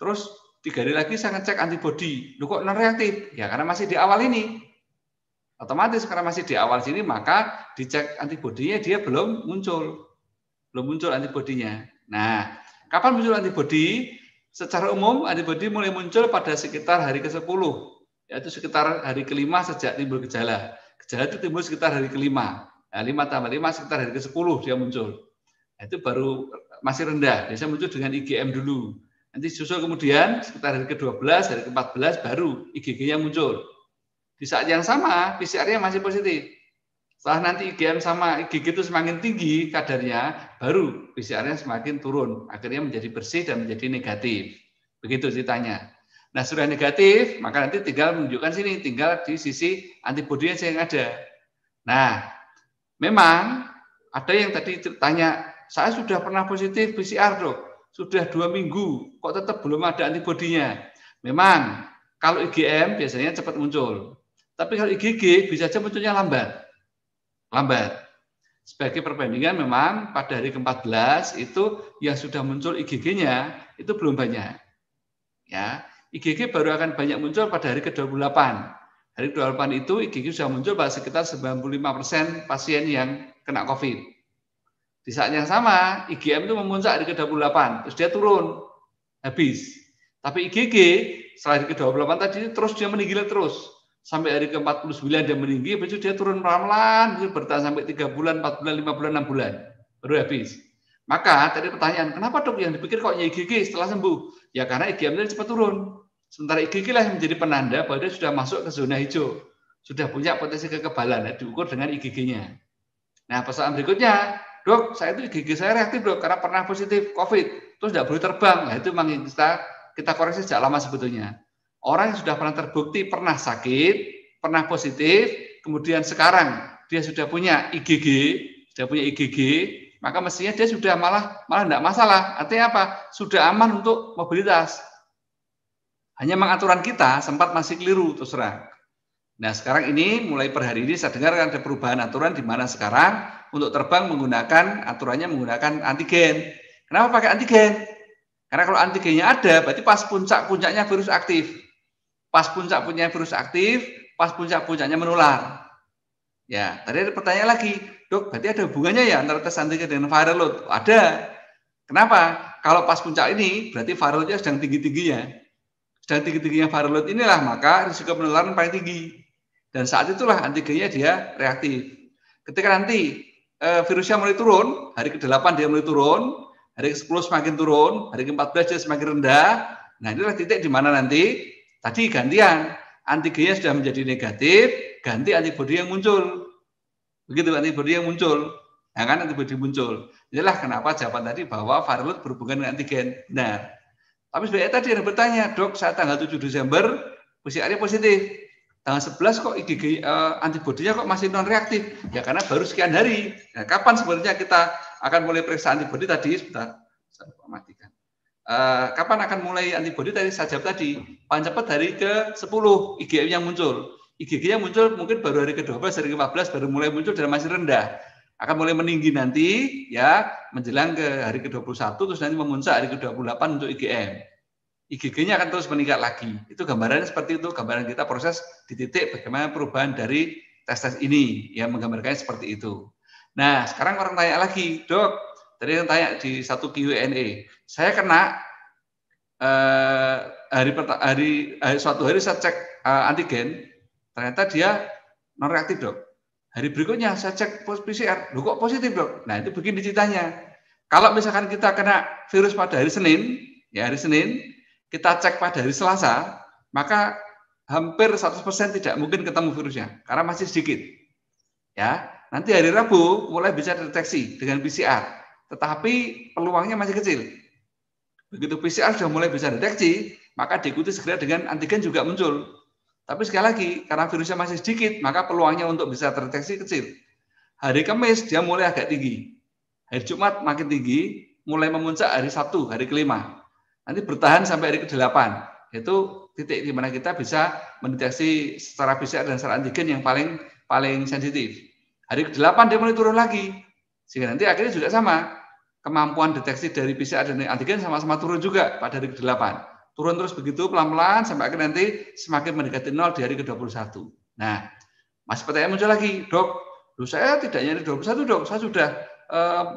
Terus 3 hari lagi saya ngecek antibodi, loh kok non-reaktif? Ya karena masih di awal ini. Otomatis karena masih di awal sini maka dicek antibodinya dia belum muncul antibodinya. Nah, kapan muncul antibodi? Secara umum antibodi mulai muncul pada sekitar hari ke-10, yaitu sekitar hari ke-5 sejak timbul gejala. Gejala itu timbul sekitar hari ke-5. Nah, 5 + 5 sekitar hari ke-10 dia muncul. Nah, itu baru masih rendah. Biasanya muncul dengan IgM dulu. Nanti susul kemudian sekitar hari ke-12, hari ke-14 baru IgG-nya muncul. Di saat yang sama PCR-nya masih positif. Setelah nanti IgM sama IgG itu semakin tinggi kadarnya, baru PCR-nya semakin turun. Akhirnya menjadi bersih dan menjadi negatif. Begitu ceritanya. Nah, sudah negatif, maka nanti tinggal menunjukkan sini, tinggal di sisi antibodinya yang ada. Nah, memang ada yang tadi tanya, saya sudah pernah positif PCR dok, sudah 2 minggu, kok tetap belum ada antibodinya. Memang, kalau IgM biasanya cepat muncul. Tapi kalau IgG bisa saja munculnya lambat. Sebagai perbandingan memang pada hari ke-14 itu yang sudah muncul IgG-nya itu belum banyak. Ya, IgG baru akan banyak muncul pada hari ke-28. Hari ke-28 itu IgG sudah muncul pada sekitar 95% pasien yang kena COVID. Di saat yang sama IgM itu memuncak hari ke-28, terus dia turun, habis. Tapi IgG setelah hari ke-28 tadi terus dia meninggi terus. Sampai hari ke-49 dia meninggi, habis itu dia turun pelan-pelan, bertahan sampai 3 bulan, 4 bulan, 5 bulan, 6 bulan, baru habis. Maka tadi pertanyaan, kenapa dok yang dipikir kok IgG setelah sembuh? Ya karena IgM-nya cepat turun. Sementara IgG lah yang menjadi penanda bahwa dia sudah masuk ke zona hijau, sudah punya potensi kekebalan, diukur dengan IgG-nya. Nah persoalan berikutnya, dok saya itu IgG saya reaktif dok, karena pernah positif COVID, terus tidak boleh terbang. Nah itu memang kita koreksi sejak lama sebetulnya. Orang yang sudah pernah terbukti, pernah sakit, pernah positif, kemudian sekarang dia sudah punya IgG, maka mestinya dia sudah malah tidak masalah. Artinya apa? Sudah aman untuk mobilitas. Hanya mengaturan kita sempat masih keliru, terus terang. Nah sekarang ini, mulai per hari ini saya dengar ada perubahan aturan di mana sekarang untuk terbang menggunakan, aturannya menggunakan antigen. Kenapa pakai antigen? Karena kalau antigennya ada, berarti pas puncak-puncaknya virus aktif. Pas puncak-puncaknya menular. Ya, tadi ada pertanyaan lagi, dok, berarti ada hubungannya ya antara tes antigen dengan viral load? Ada. Kenapa? Kalau pas puncak ini, berarti viral loadnya sedang tinggi-tingginya. Sedang tinggi-tingginya viral load inilah, maka risiko penularan paling tinggi. Dan saat itulah antigennya dia reaktif. Ketika nanti virusnya mulai turun, hari ke-8 dia mulai turun, hari ke-10 semakin turun, hari ke-14 dia semakin rendah, nah inilah titik di mana nanti, tadi gantian, antigennya sudah menjadi negatif, ganti antibodi yang muncul. Begitu antibodi yang muncul. Nah kan antibodi muncul. Inilah kenapa jawaban tadi bahwa viral load berhubungan dengan antigen. Benar. Tapi sebenarnya tadi yang bertanya, dok saya tanggal 7 Desember PCR-nya positif. Tanggal 11 kok antibodinya kok masih non-reaktif? Ya karena baru sekian hari. Nah, kapan sebenarnya kita akan mulai periksa antibodi tadi? Sebentar, saya matikan. Kapan akan mulai antibodi tadi saya jawab tadi paling cepat dari ke-10 IgM yang muncul. IgG-nya muncul mungkin baru hari ke-12, hari ke-14 baru mulai muncul dan masih rendah. Akan mulai meninggi nanti ya menjelang ke hari ke-21 terus nanti memuncak hari ke-28 untuk IgM. IgG-nya akan terus meningkat lagi. Itu gambarannya seperti itu, gambaran kita proses di titik bagaimana perubahan dari tes-tes ini yang menggambarkannya seperti itu. Nah, sekarang orang tanya lagi, dok. Tadi yang tanya di satu Q&A, saya kena suatu hari saya cek antigen, ternyata dia non reaktif dok. Hari berikutnya saya cek PCR, loh kok positif dok. Nah itu begini ceritanya. Kalau misalkan kita kena virus pada hari Senin, ya hari Senin, kita cek pada hari Selasa, maka hampir 100% tidak mungkin ketemu virusnya, karena masih sedikit. Ya, nanti hari Rabu mulai bisa deteksi dengan PCR. Tetapi peluangnya masih kecil. Begitu PCR sudah mulai bisa deteksi, maka diikuti segera dengan antigen juga muncul. Tapi sekali lagi, karena virusnya masih sedikit, maka peluangnya untuk bisa terdeteksi kecil. Hari Kamis dia mulai agak tinggi. Hari Jumat makin tinggi, mulai memuncak hari Sabtu, hari ke-5. Nanti bertahan sampai hari ke-8. Itu titik di mana kita bisa mendeteksi secara PCR dan secara antigen yang paling sensitif. Hari ke-8 dia mulai turun lagi. Sehingga nanti akhirnya juga sama. Kemampuan deteksi dari PCR dan antigen sama-sama turun juga pada hari ke-8. Turun terus begitu pelan-pelan sampai akhirnya nanti semakin mendekati 0 di hari ke-21. Nah, masih pertanyaan muncul lagi, dok, saya tidak nyari 21 dok, saya sudah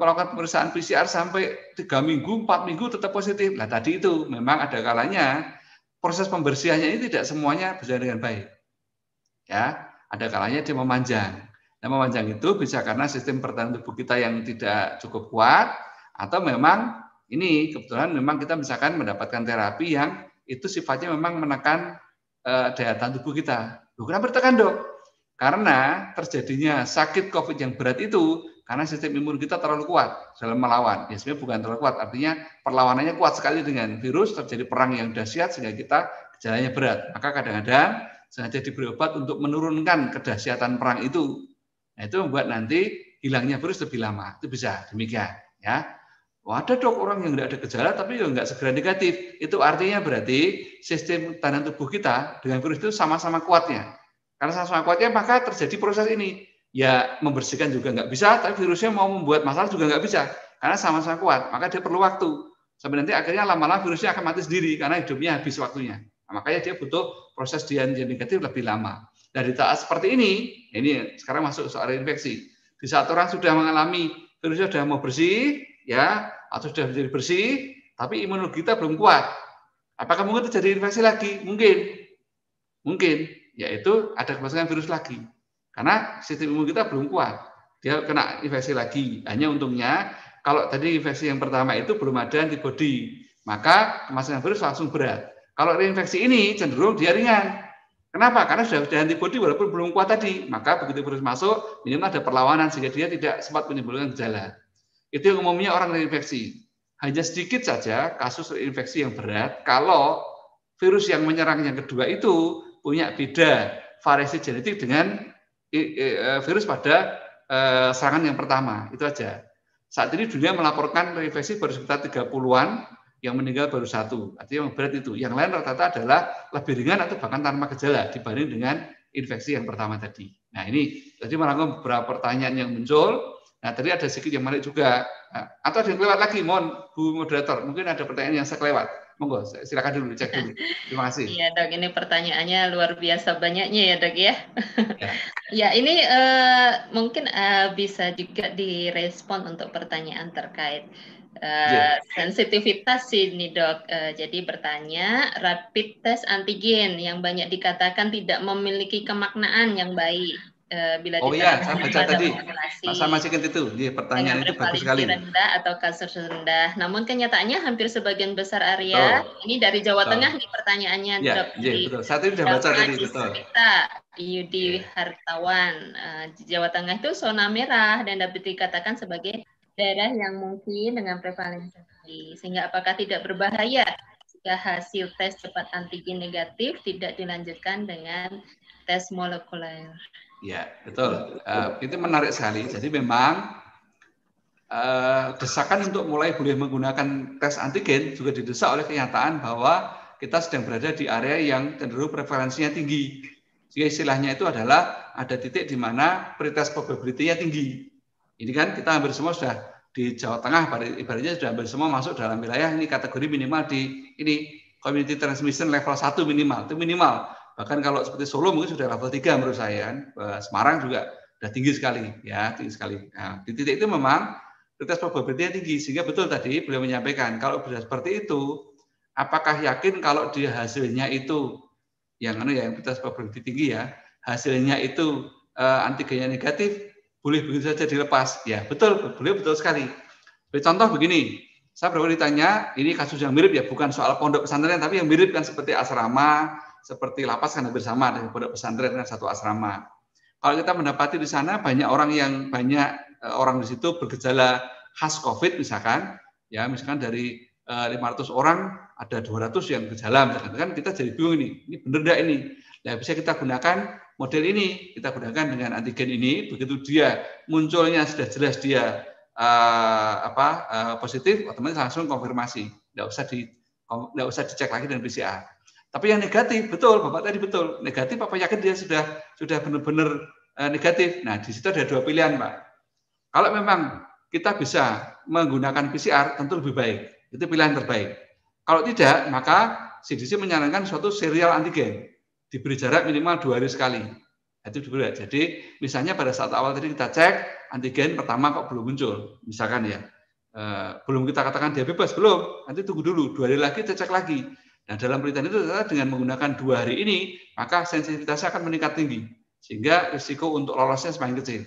melakukan pemeriksaan PCR sampai 3 minggu, 4 minggu tetap positif. Nah tadi itu memang ada kalanya proses pembersihannya ini tidak semuanya berjalan dengan baik. Ya, ada kalanya dia memanjang. Nah memanjang itu bisa karena sistem pertahanan tubuh kita yang tidak cukup kuat, atau memang Ini kebetulan memang kita misalkan mendapatkan terapi yang itu sifatnya memang menekan daya tahan tubuh kita. Loh, kenapa ditekan, Dok? Karena terjadinya sakit COVID yang berat itu karena sistem imun kita terlalu kuat dalam melawan. Ya, sebenarnya bukan terlalu kuat, artinya perlawanannya kuat sekali dengan virus, terjadi perang yang dahsyat sehingga kita gejalanya berat. Maka kadang-kadang sengaja diberi obat untuk menurunkan kedahsyatan perang itu. Nah, itu membuat nanti hilangnya virus lebih lama. Itu bisa demikian, ya. Oh, ada Dok orang yang tidak ada gejala tapi yang nggak segera negatif. Itu artinya berarti sistem tahanan tubuh kita dengan virus itu sama-sama kuatnya. Karena sama-sama kuatnya maka terjadi proses ini. Ya membersihkan juga nggak bisa, tapi virusnya mau membuat masalah juga nggak bisa. Karena sama-sama kuat, maka dia perlu waktu. Sampai nanti akhirnya lama-lama virusnya akan mati sendiri karena hidupnya habis waktunya. Nah, makanya dia butuh proses dia negatif lebih lama. Dari saat seperti ini sekarang masuk soal infeksi. Di saat orang sudah mengalami virusnya sudah mau bersih, ya, atau sudah menjadi bersih, tapi imunologi kita belum kuat. Apakah mungkin terjadi infeksi lagi? Mungkin, yaitu ada kemasukan virus lagi. Karena sistem imun kita belum kuat. Dia kena infeksi lagi. Hanya untungnya, kalau tadi infeksi yang pertama itu belum ada antibody, maka kemasukan virus langsung berat. Kalau reinfeksi ini cenderung dia ringan. Kenapa? Karena sudah ada antibody walaupun belum kuat tadi. Maka begitu virus masuk, minimal ada perlawanan sehingga dia tidak sempat menimbulkan gejala. Itu yang umumnya orang reinfeksi. Hanya sedikit saja kasus reinfeksi yang berat kalau virus yang menyerang yang kedua itu punya beda variasi genetik dengan virus pada serangan yang pertama. Itu aja. Saat ini dunia melaporkan reinfeksi baru sekitar 30-an, yang meninggal baru 1. Artinya yang berat itu. Yang lain rata-rata adalah lebih ringan atau bahkan tanpa gejala dibanding dengan infeksi yang pertama tadi. Nah, ini tadi merangkum beberapa pertanyaan yang muncul. Nah, tadi ada sedikit yang menarik juga. Nah, atau ada yang kelewat lagi, mohon Bu Moderator. Mungkin ada pertanyaan yang saya kelewat. Monggo, silakan dulu, cek dulu. Terima kasih. Iya, Dok. Ini pertanyaannya luar biasa banyaknya ya, Dok, ya. Ya, ya ini mungkin bisa juga direspon untuk pertanyaan terkait sensitivitas ini, Dok. Jadi bertanya, rapid test antigen yang banyak dikatakan tidak memiliki kemaknaan yang baik. Bila saya baca tadi sama sikit itu dia pertanyaan itu bagus sekali rendah atau kasus rendah, namun kenyataannya hampir sebagian besar area ini dari Jawa Tengah nih pertanyaannya Dok. Betul. Saat ini sudah baca tadi kita Yudi Hartawan, Jawa Tengah itu zona merah dan dapat dikatakan sebagai daerah yang mungkin dengan prevalensi tinggi, sehingga apakah tidak berbahaya jika hasil tes cepat antigen negatif tidak dilanjutkan dengan tes molekuler? Ya, betul. Itu menarik sekali. Jadi memang desakan untuk mulai boleh menggunakan tes antigen juga didesak oleh kenyataan bahwa kita sedang berada di area yang cenderung prevalensinya tinggi. Jadi istilahnya itu adalah ada titik di mana pretest probability-nya tinggi. Ini kan kita hampir semua sudah di Jawa Tengah, ibaratnya sudah hampir semua masuk dalam wilayah ini kategori minimal di ini community transmission level 1 minimal, itu minimal. Bahkan kalau seperti Solo mungkin sudah level 3 menurut saya, Semarang juga sudah tinggi sekali, ya tinggi sekali. Nah, di titik itu memang tes probability tinggi, sehingga betul tadi beliau menyampaikan kalau sudah seperti itu, apakah yakin kalau di hasilnya itu yang tes probability tinggi ya, hasilnya itu antigennya negatif, boleh begitu saja dilepas? Ya betul, beliau betul sekali. Contoh begini, saya baru ditanya, ini kasus yang mirip ya, bukan soal pondok pesantren tapi yang mirip kan seperti asrama. Seperti lapas kan hampir sama dengan pondok pesantren dengan satu asrama. Kalau kita mendapati di sana banyak orang di situ bergejala khas COVID misalkan, ya misalkan dari 500 orang ada 200 yang gejala misalkan, kan kita jadi bingung ini benar enggak ini? Nah, bisa kita gunakan model ini, kita gunakan dengan antigen ini, begitu dia munculnya sudah jelas dia positif, otomatis langsung konfirmasi, tidak usah dicek lagi dengan PCR. Tapi yang negatif, betul, Bapak tadi betul. Negatif, Bapak yakin dia sudah benar-benar negatif. Nah, di situ ada dua pilihan, Pak. Kalau memang kita bisa menggunakan PCR, tentu lebih baik. Itu pilihan terbaik. Kalau tidak, maka CDC menyarankan suatu serial antigen. Diberi jarak minimal 2 hari sekali. Itu diberi. Jadi, misalnya pada saat awal tadi kita cek, antigen pertama kok belum muncul. Misalkan ya, belum kita katakan dia bebas, belum. Nanti tunggu dulu, 2 hari lagi kita cek lagi. Nah, dalam penelitian itu dengan menggunakan 2 hari ini, maka sensitivitasnya akan meningkat tinggi, sehingga risiko untuk lolosnya semakin kecil.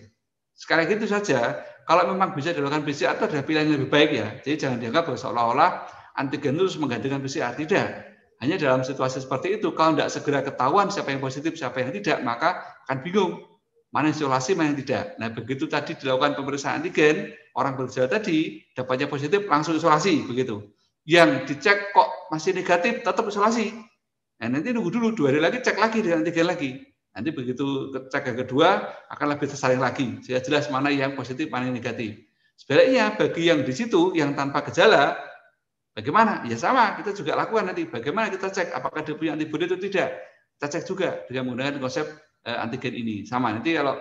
Sekarang itu saja, kalau memang bisa dilakukan PCR itu adalah pilihan yang lebih baik ya. Jadi jangan dianggap bahwa seolah-olah antigen terus menggantikan PCR, tidak. Hanya dalam situasi seperti itu, kalau tidak segera ketahuan siapa yang positif, siapa yang tidak, maka akan bingung. Mana isolasi, mana yang tidak. Nah, begitu tadi dilakukan pemeriksaan antigen, orang bergejala tadi dapatnya positif, langsung isolasi, begitu. Yang dicek kok masih negatif, tetap isolasi. Nah, nanti nunggu dulu, 2 hari lagi, cek lagi dengan antigen lagi. Nanti begitu cek yang kedua, akan lebih tersaring lagi. Sehingga jelas mana yang positif, mana yang negatif. Sebaliknya, bagi yang di situ, yang tanpa gejala, bagaimana? Ya sama, kita juga lakukan nanti. Bagaimana kita cek apakah dia punya antibodi atau tidak? Kita cek juga dengan menggunakan konsep antigen ini. Sama, nanti kalau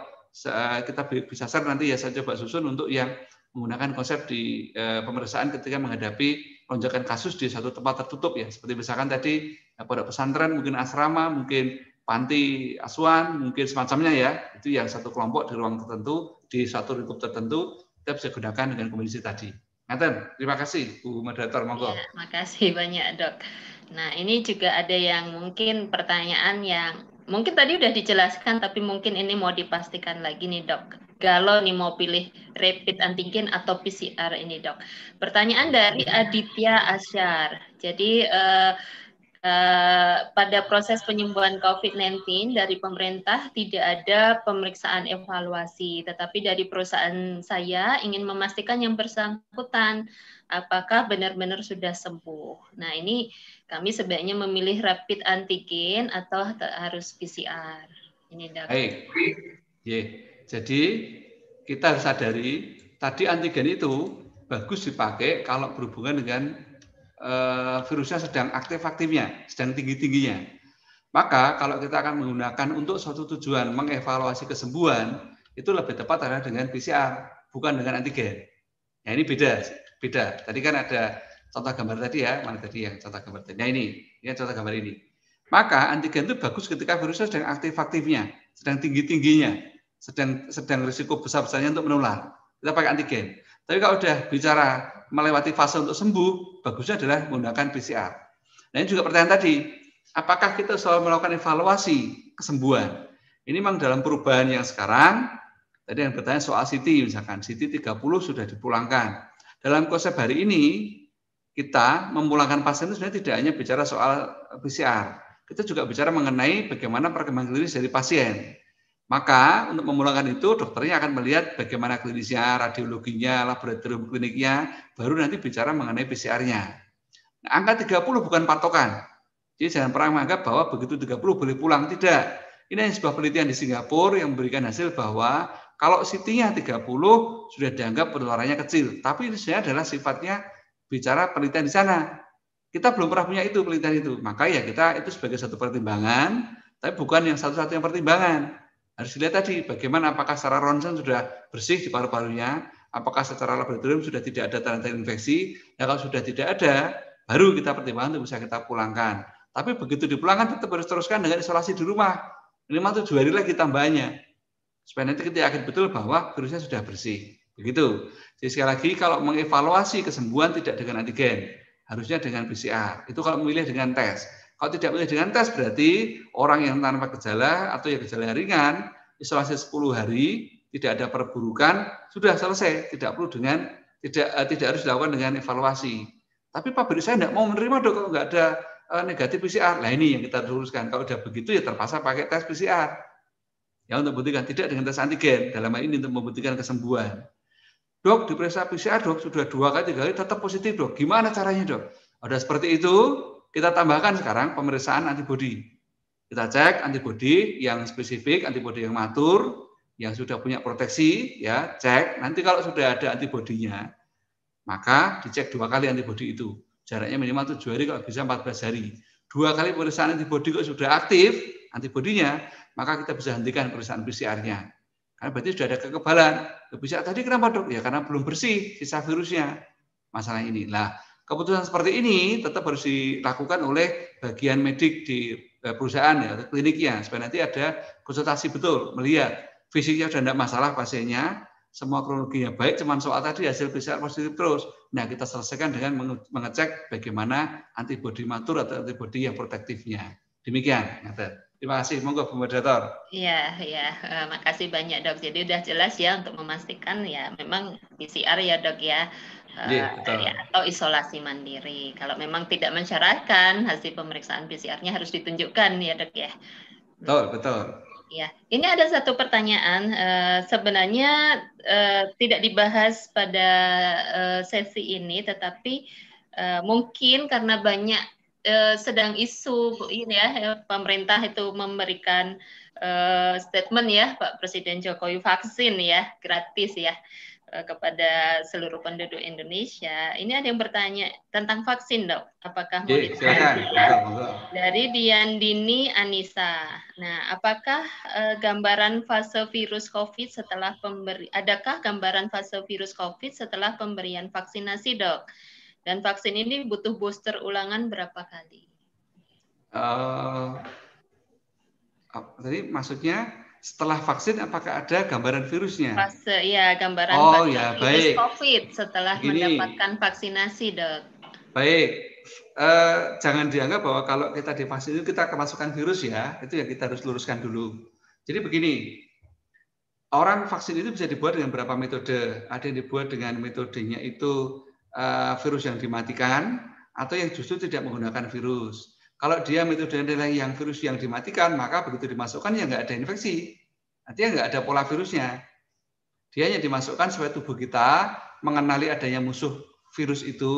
kita bisa share nanti ya saya coba susun untuk yang menggunakan konsep di pemeriksaan ketika menghadapi lonjakan kasus di satu tempat tertutup ya. Seperti misalkan tadi pondok pesantren, mungkin asrama, mungkin panti asuhan, mungkin semacamnya ya. Itu yang satu kelompok di ruang tertentu, di satu lingkup tertentu, kita bisa gunakan dengan kondisi tadi. Ngaten, terima kasih Bu Moderator, monggo. Ya, makasih banyak Dok. Nah ini juga ada yang mungkin pertanyaan yang mungkin tadi udah dijelaskan tapi mungkin ini mau dipastikan lagi nih Dok. Galau nih mau pilih rapid antigen atau PCR ini Dok. Pertanyaan dari Aditya Asyar. Jadi pada proses penyembuhan COVID-19 dari pemerintah tidak ada pemeriksaan evaluasi, tetapi dari perusahaan saya ingin memastikan yang bersangkutan apakah benar-benar sudah sembuh. Nah ini kami sebaiknya memilih rapid antigen atau harus PCR. Ini Dok. Hey. Yeah. Jadi kita harus sadari tadi antigen itu bagus dipakai kalau berhubungan dengan virusnya sedang aktif-aktifnya, sedang tinggi-tingginya. Maka kalau kita akan menggunakan untuk suatu tujuan mengevaluasi kesembuhan, itu lebih tepat adalah dengan PCR, bukan dengan antigen. Nah ini beda. Tadi kan ada contoh gambar tadi ya, mana tadi yang contoh gambar tadi? Nah ini contoh gambar ini. Maka antigen itu bagus ketika virusnya sedang aktif-aktifnya, sedang tinggi-tingginya, sedang risiko besar-besarnya untuk menular. Kita pakai antigen. Tapi kalau sudah bicara melewati fase untuk sembuh, bagusnya adalah menggunakan PCR. Nah ini juga pertanyaan tadi, apakah kita selalu melakukan evaluasi kesembuhan? Ini memang dalam perubahan yang sekarang, tadi yang bertanya soal Siti misalkan, Siti 30 sudah dipulangkan. Dalam konsep hari ini, kita memulangkan pasien itu sebenarnya tidak hanya bicara soal PCR, kita juga bicara mengenai bagaimana perkembangan klinis dari pasien. Maka untuk memulangkan itu dokternya akan melihat bagaimana klinisnya, radiologinya, laboratorium kliniknya, baru nanti bicara mengenai PCR-nya. Nah, angka 30 bukan patokan. Jadi jangan pernah menganggap bahwa begitu 30 boleh pulang, tidak. Ini sebuah penelitian di Singapura yang memberikan hasil bahwa kalau CT-nya 30 sudah dianggap penularannya kecil, tapi ini sebenarnya adalah sifatnya bicara penelitian di sana. Kita belum pernah punya itu penelitian itu. Maka ya kita itu sebagai satu pertimbangan, tapi bukan yang satu-satunya pertimbangan. Harus dilihat tadi bagaimana apakah secara ronsen sudah bersih di paru-parunya, apakah secara laboratorium sudah tidak ada tanda-tanda infeksi. Nah, kalau sudah tidak ada, baru kita pertimbangkan untuk bisa kita pulangkan. Tapi begitu dipulangkan tetap harus teruskan dengan isolasi di rumah. Minimal 7 hari lagi tambahannya. Supaya nanti kita yakin betul bahwa virusnya sudah bersih. Begitu. Jadi sekali lagi kalau mengevaluasi kesembuhan tidak dengan antigen, harusnya dengan PCR. Itu kalau memilih dengan tes. Kalau tidak boleh dengan tes berarti orang yang tanpa gejala atau yang gejala ringan isolasi 10 hari tidak ada perburukan sudah selesai, tidak harus dilakukan dengan evaluasi. Tapi pabrik saya tidak mau menerima dok kalau nggak ada negatif PCR. Nah ini yang kita luruskan. Kalau sudah begitu ya terpaksa pakai tes PCR. Ya untuk membuktikan tidak dengan tes antigen dalam hal ini untuk membuktikan kesembuhan. Dok diperiksa PCR dok sudah 2 kali 3 kali tetap positif dok. Gimana caranya dok? Ada seperti itu. Kita tambahkan sekarang pemeriksaan antibodi. Kita cek antibodi yang spesifik, antibodi yang matur, yang sudah punya proteksi, ya cek. Nanti kalau sudah ada antibodinya, maka dicek 2 kali antibodi itu. Jaraknya minimal 7 hari, kalau bisa 14 hari. 2 kali pemeriksaan antibodi kalau sudah aktif antibodinya, maka kita bisa hentikan pemeriksaan PCR-nya. Karena berarti sudah ada kekebalan. PCR tadi kenapa dok? Ya karena belum bersih sisa virusnya. Masalah ini lah. Keputusan seperti ini tetap harus dilakukan oleh bagian medik di perusahaan ya, kliniknya, supaya nanti ada konsultasi betul, melihat fisiknya sudah tidak masalah pasiennya, semua kronologinya baik, cuman soal tadi hasil PCR positif terus. Nah kita selesaikan dengan mengecek bagaimana antibodi matur atau antibodi yang protektifnya. Demikian. Terima kasih, monggo Bu Moderator. Iya, ya, makasih banyak Dok. Jadi udah jelas ya untuk memastikan ya memang PCR ya Dok ya, atau isolasi mandiri. Kalau memang tidak mensyaratkan, hasil pemeriksaan PCR-nya harus ditunjukkan ya Dok ya. Betul, betul. Ya, ini ada satu pertanyaan sebenarnya tidak dibahas pada sesi ini, tetapi mungkin karena banyak sedang isu ini ya, pemerintah itu memberikan statement ya, Pak Presiden Jokowi vaksin ya gratis ya kepada seluruh penduduk Indonesia. Ini ada yang bertanya tentang vaksin Dok, apakah mau disuntik ya? Dari Diandini Anissa. Nah, apakah gambaran fase virus COVID setelah pemberian vaksinasi Dok? Dan vaksin ini butuh booster ulangan berapa kali? Tadi maksudnya setelah vaksin apakah ada gambaran virusnya? Fase, ya, gambaran virus COVID setelah mendapatkan vaksinasi Dok. Baik, jangan dianggap bahwa kalau kita divaksin itu kita kemasukan virus ya, itu yang kita harus luruskan dulu. Jadi begini, orang vaksin itu bisa dibuat dengan berapa metode? Ada yang dibuat dengan metodenya itu virus yang dimatikan atau yang justru tidak menggunakan virus. Kalau dia metode adalah yang virus yang dimatikan, maka begitu dimasukkan ya nggak ada infeksi. Artinya nggak ada pola virusnya. Dia hanya dimasukkan supaya tubuh kita mengenali adanya musuh virus itu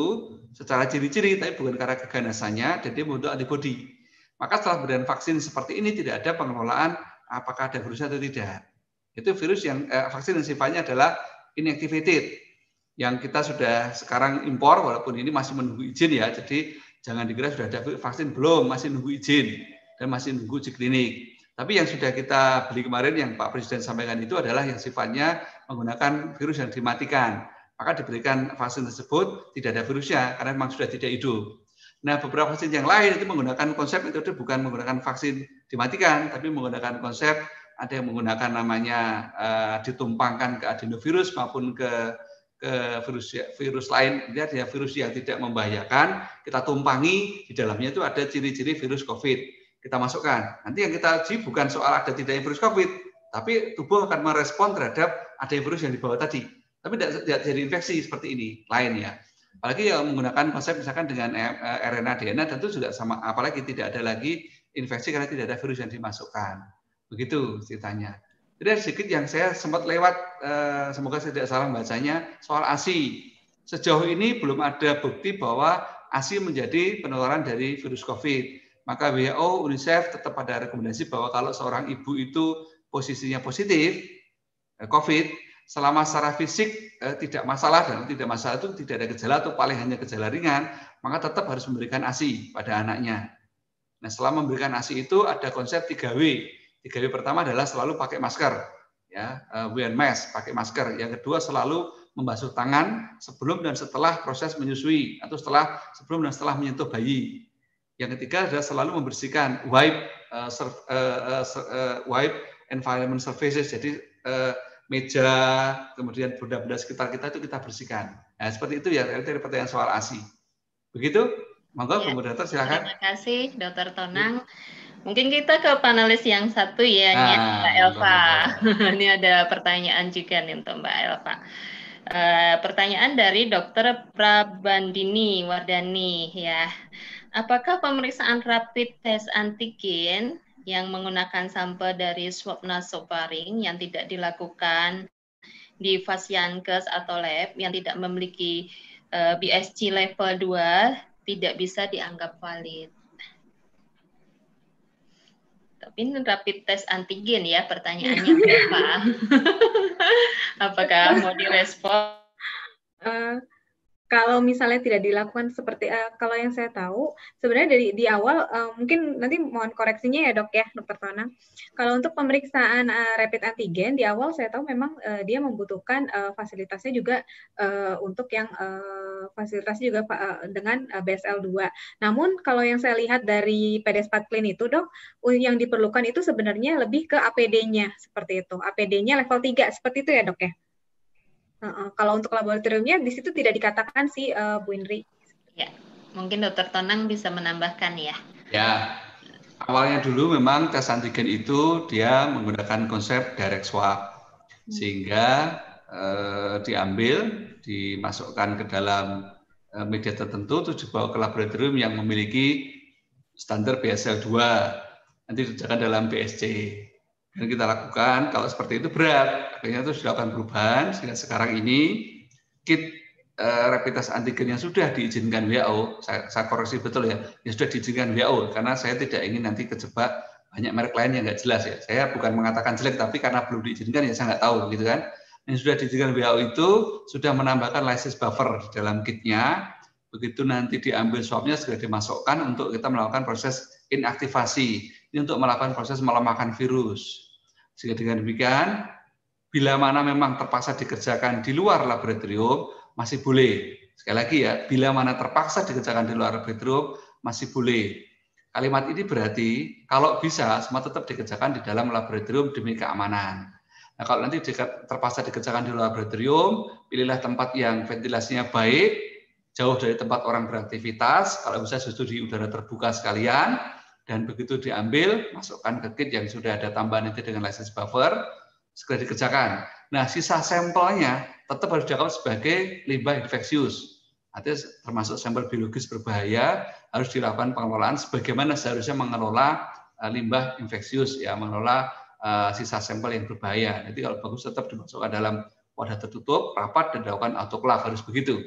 secara ciri-ciri, tapi bukan karena keganasannya, dan dia membentuk antibodi. Maka setelah pemberian vaksin seperti ini tidak ada pengelolaan apakah ada virusnya atau tidak. Itu virus yang vaksin yang sifatnya adalah inactivated, yang kita sudah sekarang impor, walaupun ini masih menunggu izin ya, jadi jangan dikira sudah ada vaksin, belum, masih nunggu izin, dan masih nunggu uji klinik. Tapi yang sudah kita beli kemarin, yang Pak Presiden sampaikan itu adalah yang sifatnya menggunakan virus yang dimatikan. Maka diberikan vaksin tersebut, tidak ada virusnya, karena memang sudah tidak hidup. Nah, beberapa vaksin yang lain itu menggunakan konsep metode bukan menggunakan vaksin dimatikan, tapi menggunakan konsep ada yang menggunakan namanya ditumpangkan ke adenovirus maupun ke virus lain, dia ada virus yang tidak membahayakan, kita tumpangi, di dalamnya itu ada ciri-ciri virus COVID, kita masukkan. Nanti yang kita uji bukan soal ada tidaknya virus COVID, tapi tubuh akan merespon terhadap ada virus yang dibawa tadi. Tapi tidak jadi infeksi seperti ini, lain ya. Apalagi yang menggunakan konsep misalkan dengan RNA, DNA, tentu juga sama, apalagi tidak ada lagi infeksi karena tidak ada virus yang dimasukkan. Begitu ceritanya. Jadi ada sedikit yang saya sempat lewat, semoga saya tidak salah bacanya, soal ASI. Sejauh ini belum ada bukti bahwa ASI menjadi penularan dari virus COVID. Maka WHO, UNICEF tetap ada rekomendasi bahwa kalau seorang ibu itu posisinya positif COVID, selama secara fisik tidak masalah, dan tidak masalah itu tidak ada gejala atau paling hanya gejala ringan, maka tetap harus memberikan ASI pada anaknya. Nah, selama memberikan ASI itu ada konsep 3W. 3W pertama adalah selalu pakai masker, ya, wear mask, pakai masker. Yang kedua selalu membasuh tangan sebelum dan setelah proses menyusui atau sebelum dan setelah menyentuh bayi. Yang ketiga adalah selalu membersihkan, wipe environment surfaces. Jadi meja, kemudian benda-benda sekitar kita itu kita bersihkan. Nah, seperti itu ya dari pertanyaan soal ASI. Begitu, monggo Bu Moderator silakan. Terima kasih Dr. Tonang. Mungkin kita ke panelis yang satu ya, Mbak Elva. Ini ada pertanyaan juga nih untuk Mbak Elva. Pertanyaan dari Dr. Prabandini Wardani ya. Apakah pemeriksaan rapid test antigen yang menggunakan sampel dari swab nasofaring yang tidak dilakukan di Fasiankes atau lab yang tidak memiliki BSC level 2 tidak bisa dianggap valid? Ini rapid test antigen ya, pertanyaannya apa? Apakah mau direspon? Kalau misalnya tidak dilakukan seperti kalau yang saya tahu sebenarnya dari di awal mungkin nanti mohon koreksinya ya Dok ya, Dr. Tonang. Kalau untuk pemeriksaan rapid antigen di awal saya tahu memang dia membutuhkan fasilitasnya juga untuk yang fasilitasnya juga dengan BSL-2. Namun kalau yang saya lihat dari PDS Patklin itu Dok, yang diperlukan itu sebenarnya lebih ke APD-nya seperti itu. APD-nya level 3 seperti itu ya Dok ya. Kalau untuk laboratoriumnya di situ tidak dikatakan sih Bu Indri. Ya, mungkin Dr. Tonang bisa menambahkan ya. Ya, awalnya dulu memang tes antigen itu dia menggunakan konsep direct swab, sehingga diambil, dimasukkan ke dalam media tertentu, terus dibawa ke laboratorium yang memiliki standar BSL-2, nanti dikerjakan dalam BSC. Dan kita lakukan, kalau seperti itu berat, akhirnya terus dilakukan perubahan, sehingga sekarang ini kit rapid test antigen yang sudah diizinkan WHO, saya koreksi betul ya, yang sudah diizinkan WHO, karena saya tidak ingin nanti kejebak banyak merek lain yang nggak jelas ya. Saya bukan mengatakan jelek, tapi karena belum diizinkan ya saya nggak tahu gitu kan. Yang sudah diizinkan WHO itu sudah menambahkan lysis buffer di dalam kitnya, begitu nanti diambil swabnya segera dimasukkan untuk kita melakukan proses inaktivasi, ini untuk melakukan proses melemahkan virus. Sehingga dengan demikian, bila mana memang terpaksa dikerjakan di luar laboratorium, masih boleh. Sekali lagi ya, bila mana terpaksa dikerjakan di luar laboratorium, masih boleh. Kalimat ini berarti, kalau bisa, semua tetap dikerjakan di dalam laboratorium demi keamanan. Nah, kalau nanti terpaksa dikerjakan di luar laboratorium, pilihlah tempat yang ventilasinya baik, jauh dari tempat orang beraktivitas, kalau bisa justru di udara terbuka sekalian, dan begitu diambil, masukkan ke kit yang sudah ada tambahan itu dengan lysis buffer, segera dikerjakan. Nah, sisa sampelnya tetap harus dianggap sebagai limbah infeksius. Artinya termasuk sampel biologis berbahaya, harus dilakukan pengelolaan sebagaimana seharusnya mengelola limbah infeksius, ya, mengelola sisa sampel yang berbahaya. Jadi kalau bagus tetap dimasukkan dalam wadah tertutup, rapat, dan dilakukan autoklaf, harus begitu.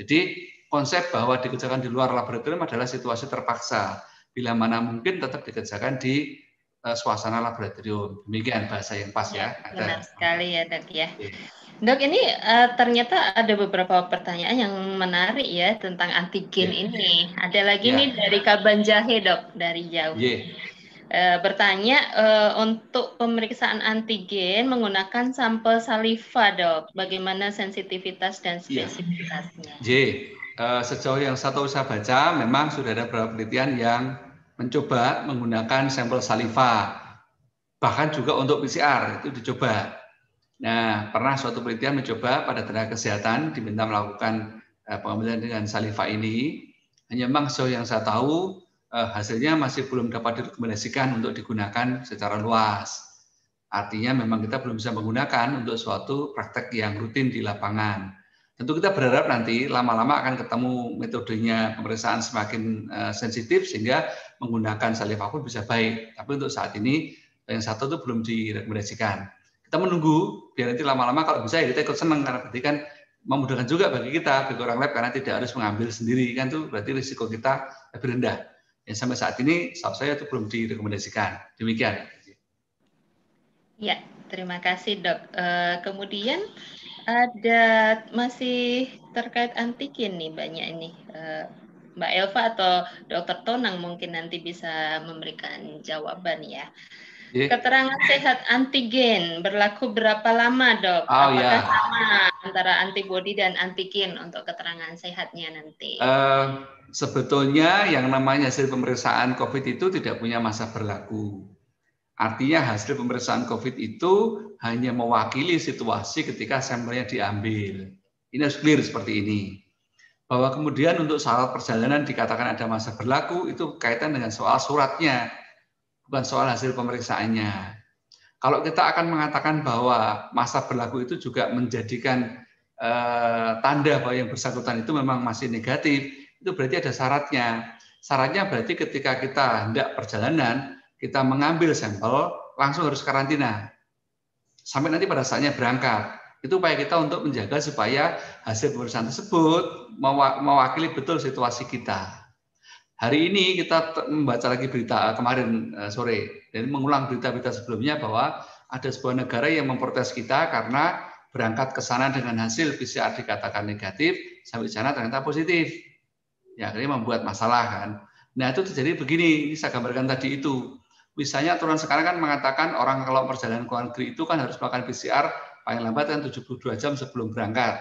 Jadi konsep bahwa dikerjakan di luar laboratorium adalah situasi terpaksa. Bila mana mungkin tetap dikerjakan di suasana laboratorium. Demikian bahasa yang pas ya. Benar sekali ya Dok ya. Dok, ini ternyata ada beberapa pertanyaan yang menarik ya tentang antigen ini. Ada lagi nih dari Kabanjahe Dok, dari Jawa. Bertanya untuk pemeriksaan antigen menggunakan sampel saliva Dok, bagaimana sensitivitas dan spesifitasnya? Sejauh yang saya baca memang sudah ada beberapa penelitian yang mencoba menggunakan sampel saliva, bahkan juga untuk PCR itu dicoba. Nah, pernah suatu penelitian mencoba pada tenaga kesehatan diminta melakukan pengambilan dengan saliva ini, hanya memang sejauh yang saya tahu hasilnya masih belum dapat direkomendasikan untuk digunakan secara luas. Artinya memang kita belum bisa menggunakan untuk suatu praktek yang rutin di lapangan. Tentu kita berharap nanti lama-lama akan ketemu metodenya pemeriksaan semakin sensitif sehingga menggunakan saliva pun bisa baik. Tapi untuk saat ini yang satu itu belum direkomendasikan. Kita menunggu biar nanti lama-lama kalau bisa ya kita ikut senang, karena berarti kan memudahkan juga bagi kita, bagi orang lab, karena tidak harus mengambil sendiri kan, tuh berarti risiko kita lebih rendah. Yang sampai saat ini saya itu belum direkomendasikan. Demikian. Ya, terima kasih Dok. Kemudian ada masih terkait antigen nih banyak ini, Mbak Elva atau Dr. Tonang mungkin nanti bisa memberikan jawaban ya. Keterangan sehat antigen berlaku berapa lama Dok? Apakah sama antara antibodi dan antigen untuk keterangan sehatnya nanti? Sebetulnya yang namanya hasil pemeriksaan COVID itu tidak punya masa berlaku. Artinya hasil pemeriksaan COVID itu hanya mewakili situasi ketika sampelnya diambil. Ini harus clear seperti ini. Bahwa kemudian untuk syarat perjalanan dikatakan ada masa berlaku, itu kaitan dengan soal suratnya, bukan soal hasil pemeriksaannya. Kalau kita akan mengatakan bahwa masa berlaku itu juga menjadikan tanda bahwa yang bersangkutan itu memang masih negatif, itu berarti ada syaratnya. Syaratnya berarti ketika kita hendak perjalanan, kita mengambil sampel, langsung harus karantina. Sampai nanti pada saatnya berangkat. Itu upaya kita untuk menjaga supaya hasil pemeriksaan tersebut mewakili betul situasi kita. Hari ini kita membaca lagi berita kemarin sore, dan mengulang berita-berita sebelumnya bahwa ada sebuah negara yang memprotes kita karena berangkat ke sana dengan hasil PCR dikatakan negatif, sampai sana ternyata positif. Ya, akhirnya membuat masalah kan. Nah, itu terjadi begini, ini saya gambarkan tadi itu. Misalnya aturan sekarang kan mengatakan orang kalau perjalanan ke luar negeri itu kan harus melakukan PCR paling lambat kan 72 jam sebelum berangkat.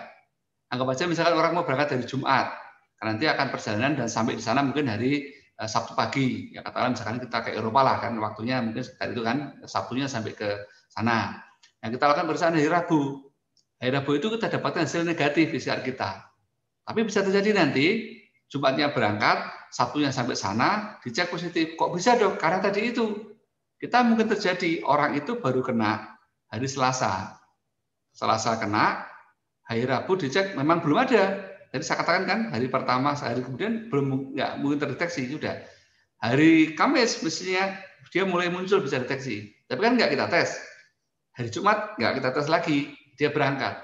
Anggap aja misalkan orang mau berangkat dari Jumat, karena nanti akan perjalanan dan sampai di sana mungkin hari Sabtu pagi. Ya katakan misalkan kita ke Eropa lah kan, waktunya mungkin sekitar itu kan, Sabtunya sampai ke sana. Nah, kita lakukan pemeriksaan hari Rabu. Hari Rabu itu kita dapatkan hasil negatif PCR kita. Tapi bisa terjadi nanti Jumatnya berangkat, satu yang sampai sana dicek positif. Kok bisa dok? Karena tadi itu kita mungkin terjadi orang itu baru kena hari Selasa. Selasa kena, hari Rabu dicek memang belum ada. Jadi saya katakan kan hari pertama sehari kemudian belum nggak mungkin terdeteksi sudah. Hari Kamis mestinya dia mulai muncul bisa deteksi. Tapi kan nggak kita tes. Hari Jumat nggak kita tes lagi, dia berangkat.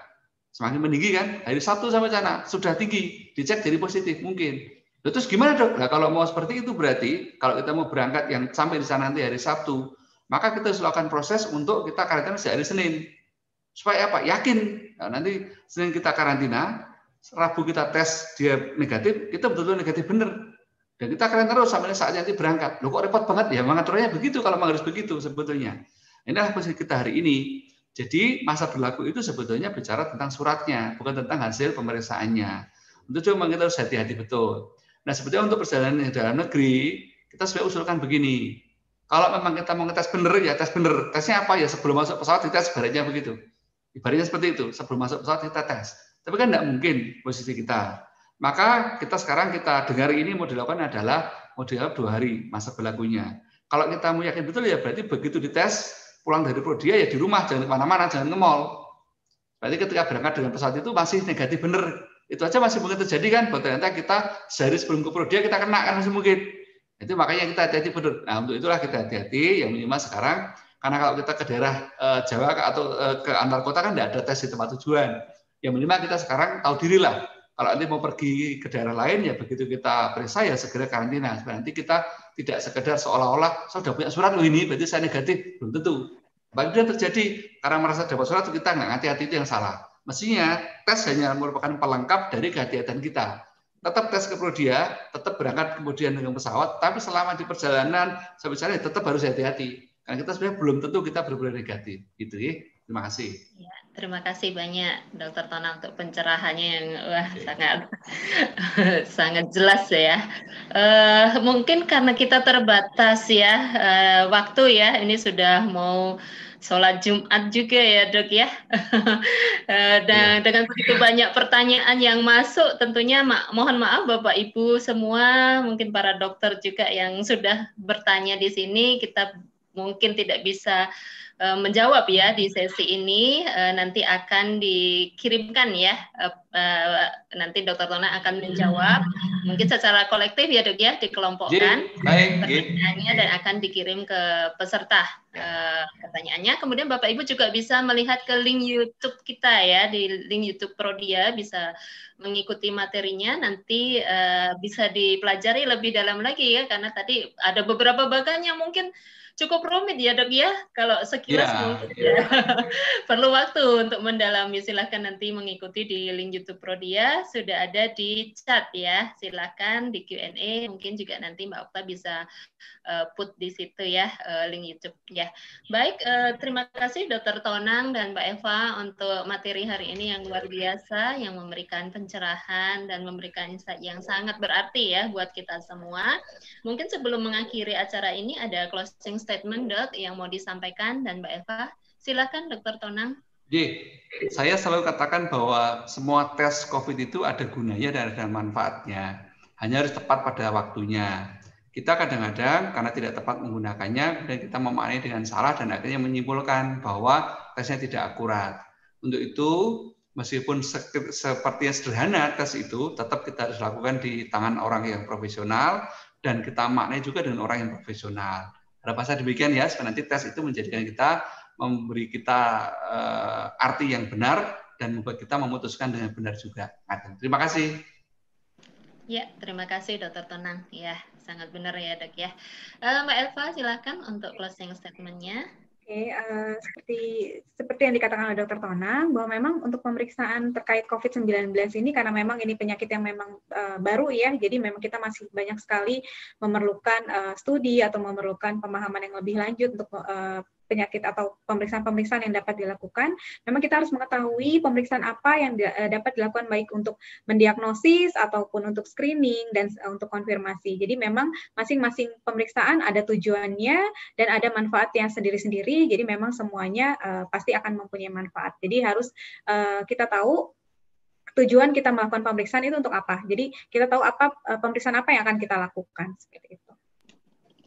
Semakin meninggi kan, hari Sabtu sampai sana sudah tinggi, dicek jadi positif mungkin. Terus gimana dok? Nah, kalau mau seperti itu berarti kalau kita mau berangkat yang sampai di sana nanti hari Sabtu, maka kita harus lakukan proses untuk kita karantina sehari Senin. Supaya apa? Yakin. Nah, nanti Senin kita karantina, Rabu kita tes dia negatif, kita betul-betul negatif benar. Dan kita karantina terus sampai saatnya nanti berangkat. Loh kok repot banget ya? Mengaturnya begitu kalau harus begitu sebetulnya. Inilah posisi kita hari ini. Jadi masa berlaku itu sebetulnya bicara tentang suratnya, bukan tentang hasil pemeriksaannya. Untuk itu memang kita harus hati-hati betul. Nah sebetulnya untuk perjalanan ke dalam negeri, kita sebenarnya usulkan begini. Kalau memang kita mau ngetes bener, ya tes bener. Tesnya apa? Ya sebelum masuk pesawat kita sebarannya begitu. Ibaratnya seperti itu, sebelum masuk pesawat kita tes. Tapi kan tidak mungkin posisi kita. Maka kita sekarang kita dengar ini mau dilakukan adalah mau dilakukan 2 hari masa berlakunya. Kalau kita mau yakin betul ya berarti begitu dites, pulang dari Prodia ya di rumah, jangan kemana-mana, jangan ke mall. Berarti ketika berangkat dengan pesawat itu masih negatif bener. Itu aja masih mungkin terjadi kan, bahwa ternyata kita sehari sebelum ke Prodia kita kena kan masih mungkin. Itu makanya kita hati-hati bener. Nah untuk itulah kita hati-hati yang minimal sekarang, karena kalau kita ke daerah Jawa atau ke antar kota kan tidak ada tes di tempat tujuan. Yang minimal kita sekarang tahu diri lah. Kalau nanti mau pergi ke daerah lain ya begitu kita periksa ya segera karantina. Supaya nanti kita tidak sekedar seolah-olah saya sudah punya surat loh ini berarti saya negatif, belum tentu. Bahkan terjadi karena merasa dapat surat kita nggak hati-hati itu yang salah. Mestinya tes hanya merupakan pelengkap dari kehati-hatian kita. Tetap tes ke Prodia, tetap berangkat kemudian dengan pesawat, tapi selama di perjalanan sebetulnya tetap harus hati-hati. Karena kita sebenarnya belum tentu kita berbulan negatif, gitu ya. Terima kasih. Ya, terima kasih banyak Dr. Tonang untuk pencerahannya yang sangat jelas ya. Mungkin karena kita terbatas ya waktu ya, ini sudah mau sholat Jumat juga ya dok ya. Dan dengan begitu banyak pertanyaan yang masuk, tentunya mohon maaf Bapak Ibu semua, mungkin para dokter juga yang sudah bertanya di sini, kita mungkin tidak bisa menjawab ya di sesi ini. Nanti akan dikirimkan ya, nanti Dr. Tonang akan menjawab mungkin secara kolektif ya dok ya, dikelompokkan pertanyaannya dan akan dikirim ke peserta pertanyaannya. Kemudian Bapak Ibu juga bisa melihat ke link YouTube kita ya, di link YouTube Prodia bisa mengikuti materinya, nanti bisa dipelajari lebih dalam lagi ya, karena tadi ada beberapa bagian yang mungkin cukup rumit ya dok ya, kalau sekilas mungkin ya. Perlu waktu untuk mendalami, silahkan nanti mengikuti di link YouTube Prodia, sudah ada di chat ya, silahkan di Q&A, mungkin juga nanti Mbak Okta bisa put di situ ya, link YouTube ya. Baik, terima kasih Dr. Tonang dan Mbak Eva untuk materi hari ini yang luar biasa, yang memberikan pencerahan dan memberikan insight yang sangat berarti ya buat kita semua. Mungkin sebelum mengakhiri acara ini ada closing statement dok yang mau disampaikan, dan Mbak Eva silakan Dr. Tonang. Saya selalu katakan bahwa semua tes COVID itu ada gunanya dan ada manfaatnya, hanya harus tepat pada waktunya. Kita kadang-kadang karena tidak tepat menggunakannya dan kita memaknai dengan salah dan akhirnya menyimpulkan bahwa tesnya tidak akurat. Untuk itu meskipun sepertinya sederhana tes itu, tetap kita harus lakukan di tangan orang yang profesional dan kita maknai juga dengan orang yang profesional. Harapan saya demikian ya, supaya nanti tes itu menjadikan kita, memberi kita arti yang benar dan membuat kita memutuskan dengan benar juga. Terima kasih. Ya, terima kasih Dr. Tonang. Ya, sangat benar ya dok ya. Mbak Elva silakan untuk closing statement-nya. Seperti yang dikatakan oleh Dr. Tonang, bahwa memang untuk pemeriksaan terkait COVID-19 ini, karena memang ini penyakit yang memang baru ya, jadi memang kita masih banyak sekali memerlukan studi atau memerlukan pemahaman yang lebih lanjut untuk penyakit atau pemeriksaan-pemeriksaan yang dapat dilakukan. Memang kita harus mengetahui pemeriksaan apa yang dapat dilakukan baik untuk mendiagnosis ataupun untuk screening dan untuk konfirmasi. Jadi memang masing-masing pemeriksaan ada tujuannya dan ada manfaatnya sendiri-sendiri. Jadi memang semuanya pasti akan mempunyai manfaat. Jadi harus kita tahu tujuan kita melakukan pemeriksaan itu untuk apa. Jadi kita tahu apa pemeriksaan apa yang akan kita lakukan seperti itu.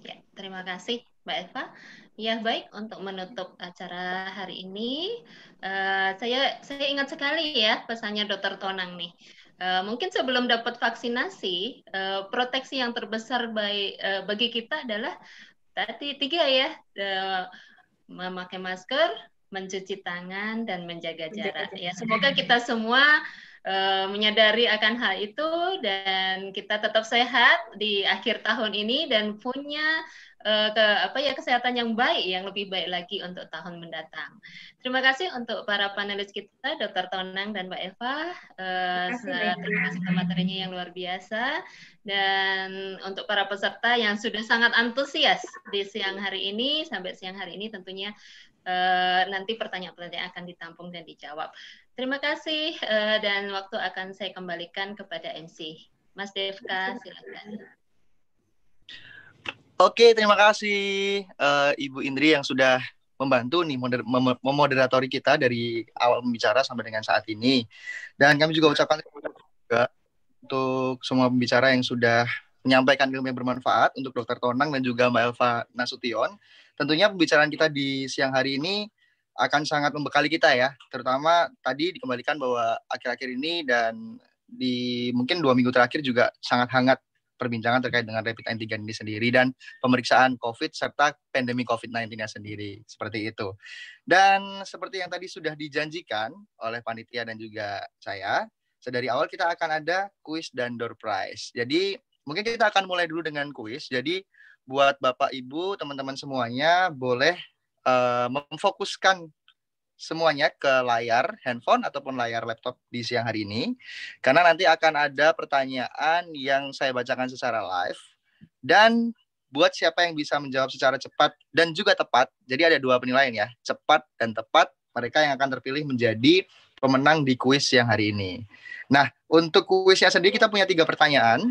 Ya, terima kasih Mbak Elva. Ya baik, untuk menutup acara hari ini, saya ingat sekali ya pesannya Dr. Tonang nih. Mungkin sebelum dapat vaksinasi, proteksi yang terbesar bagi kita adalah tadi 3 ya, memakai masker, mencuci tangan, dan menjaga jarak. Ya, semoga kita semua menyadari akan hal itu dan kita tetap sehat di akhir tahun ini dan punya kesehatan yang baik, yang lebih baik lagi untuk tahun mendatang. Terima kasih untuk para panelis kita, Dr. Tonang dan Mbak Elva. Terima kasih materinya yang luar biasa dan untuk para peserta yang sudah sangat antusias di siang hari ini sampai siang hari ini tentunya. Nanti pertanyaan-pertanyaan akan ditampung dan dijawab. Terima kasih dan waktu akan saya kembalikan kepada MC. Mas Devka, silakan. Oke, terima kasih Ibu Indri yang sudah membantu nih memoderatori kita dari awal pembicara sampai dengan saat ini. Dan kami juga ucapkan terima kasih juga untuk semua pembicara yang sudah menyampaikan ilmu yang bermanfaat untuk Dr. Tonang dan juga Mbak Elva Nasution. Tentunya pembicaraan kita di siang hari ini akan sangat membekali kita ya, terutama tadi dikembalikan bahwa akhir-akhir ini dan di mungkin 2 minggu terakhir juga sangat hangat perbincangan terkait dengan rapid antigen ini sendiri dan pemeriksaan COVID serta pandemi COVID-19-nya sendiri, seperti itu. Dan seperti yang tadi sudah dijanjikan oleh panitia dan juga saya, dari awal kita akan ada kuis dan door prize. Jadi mungkin kita akan mulai dulu dengan kuis. Jadi buat Bapak, Ibu, teman-teman semuanya boleh memfokuskan semuanya ke layar handphone ataupun layar laptop di siang hari ini. Karena nanti akan ada pertanyaan yang saya bacakan secara live. Dan buat siapa yang bisa menjawab secara cepat dan juga tepat. Jadi ada 2 penilaian ya, cepat dan tepat. Mereka yang akan terpilih menjadi pemenang di kuis siang hari ini. Nah, untuk kuisnya sendiri kita punya 3 pertanyaan.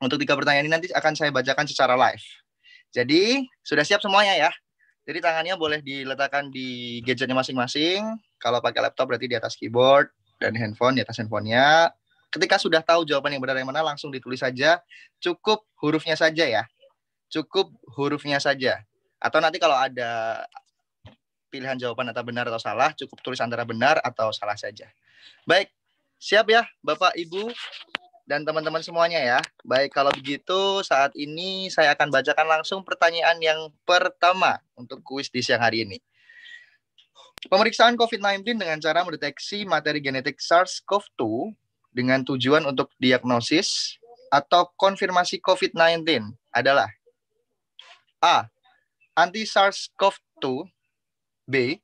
Untuk 3 pertanyaan ini nanti akan saya bacakan secara live. Jadi, sudah siap semuanya ya. Jadi, tangannya boleh diletakkan di gadgetnya masing-masing. Kalau pakai laptop berarti di atas keyboard dan handphone di atas handphonenya. Ketika sudah tahu jawaban yang benar yang mana, langsung ditulis saja. Cukup hurufnya saja ya. Cukup hurufnya saja. Atau nanti kalau ada pilihan jawaban antara benar atau salah, cukup tulis antara benar atau salah saja. Baik, siap ya Bapak, Ibu, dan teman-teman semuanya ya. Baik, kalau begitu saat ini saya akan bacakan langsung pertanyaan yang pertama untuk kuis di siang hari ini. Pemeriksaan COVID-19 dengan cara mendeteksi materi genetik SARS-CoV-2 dengan tujuan untuk diagnosis atau konfirmasi COVID-19 adalah A. Anti-SARS-CoV-2, B.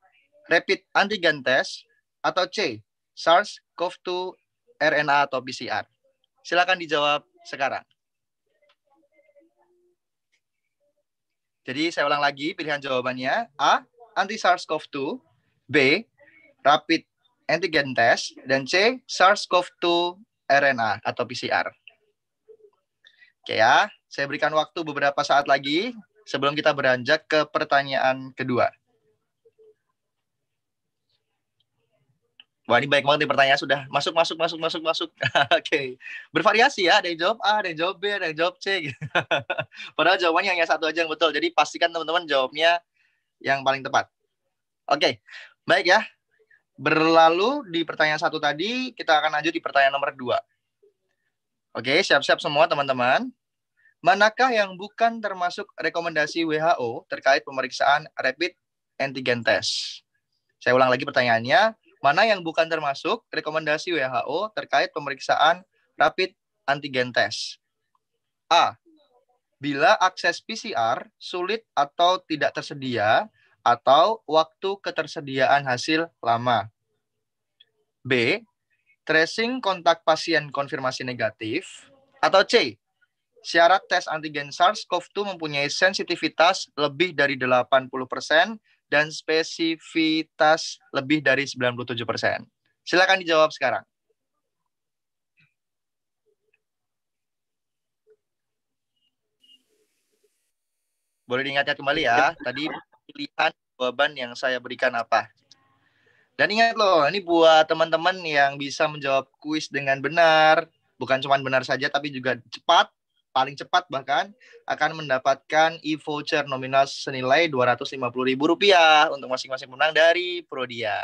Rapid antigen test, atau C. SARS-CoV-2 RNA atau PCR. Silakan dijawab sekarang. Jadi saya ulang lagi pilihan jawabannya. A. Anti-SARS-CoV-2, B. Rapid antigen test, dan C. SARS-CoV-2 RNA atau PCR. Oke ya, saya berikan waktu beberapa saat lagi sebelum kita beranjak ke pertanyaan kedua. Wah, ini baik banget nih pertanyaan sudah masuk. Oke. Bervariasi ya, ada yang jawab A, ada yang jawab B, ada yang jawab C. Padahal jawabannya hanya satu aja yang betul. Jadi pastikan teman-teman jawabnya yang paling tepat. Oke, baik ya. Berlalu di pertanyaan 1 tadi, kita akan lanjut di pertanyaan nomor 2. Oke, siap-siap semua teman-teman. Manakah yang bukan termasuk rekomendasi WHO terkait pemeriksaan rapid antigen test? Saya ulang lagi pertanyaannya. Mana yang bukan termasuk rekomendasi WHO terkait pemeriksaan rapid antigen test? A. Bila akses PCR sulit atau tidak tersedia, atau waktu ketersediaan hasil lama. B. Tracing kontak pasien konfirmasi negatif, atau C. Syarat tes antigen SARS-CoV-2 mempunyai sensitivitas lebih dari 80% dan spesifitas lebih dari 97%. Silakan dijawab sekarang. Boleh diingatkan kembali ya, tadi pilihan jawaban yang saya berikan apa? Dan ingat loh, ini buat teman-teman yang bisa menjawab kuis dengan benar, bukan cuma benar saja tapi juga cepat, paling cepat bahkan, akan mendapatkan e-voucher nominal senilai Rp250.000 untuk masing-masing pemenang dari Prodia.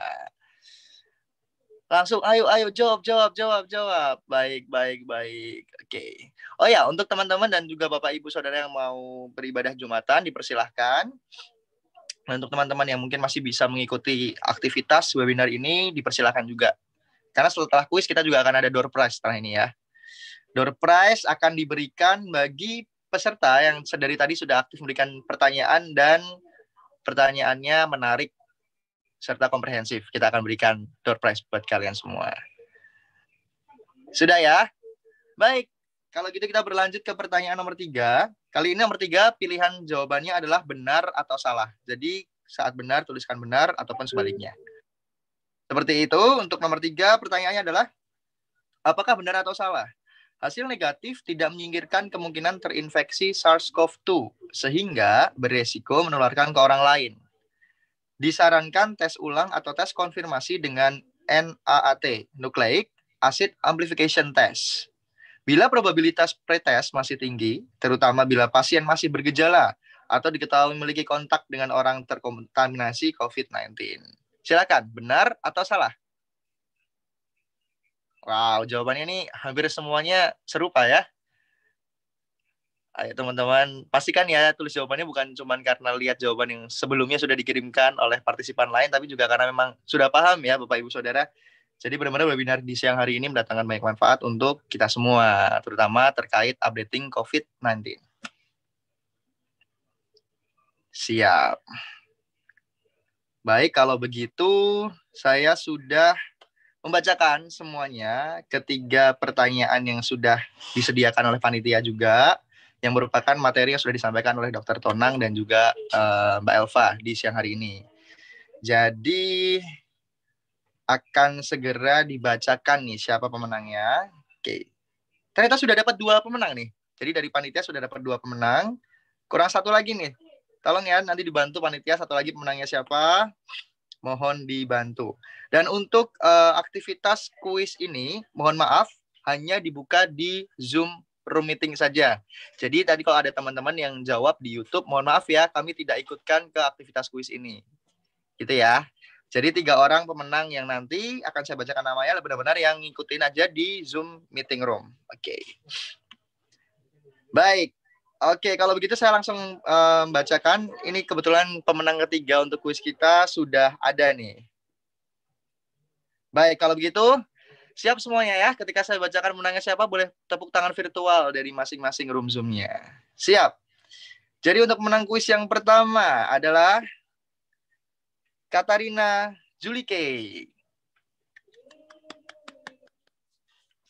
Langsung ayo jawab. Baik. Oke. Oh ya, untuk teman-teman dan juga Bapak Ibu Saudara yang mau beribadah Jumatan dipersilahkan. Dan untuk teman-teman yang mungkin masih bisa mengikuti aktivitas webinar ini dipersilahkan juga. Karena setelah kuis kita juga akan ada door prize setelah ini ya. Door prize akan diberikan bagi peserta yang dari tadi sudah aktif memberikan pertanyaan dan pertanyaannya menarik serta komprehensif. Kita akan berikan door prize buat kalian semua. Sudah ya? Baik, kalau gitu kita berlanjut ke pertanyaan nomor 3. Kali ini nomor 3, pilihan jawabannya adalah benar atau salah. Jadi saat benar, tuliskan benar, ataupun sebaliknya. Seperti itu, untuk nomor 3, pertanyaannya adalah, apakah benar atau salah? Hasil negatif tidak menyingkirkan kemungkinan terinfeksi SARS-CoV-2, sehingga beresiko menularkan ke orang lain. Disarankan tes ulang atau tes konfirmasi dengan NAAT, Nucleic Acid Amplification Test. Bila probabilitas pretest masih tinggi, terutama bila pasien masih bergejala atau diketahui memiliki kontak dengan orang terkontaminasi COVID-19. Silakan, benar atau salah? Wow, jawabannya ini hampir semuanya serupa ya. Ayo teman-teman, pastikan ya tulis jawabannya bukan cuma karena lihat jawaban yang sebelumnya sudah dikirimkan oleh partisipan lain, tapi juga karena memang sudah paham ya Bapak Ibu Saudara. Jadi benar-benar webinar di siang hari ini mendatangkan banyak manfaat untuk kita semua, terutama terkait updating COVID-19. Siap. Baik, kalau begitu saya sudah membacakan semuanya ketiga pertanyaan yang sudah disediakan oleh panitia juga, yang merupakan materi yang sudah disampaikan oleh Dr. Tonang dan juga Mbak Elva di siang hari ini. Jadi akan segera dibacakan nih siapa pemenangnya. Oke. Ternyata sudah dapat 2 pemenang nih. Jadi dari panitia sudah dapat 2 pemenang. Kurang 1 lagi nih. Tolong ya nanti dibantu panitia 1 lagi pemenangnya siapa. Mohon dibantu. Dan untuk aktivitas kuis ini, mohon maaf, hanya dibuka di Zoom room meeting saja. Jadi tadi kalau ada teman-teman yang jawab di YouTube, mohon maaf ya, kami tidak ikutkan ke aktivitas kuis ini. Gitu ya. Jadi 3 orang pemenang yang nanti akan saya bacakan namanya, benar-benar yang ngikutin aja di Zoom meeting room. Oke. Baik. Oke, kalau begitu saya langsung bacakan. Ini kebetulan pemenang ketiga untuk kuis kita sudah ada nih. Baik, kalau begitu siap semuanya ya, ketika saya bacakan menangnya siapa, boleh tepuk tangan virtual dari masing-masing room Zoom-nya. Siap. Jadi untuk menang kuis yang pertama adalah Katarina Julike.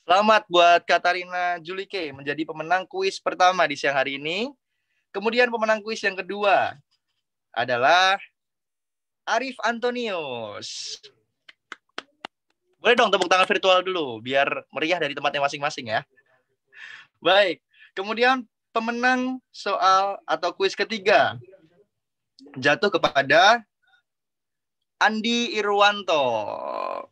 Selamat buat Katarina Julike menjadi pemenang kuis pertama di siang hari ini. Kemudian pemenang kuis yang kedua adalah Arif Antonius. Boleh dong tepuk tangan virtual dulu, biar meriah dari tempatnya masing-masing ya. Baik, kemudian pemenang soal atau kuis ketiga jatuh kepada Andi Irwanto.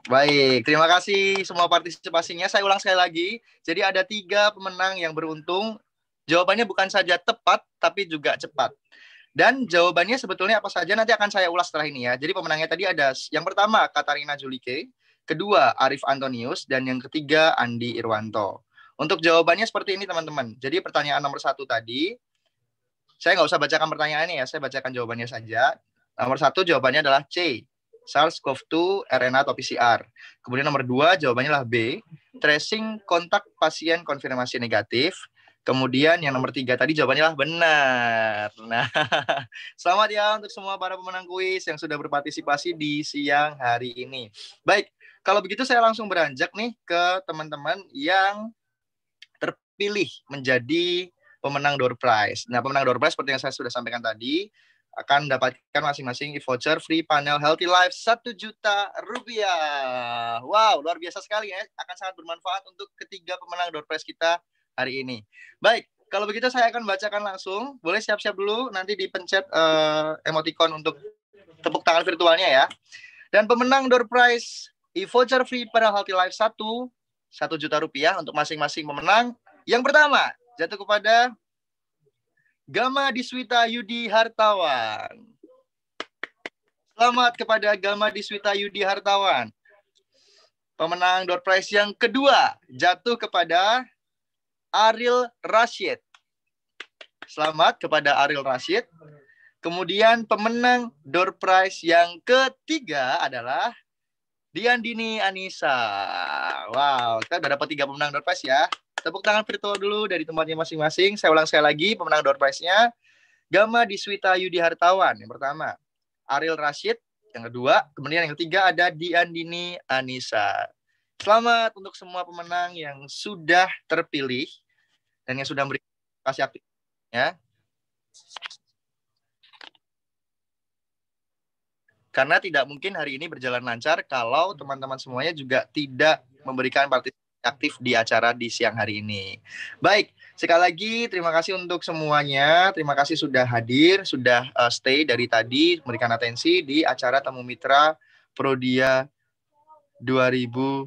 Baik, terima kasih semua partisipasinya. Saya ulang sekali lagi, jadi ada 3 pemenang yang beruntung. Jawabannya bukan saja tepat, tapi juga cepat. Dan jawabannya sebetulnya apa saja nanti akan saya ulas setelah ini ya. Jadi pemenangnya tadi ada yang pertama Katarina Julike, kedua Arif Antonius, dan yang ketiga Andi Irwanto. Untuk jawabannya seperti ini teman-teman. Jadi pertanyaan nomor 1 tadi, saya nggak usah bacakan pertanyaannya ya, saya bacakan jawabannya saja. Nomor 1 jawabannya adalah C, SARS-CoV-2 RNA atau PCR. Kemudian nomor 2 jawabannya adalah B, tracing kontak pasien konfirmasi negatif. Kemudian yang nomor 3 tadi jawabannya adalah benar. Nah, selamat ya untuk semua para pemenang kuis yang sudah berpartisipasi di siang hari ini. Baik. Kalau begitu saya langsung beranjak nih ke teman-teman yang terpilih menjadi pemenang door prize. Nah, pemenang door prize seperti yang saya sudah sampaikan tadi akan mendapatkan masing-masing voucher free panel Healthy Life Rp1.000.000. Wow, luar biasa sekali ya. Akan sangat bermanfaat untuk ketiga pemenang door prize kita hari ini. Baik, kalau begitu saya akan bacakan langsung. Boleh siap-siap dulu, nanti dipencet emoticon untuk tepuk tangan virtualnya ya. Dan pemenang door prize e-voucher free pada Healthy Life 1 juta rupiah untuk masing-masing pemenang. Yang pertama jatuh kepada Gama Diswita Yudi Hartawan. Selamat kepada Gama Diswita Yudi Hartawan. Pemenang door prize yang kedua jatuh kepada Aril Rashid. Selamat kepada Aril Rashid. Kemudian pemenang door prize yang ketiga adalah Diandini Anissa. Wow, kita udah dapat 3 pemenang door prize ya. Tepuk tangan virtual dulu dari tempatnya masing-masing. Saya ulang sekali lagi pemenang door prize-nya. Gama Diswita Yudi Hartawan yang pertama, Aril Rashid yang kedua, kemudian yang ketiga ada Diandini Anissa. Selamat untuk semua pemenang yang sudah terpilih dan yang sudah memberikan kasih aktif ya. Karena tidak mungkin hari ini berjalan lancar kalau teman-teman semuanya juga tidak memberikan partisipasi aktif di acara di siang hari ini. Baik, sekali lagi terima kasih untuk semuanya. Terima kasih sudah hadir, sudah stay dari tadi, memberikan atensi di acara Temu Mitra Prodia 2020.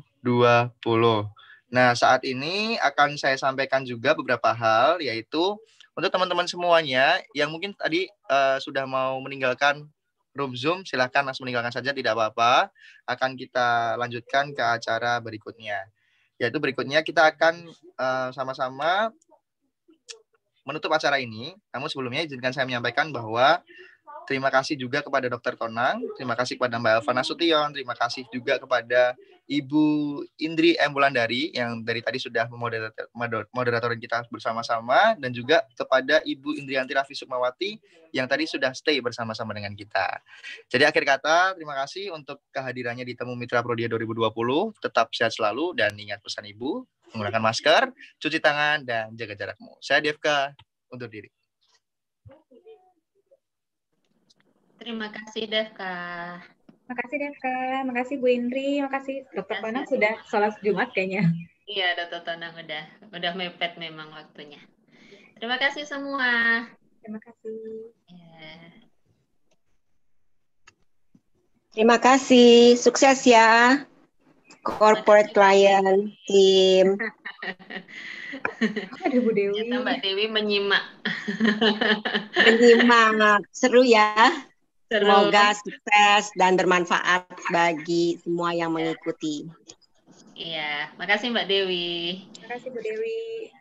Nah, saat ini akan saya sampaikan juga beberapa hal, yaitu untuk teman-teman semuanya yang mungkin tadi sudah mau meninggalkan room Zoom, silahkan langsung meninggalkan saja, tidak apa-apa. Akan kita lanjutkan ke acara berikutnya. Yaitu berikutnya kita akan sama-sama menutup acara ini. Namun sebelumnya izinkan saya menyampaikan bahwa terima kasih juga kepada Dr. Tonang, terima kasih kepada Mbak Elva Nasution, terima kasih juga kepada Ibu Indri M. Wulandari yang dari tadi sudah moderatorin kita bersama-sama, dan juga kepada Ibu Indriyanti Rafi Sukmawati yang tadi sudah stay bersama-sama dengan kita. Jadi akhir kata, terima kasih untuk kehadirannya di Temu Mitra Prodia 2020. Tetap sehat selalu dan ingat pesan Ibu, menggunakan masker, cuci tangan, dan jaga jarakmu. Saya Devka, untuk diri. Terima kasih Devka. Makasih Devka, makasih Bu Indri, makasih Dr. Tonang sudah sholat Jumat kayaknya. Iya, Dr. Tonang udah mepet memang waktunya. Terima kasih semua. Terima kasih. Ya. Terima kasih, sukses ya corporate client team. Aduh, Bu Dewi. Ternyata Mbak Dewi menyimak. Menyimak, seru ya. Semoga sukses dan bermanfaat bagi semua yang mengikuti. Iya, makasih Mbak Dewi. Makasih Bu Dewi.